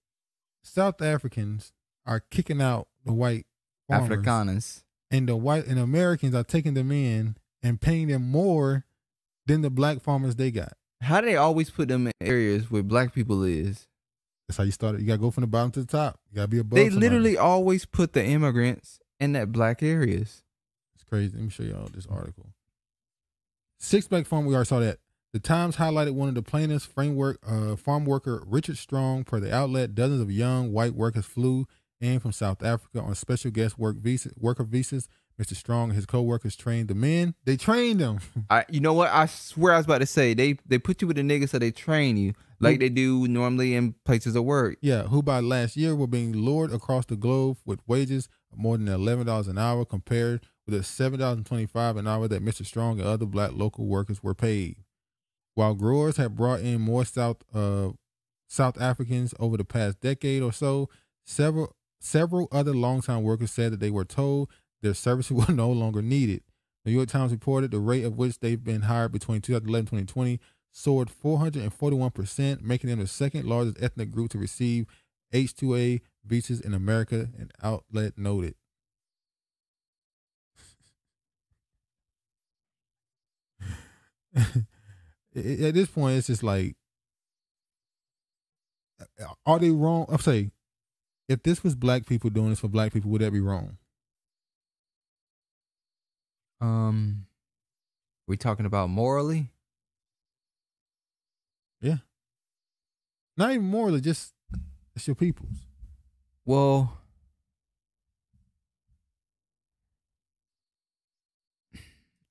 South Africans are kicking out the white farmers, Afrikaners, and the white and Americans are taking them in and paying them more than the black farmers they got. How do they always put them in areas where black people is? That's how you started. You gotta go from the bottom to the top. You gotta be above. They somebody. Literally always put the immigrants in that black areas. It's crazy. Let me show y'all this article. Six black farm, we already saw that. The Times highlighted one of the plaintiffs, framework uh, farm worker Richard Strong. Per the outlet, dozens of young white workers flew in from South Africa on special guest work visa, worker visas. Mister Strong and his co-workers trained the men. They trained them. I, you know what? I swear I was about to say, they they put you with a nigga so they train you like who, they do normally in places of work. Yeah, who by last year were being lured across the globe with wages of more than eleven dollars an hour compared with the seven dollars and twenty-five cents an hour that Mister Strong and other black local workers were paid. While growers have brought in more South uh, South Africans over the past decade or so, several several other longtime workers said that they were told their services were no longer needed. The New York Times reported the rate at which they've been hired between two thousand eleven and twenty twenty soared four hundred forty-one percent, making them the second largest ethnic group to receive H two A visas in America, an outlet noted. At this point, it's just like, are they wrong? I'm saying, if this was black people doing this for black people, would that be wrong? Um, we talking about morally? Yeah. Not even morally, just it's your people's. Well,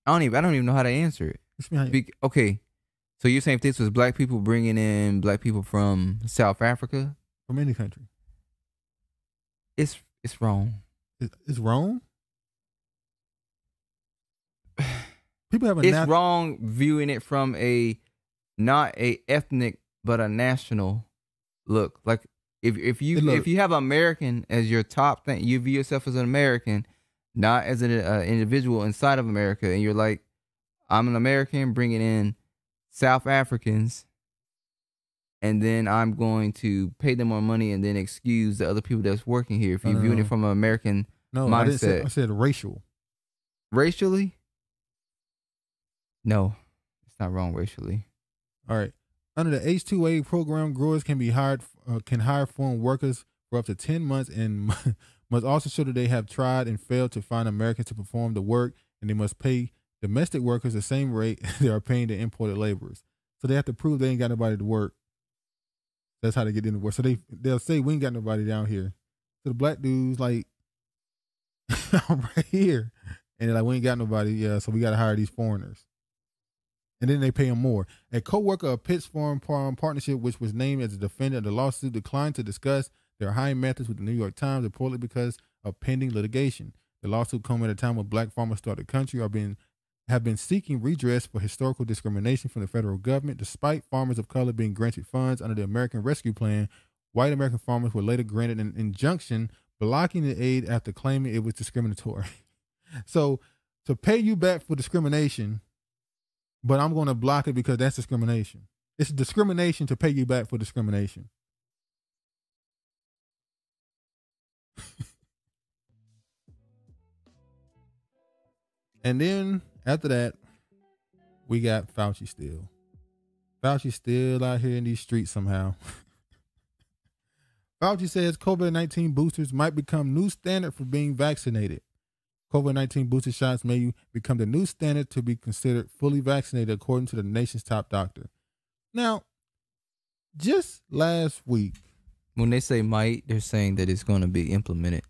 I don't even I don't even know how to answer it. Be okay, so you're saying if this was black people bringing in black people from South Africa, from any country, it's it's wrong. It's, it's wrong. People have a it's wrong viewing it from a not a ethnic but a national look. Like if if you look, if you have American as your top thing, you view yourself as an American, not as an uh, individual inside of America, and you're like, I'm an American bringing in South Africans, and then I'm going to pay them more money and then excuse the other people that's working here. If you're no, viewing no. it from an American no, mindset. I didn't say, I said racial. Racially? No, it's not wrong racially. All right. Under the H two A program, growers can be hired, uh, can hire foreign workers for up to ten months and must also show that they have tried and failed to find Americans to perform the work, and they must pay domestic workers the same rate they are paying the imported laborers. So they have to prove they ain't got nobody to work. That's how they get into work. So they, they'll say, we ain't got nobody down here. So the black dudes like, I'm right here. And they're like, we ain't got nobody. Yeah, so we got to hire these foreigners. And then they pay them more. A co-worker of Pitt's Foreign Partnership, which was named as a defendant of the lawsuit, declined to discuss their hiring methods with the New York Times, reportedly because of pending litigation. The lawsuit comes at a time when black farmers throughout the country are being, have been seeking redress for historical discrimination from the federal government. Despite farmers of color being granted funds under the American Rescue Plan, white American farmers were later granted an injunction blocking the aid after claiming it was discriminatory. So to pay you back for discrimination, but I'm going to block it because that's discrimination. It's discrimination to pay you back for discrimination. And then after that, we got Fauci still. Fauci still out here in these streets somehow. Fauci says COVID nineteen boosters might become new standard for being vaccinated. COVID nineteen booster shots may become the new standard to be considered fully vaccinated, according to the nation's top doctor. Now, just last week, when they say might, they're saying that it's going to be implemented.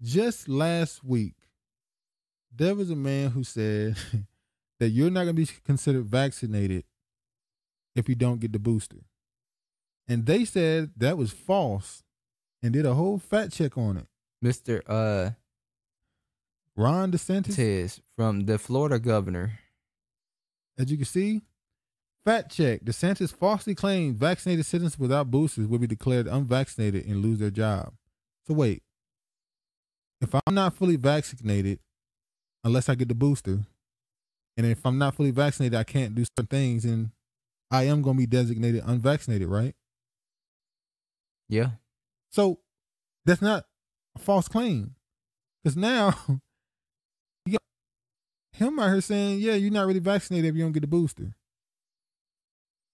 Just last week, there was a man who said that you're not going to be considered vaccinated if you don't get the booster. And they said that was false and did a whole fact check on it. Mister Uh, Ron DeSantis Tez from the Florida governor. As you can see, fact check. DeSantis falsely claimed vaccinated citizens without boosters will be declared unvaccinated and lose their job. So wait, if I'm not fully vaccinated, unless I get the booster, and if I'm not fully vaccinated, I can't do certain things, and I am going to be designated unvaccinated, right? Yeah. So that's not a false claim, because now you got him out here saying, yeah, you're not really vaccinated if you don't get the booster.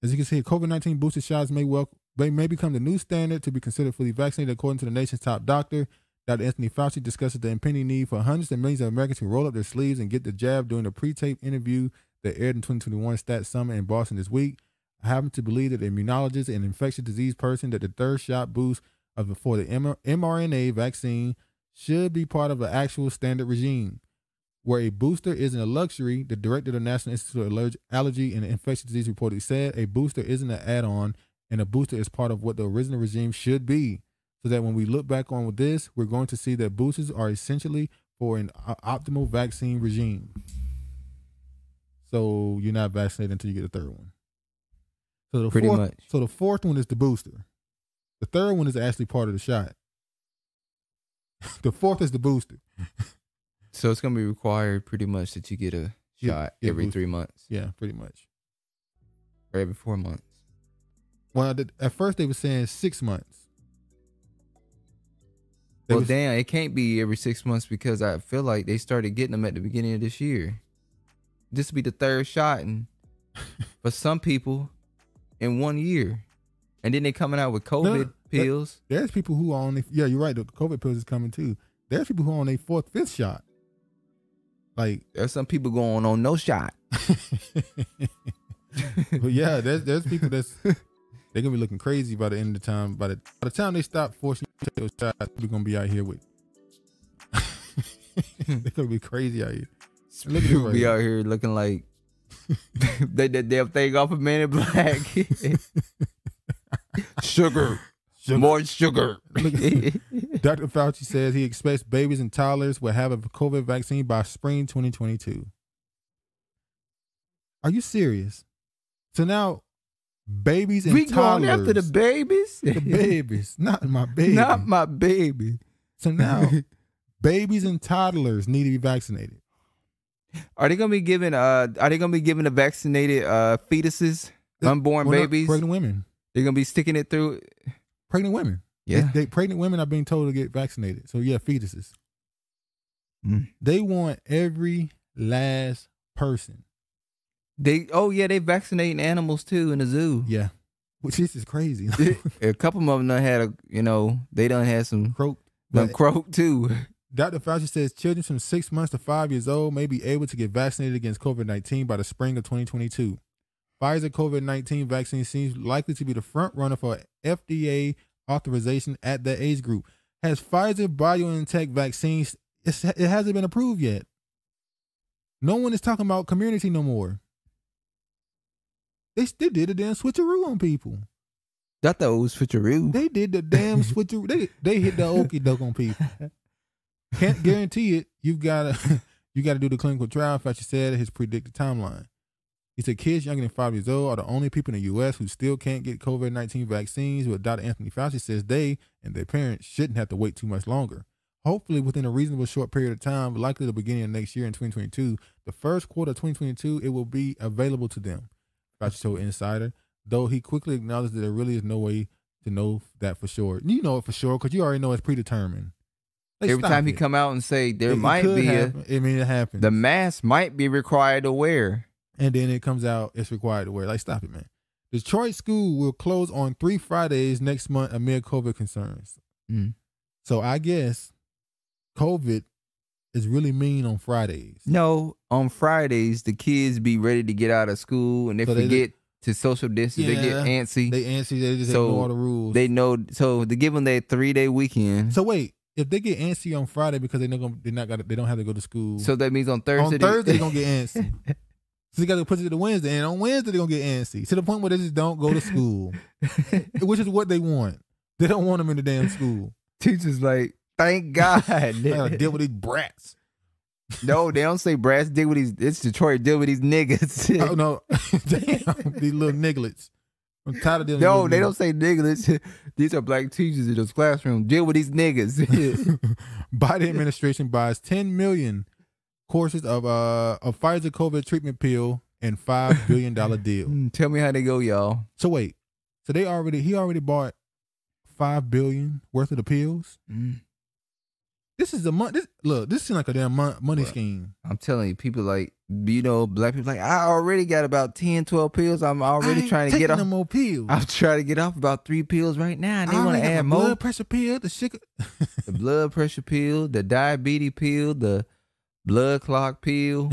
As you can see, COVID nineteen booster shots may well they may become the new standard to be considered fully vaccinated, according to the nation's top doctor. Doctor Anthony Fauci discusses the impending need for hundreds of millions of Americans to roll up their sleeves and get the jab during a pre-taped interview that aired in twenty twenty-one Stat Summit in Boston this week. I happen to believe that the immunologist and infectious disease person that the third shot boost of before the mRNA vaccine should be part of an actual standard regime, where a booster isn't a luxury. The director of the National Institute of Allergy and Infectious Disease reportedly said a booster isn't an add-on, and a booster is part of what the original regime should be. So that when we look back on with this, we're going to see that boosters are essentially for an optimal vaccine regime. So you're not vaccinated until you get the third one. So the Pretty fourth, much. So the fourth one is the booster. The third one is actually part of the shot. The fourth is the booster. So it's going to be required pretty much that you get a yeah, shot yeah, every booster. three months. Yeah, pretty much. Or every four months. Well, at first they were saying six months. They well, was, damn, it can't be every six months because I feel like they started getting them at the beginning of this year. This will be the third shot and for some people in one year. And then they're coming out with COVID no, pills. There, there's people who are on, the, yeah, you're right. The COVID pills is coming too. There's people who are on a fourth, fifth shot. Like there's some people going on no shot. But yeah, there's, there's people that's, they're gonna be looking crazy by the end of the time. By the by the time they stop forcing you to take those shots, we're gonna be out here with. They're gonna be crazy out here. Look at right be here. out here looking like they that damn thing off of Man in Black. Sugar. Sugar, more sugar. Doctor Fauci says he expects babies and toddlers will have a COVID vaccine by spring twenty twenty-two. Are you serious? So now. Babies and we toddlers. We going after the babies? The babies. Not my baby. Not my baby. So now, babies and toddlers need to be vaccinated. Are they going to be given, uh, are they going to be given the vaccinated uh, fetuses, they, unborn babies? Pregnant women. They're going to be sticking it through? Pregnant women. Yeah. They, they, pregnant women are being told to get vaccinated. So yeah, fetuses. Mm. They want every last person. They oh yeah they vaccinating animals too in the zoo, yeah, which is crazy. A couple of them done had a you know they done had some croak, some croak too. Doctor Fauci says children from six months to five years old may be able to get vaccinated against COVID nineteen by the spring of twenty twenty-two. Pfizer COVID nineteen vaccine seems likely to be the front runner for F D A authorization at that age group. Has Pfizer BioNTech vaccines, it's, it hasn't been approved yet. No one is talking about community no more. They, they did a damn switcheroo on people. Not the old switcheroo. They did the damn switcheroo. They they hit the okie doke on people. Can't guarantee it. You've got to you got to do the clinical trial. Fauci said his predicted timeline. He said kids younger than five years old are the only people in the U S who still can't get COVID nineteen vaccines. But Doctor Anthony Fauci says they and their parents shouldn't have to wait too much longer. Hopefully within a reasonable short period of time, likely the beginning of next year in twenty twenty-two, the first quarter of twenty twenty-two, it will be available to them. Fauci told Insider, though he quickly acknowledged that there really is no way to know that for sure. You know it for sure because you already know it's predetermined. Like, every time it. he come out and say there it, might it be a, I mean, it happens. The mask might be required to wear. And then it comes out it's required to wear. Like, stop it, man. Detroit school will close on three Fridays next month amid COVID concerns. Mm. So I guess COVID is really mean on Fridays. No, on Fridays, the kids be ready to get out of school and they so forget they to social distance. Yeah, they get antsy. They antsy. They just so ignore the rules. They know. So to give them that three-day weekend. So wait. If they get antsy on Friday because they know they're not gonna, they don't have to go to school. So that means on Thursday. On Thursday they're gonna get antsy. So they gotta push it to Wednesday, and on Wednesday they're gonna get antsy to the point where they just don't go to school, which is what they want. They don't want them in the damn school. Teachers like, thank God, I deal with these brats. No, they don't say brats. Deal with these. It's Detroit. Deal with these niggas. Oh no, damn, these little nigglets. I'm tired of them. No, they don't say niggas. These are black teachers in those classrooms. Deal with these niggas. Biden administration buys ten million courses of uh of Pfizer COVID treatment pill and five billion dollar deal. Tell me how they go, y'all. So wait. So they already he already bought five billion dollars worth of the pills. Mm. This is a month. This, look, this seems like a damn mon money well, scheme. I'm telling you, people like, you know, black people like, I already got about ten, twelve pills. I'm already I ain't trying to get off. No more pills. I'm trying to get off about three pills right now. And they want to add more. Blood pressure pill, the sugar. The blood pressure pill, the diabetes pill, the blood clot pill.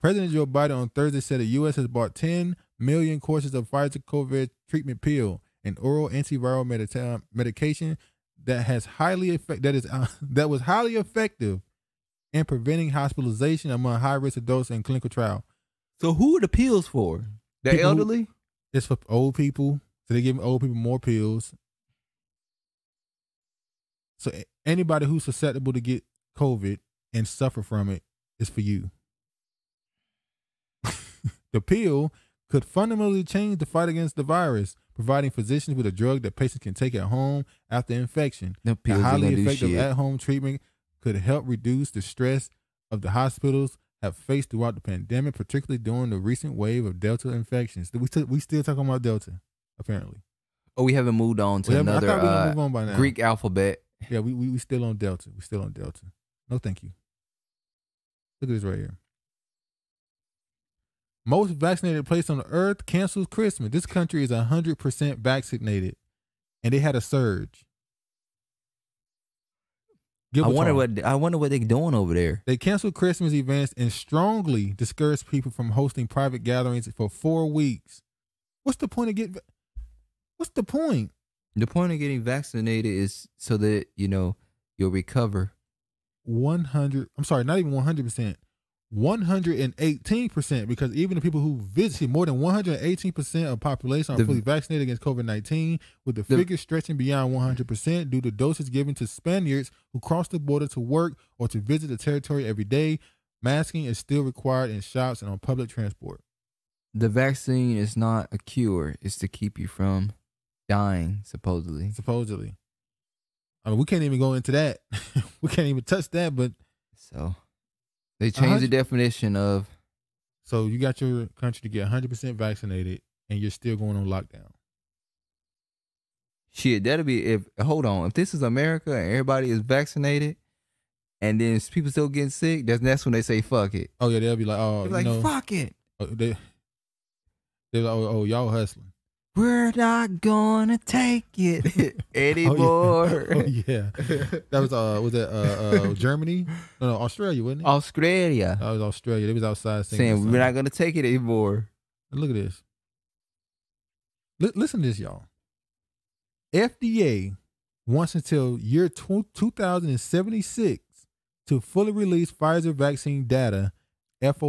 President Joe Biden on Thursday said the U S has bought ten million courses of Pfizer COVID treatment pill, an oral antiviral medica medication. That has highly effect that is uh, that was highly effective in preventing hospitalization among high risk adults in clinical trial. So who are the pills for? The people elderly? Who, it's for old people. So they give old people more pills. So anybody who's susceptible to get COVID and suffer from it is for you. The pill could fundamentally change the fight against the virus, providing physicians with a drug that patients can take at home after infection. The highly effective at-home treatment could help reduce the stress of the hospitals have faced throughout the pandemic, particularly during the recent wave of Delta infections. We still, we still talking about Delta, apparently. Oh, we haven't moved on to another uh, on by now. Greek alphabet. Yeah, we, we we still on Delta. We still on Delta. No, thank you. Look at this right here. Most vaccinated place on the earth cancels Christmas. This country is one hundred percent vaccinated, and they had a surge. I wonder what I wonder what they're doing over there. They canceled Christmas events and strongly discouraged people from hosting private gatherings for four weeks. What's the point of getting? What's the point? The point of getting vaccinated is so that you know you'll recover. one hundred. I'm sorry, not even one hundred percent. one hundred eighteen percent, because even the people who visited, more than one hundred eighteen percent of population are the, fully vaccinated against COVID nineteen, with the, the figure stretching beyond one hundred percent due to doses given to Spaniards who cross the border to work or to visit the territory every day. Masking is still required in shops and on public transport. The vaccine is not a cure. It's to keep you from dying, supposedly. Supposedly. I mean, we can't even go into that. We can't even touch that, but... so... they changed the definition of. So you got your country to get one hundred percent vaccinated and you're still going on lockdown. Shit, that'll be if, hold on. If this is America and everybody is vaccinated and then people still getting sick, that's, that's when they say, fuck it. Oh yeah. They'll be like, oh, be like, you know, fuck it. Oh, they, they're like, oh, oh y'all hustling. We're not gonna take it anymore. Oh, yeah. Oh, yeah. That was uh was it uh, uh Germany? No, no, Australia, wasn't it? Australia. That was Australia. They was outside singing saying we're not gonna take it anymore. And look at this. L listen to this, y'all. F D A wants until year two thousand seventy-six to fully release Pfizer vaccine data. F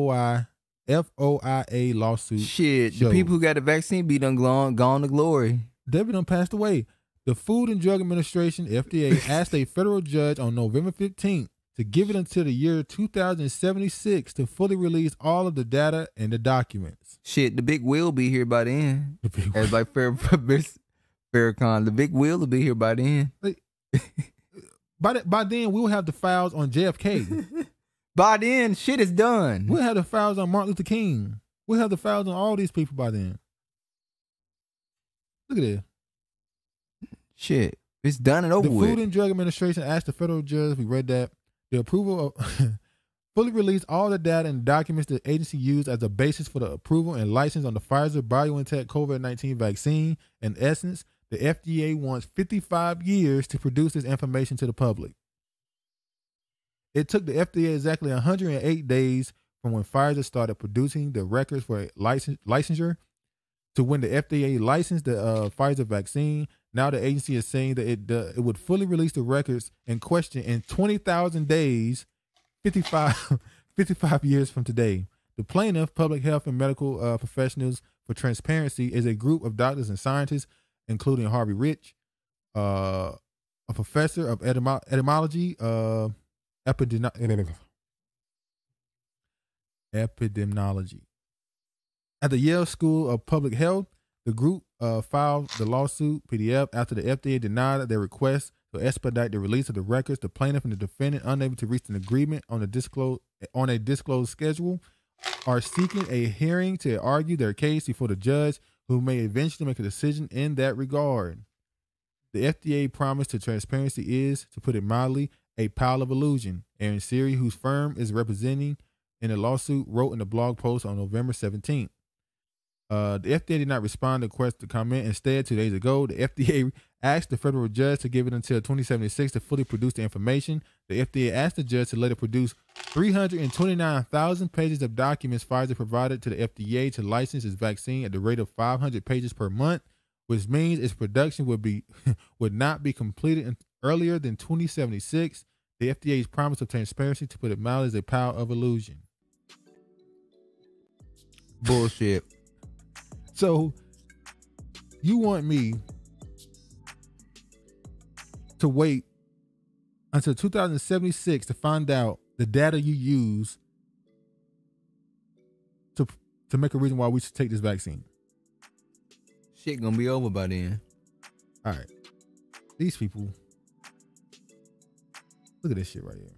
O I A lawsuit. Shit, showed. The people who got the vaccine be done gone, gone to glory. They be done passed away. The Food and Drug Administration, F D A, asked a federal judge on November fifteenth to give it until the year two thousand seventy-six to fully release all of the data and the documents. Shit, the big wheel be here by then. The big As like Farrakhan, the big wheel will be here by then. Like, by, the, by then, we'll have the files on J F K. By then, shit is done. We'll have the files on Martin Luther King. We'll have the files on all these people by then. Look at this. Shit. It's done and over with. The Food and Drug Administration asked the federal judge, we read that, the approval of fully release all the data and documents the agency used as a basis for the approval and license on the Pfizer BioNTech COVID nineteen vaccine. In essence, the F D A wants fifty-five years to produce this information to the public. It took the F D A exactly one hundred eight days from when Pfizer started producing the records for license, licensure to when the F D A licensed the uh, Pfizer vaccine. Now the agency is saying that it uh, it would fully release the records in question in twenty thousand days, fifty-five years from today. The plaintiff, public health and medical uh, professionals for transparency, is a group of doctors and scientists, including Harvey Rich, uh, a professor of etym etymology, uh, Epidemiology at the Yale School of Public Health. The group uh, filed the lawsuit P D F after the F D A denied their request to expedite the release of the records. The plaintiff and the defendant, unable to reach an agreement on a disclosed on a disclosed schedule, are seeking a hearing to argue their case before the judge, who may eventually make a decision in that regard. The F D A promise to transparency is, to put it mildly, a pile of illusion. Aaron Siri, whose firm is representing in the lawsuit, wrote in a blog post on November seventeenth. Uh, the F D A did not respond to requests to comment. Instead, two days ago, the F D A asked the federal judge to give it until twenty seventy-six to fully produce the information. The F D A asked the judge to let it produce three hundred twenty-nine thousand pages of documents Pfizer provided to the F D A to license its vaccine at the rate of five hundred pages per month, which means its production would be would not be completed in, earlier than twenty seventy-six. The F D A's promise of transparency, to put it mildly, is a pile of illusion. Bullshit. So you want me to wait until two thousand seventy-six to find out the data you use to to make a reason why we should take this vaccine? Shit gonna be over by then. All right, these people. Look at this shit right here.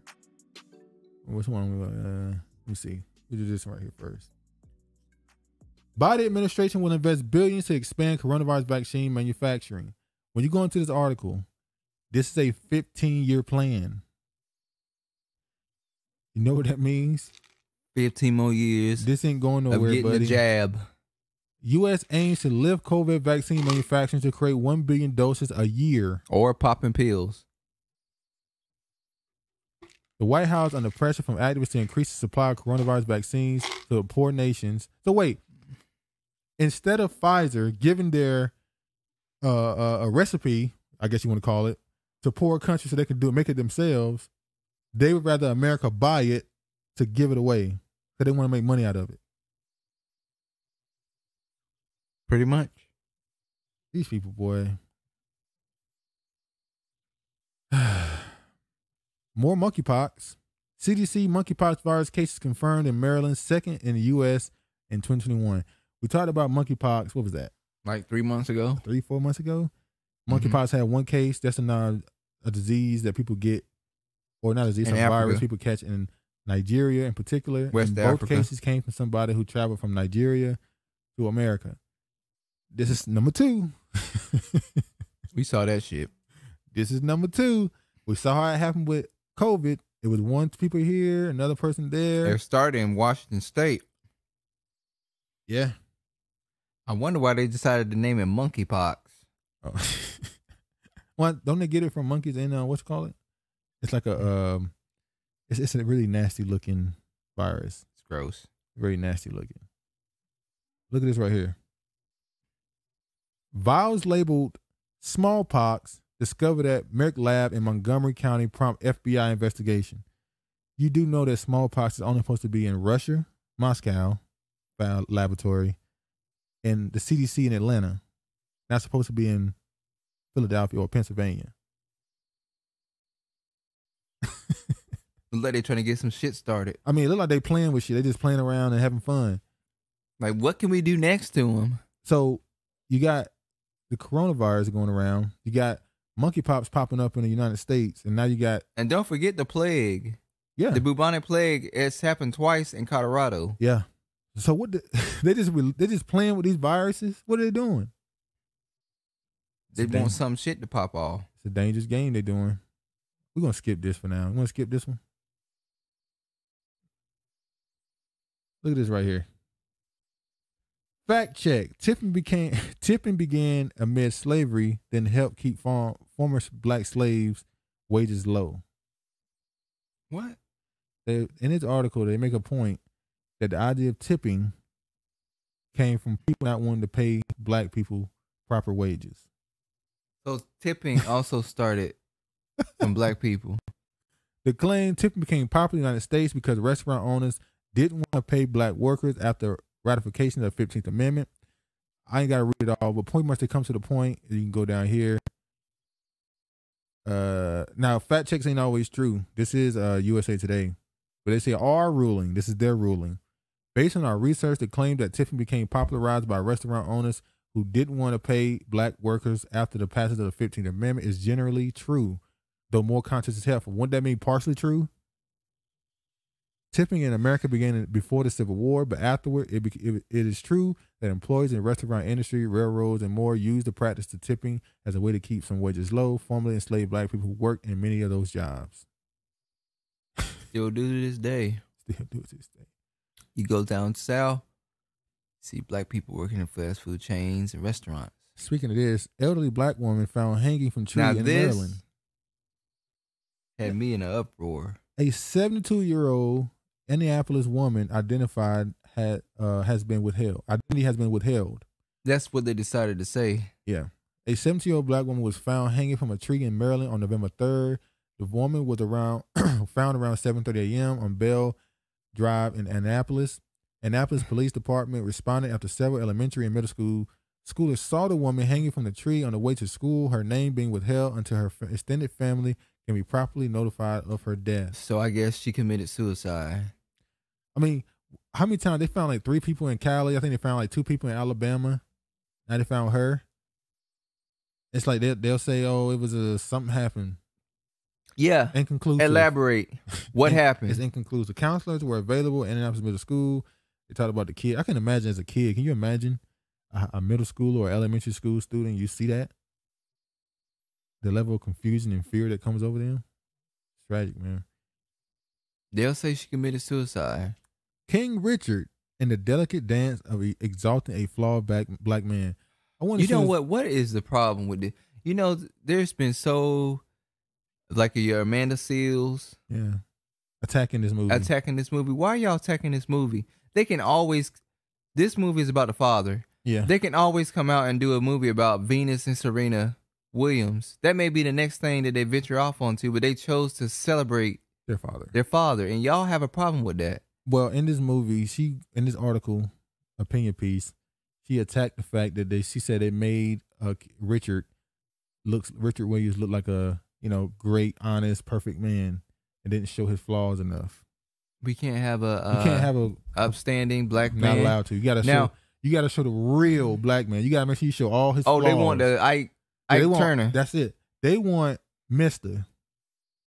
Which one? Uh, let me see. We do this one right here first. Biden administration will invest billions to expand coronavirus vaccine manufacturing. When you go into this article, this is a fifteen year plan. You know what that means? fifteen more years. This ain't going nowhere, buddy. Of getting the jab. U S aims to lift COVID vaccine manufacturing to create one billion doses a year. Or popping pills. The White House, under pressure from activists to increase the supply of coronavirus vaccines to poor nations. So wait, instead of Pfizer giving their uh, uh, a recipe, I guess you want to call it, to poor countries so they could do it, make it themselves, they would rather America buy it to give it away because they want to make money out of it. Pretty much. These people, boy. More monkeypox. C D C monkeypox virus cases confirmed in Maryland, second in the U S in twenty twenty-one. We talked about monkeypox. What was that? Like three months ago? Three, four months ago? Monkeypox mm-hmm. had one case. That's a, a disease that people get, or not a disease, a virus people catch in Nigeria in particular. West and Africa. Both cases came from somebody who traveled from Nigeria to America. This is number two. We saw that shit. This is number two. We saw how it happened with COVID. It was one people here, another person there. They're starting in Washington State. Yeah. I wonder why they decided to name it monkeypox. Oh. Well, don't they get it from monkeys in uh, what you call it? It's like a um, it's it's a really nasty looking virus. It's gross. Very nasty looking. Look at this right here. Vials labeled smallpox discovered at Merck Lab in Montgomery County prompt F B I investigation. You do know that smallpox is only supposed to be in Russia, Moscow, laboratory, and the C D C in Atlanta. Not supposed to be in Philadelphia or Pennsylvania. Like they're trying to get some shit started. I mean, it look like they playing with shit. They just playing around and having fun. Like, what can we do next to them? So you got the coronavirus going around. You got monkeypox popping up in the United States, and now you got and don't forget the plague. Yeah, the bubonic plague. It's happened twice in Colorado. Yeah. So what? The, they just they just playing with these viruses. What are they doing? They want some shit to pop off. It's a dangerous game they're doing. We're gonna skip this for now. We're gonna skip this one. Look at this right here. Fact check: tipping became tipping began amid slavery, then helped keep farm, former black slaves' wages low. What? They, in this article, they make a point that the idea of tipping came from people not wanting to pay black people proper wages. So tipping also started from black people. The claim tipping became popular in the United States because restaurant owners didn't want to pay black workers after ratification of the fifteenth Amendment. I ain't got to read it all, but pretty much it comes to the point. You can go down here. Uh, now, fact checks ain't always true. This is uh, U S A Today. But they say our ruling, this is their ruling. Based on our research, the claim that tipping became popularized by restaurant owners who didn't want to pay black workers after the passage of the fifteenth Amendment is generally true, though more conscious is helpful. Wouldn't that mean partially true? Tipping in America began before the Civil War, but afterward, it, it, it is true that employees in restaurant industry, railroads, and more used the practice of tipping as a way to keep some wages low. Formerly enslaved black people who worked in many of those jobs. Still do to this day. Still do to this day. You go down south, see black people working in fast food chains and restaurants. Speaking of this, elderly black woman found hanging from tree now in this Maryland had me in an uproar. A seventy-two-year-old Indianapolis woman identified had uh, has been withheld. Identity has been withheld. That's what they decided to say. Yeah. A seventy-year-old black woman was found hanging from a tree in Maryland on November third. The woman was around found around seven thirty a m on Bell Drive in Annapolis. Annapolis Police Department responded after several elementary and middle school schoolers saw the woman hanging from the tree on the way to school, her name being withheld until her extended family can be properly notified of her death. So I guess she committed suicide. I mean, how many times they found like three people in Cali? I think they found like two people in Alabama. Now they found her. It's like they'll, they'll say, oh, it was a, something happened. Yeah. Inconclusive. Elaborate. What In, happened? It's inconclusive. Counselors were available in Indianapolis Middle School. They talked about the kid. I can imagine as a kid. Can you imagine a, a middle school or elementary school student? You see that? The level of confusion and fear that comes over them. It's tragic, man. They'll say she committed suicide. King Richard in the delicate dance of exalting a flawed black man. I want to. You know what? What is the problem with this? You know, there's been so like your Amanda Seals. Yeah. Attacking this movie. Attacking this movie. Why are y'all attacking this movie? They can always. This movie is about the father. Yeah. They can always come out and do a movie about Venus and Serena Williams. That may be the next thing that they venture off onto, but they chose to celebrate their father. Their father, and y'all have a problem with that. Well, in this movie, she in this article, opinion piece, she attacked the fact that they. She said it made uh, Richard looks Richard Williams look like a you know great, honest, perfect man, and didn't show his flaws enough. We can't have a uh, we can't have a upstanding black man. Not allowed to. You gotta now, show. You gotta show the real black man. You gotta make sure you show all his. Oh, flaws. They want the I. Ike they want, Turner. That's it. They want Mister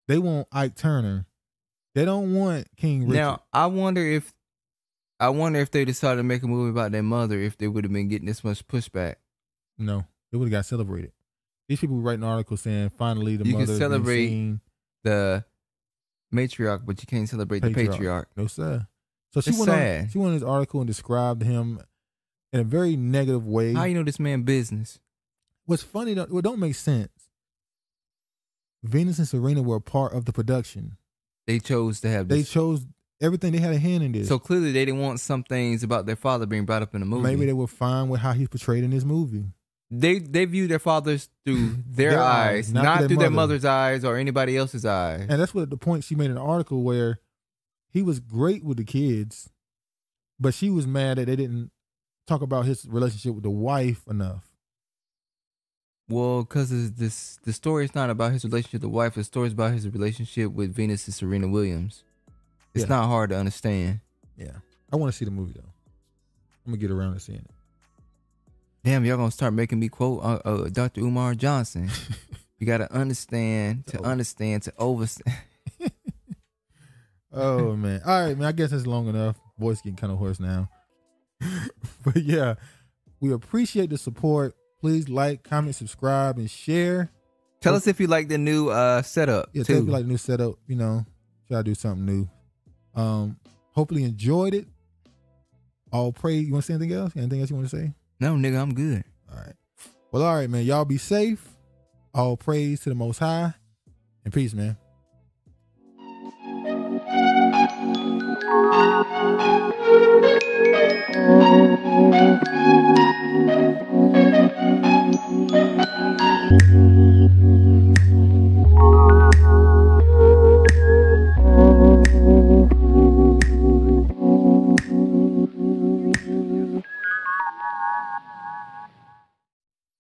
They want Ike Turner. They don't want King Richard. Now I wonder if I wonder if they decided to make a movie about their mother, if they would have been getting this much pushback. No, it would have got celebrated. These people writing articles saying finally the mother. You can celebrate seen. the matriarch, but you can't celebrate patriarch. the patriarch. No sir. So she it's went sad. on. She went on this article and described him in a very negative way. How you know this man business? What's funny, though, what don't make sense, Venus and Serena were a part of the production. They chose to have this. They chose everything. They had a hand in this. So clearly they didn't want some things about their father being brought up in the movie. Maybe they were fine with how he's portrayed in this movie. They they view their fathers through their, their eyes, eyes, not, not through, their, through mother. their mother's eyes or anybody else's eyes. And that's what the point she made in the article, where he was great with the kids, but she was mad that they didn't talk about his relationship with the wife enough. Well, because this the story is not about his relationship with the wife. The story is about his relationship with Venus and Serena Williams. It's yeah. not hard to understand. Yeah. I want to see the movie, though. I'm going to get around to seeing it. Damn, y'all going to start making me quote uh, uh, Doctor Umar Johnson. You got to understand, to understand, to overstand. Oh, man. All right, man. I guess that's long enough. Voice getting kind of hoarse now. But, yeah, we appreciate the support. Please like, comment, subscribe, and share. Tell us if you like the new uh, setup. Yeah, too. Tell us if you like the new setup. You know, try to do something new. Um, hopefully you enjoyed it. All pray. You want to say anything else? Anything else you want to say? No, nigga, I'm good. All right. Well, all right, man. Y'all be safe. All praise to the Most High. And peace, man.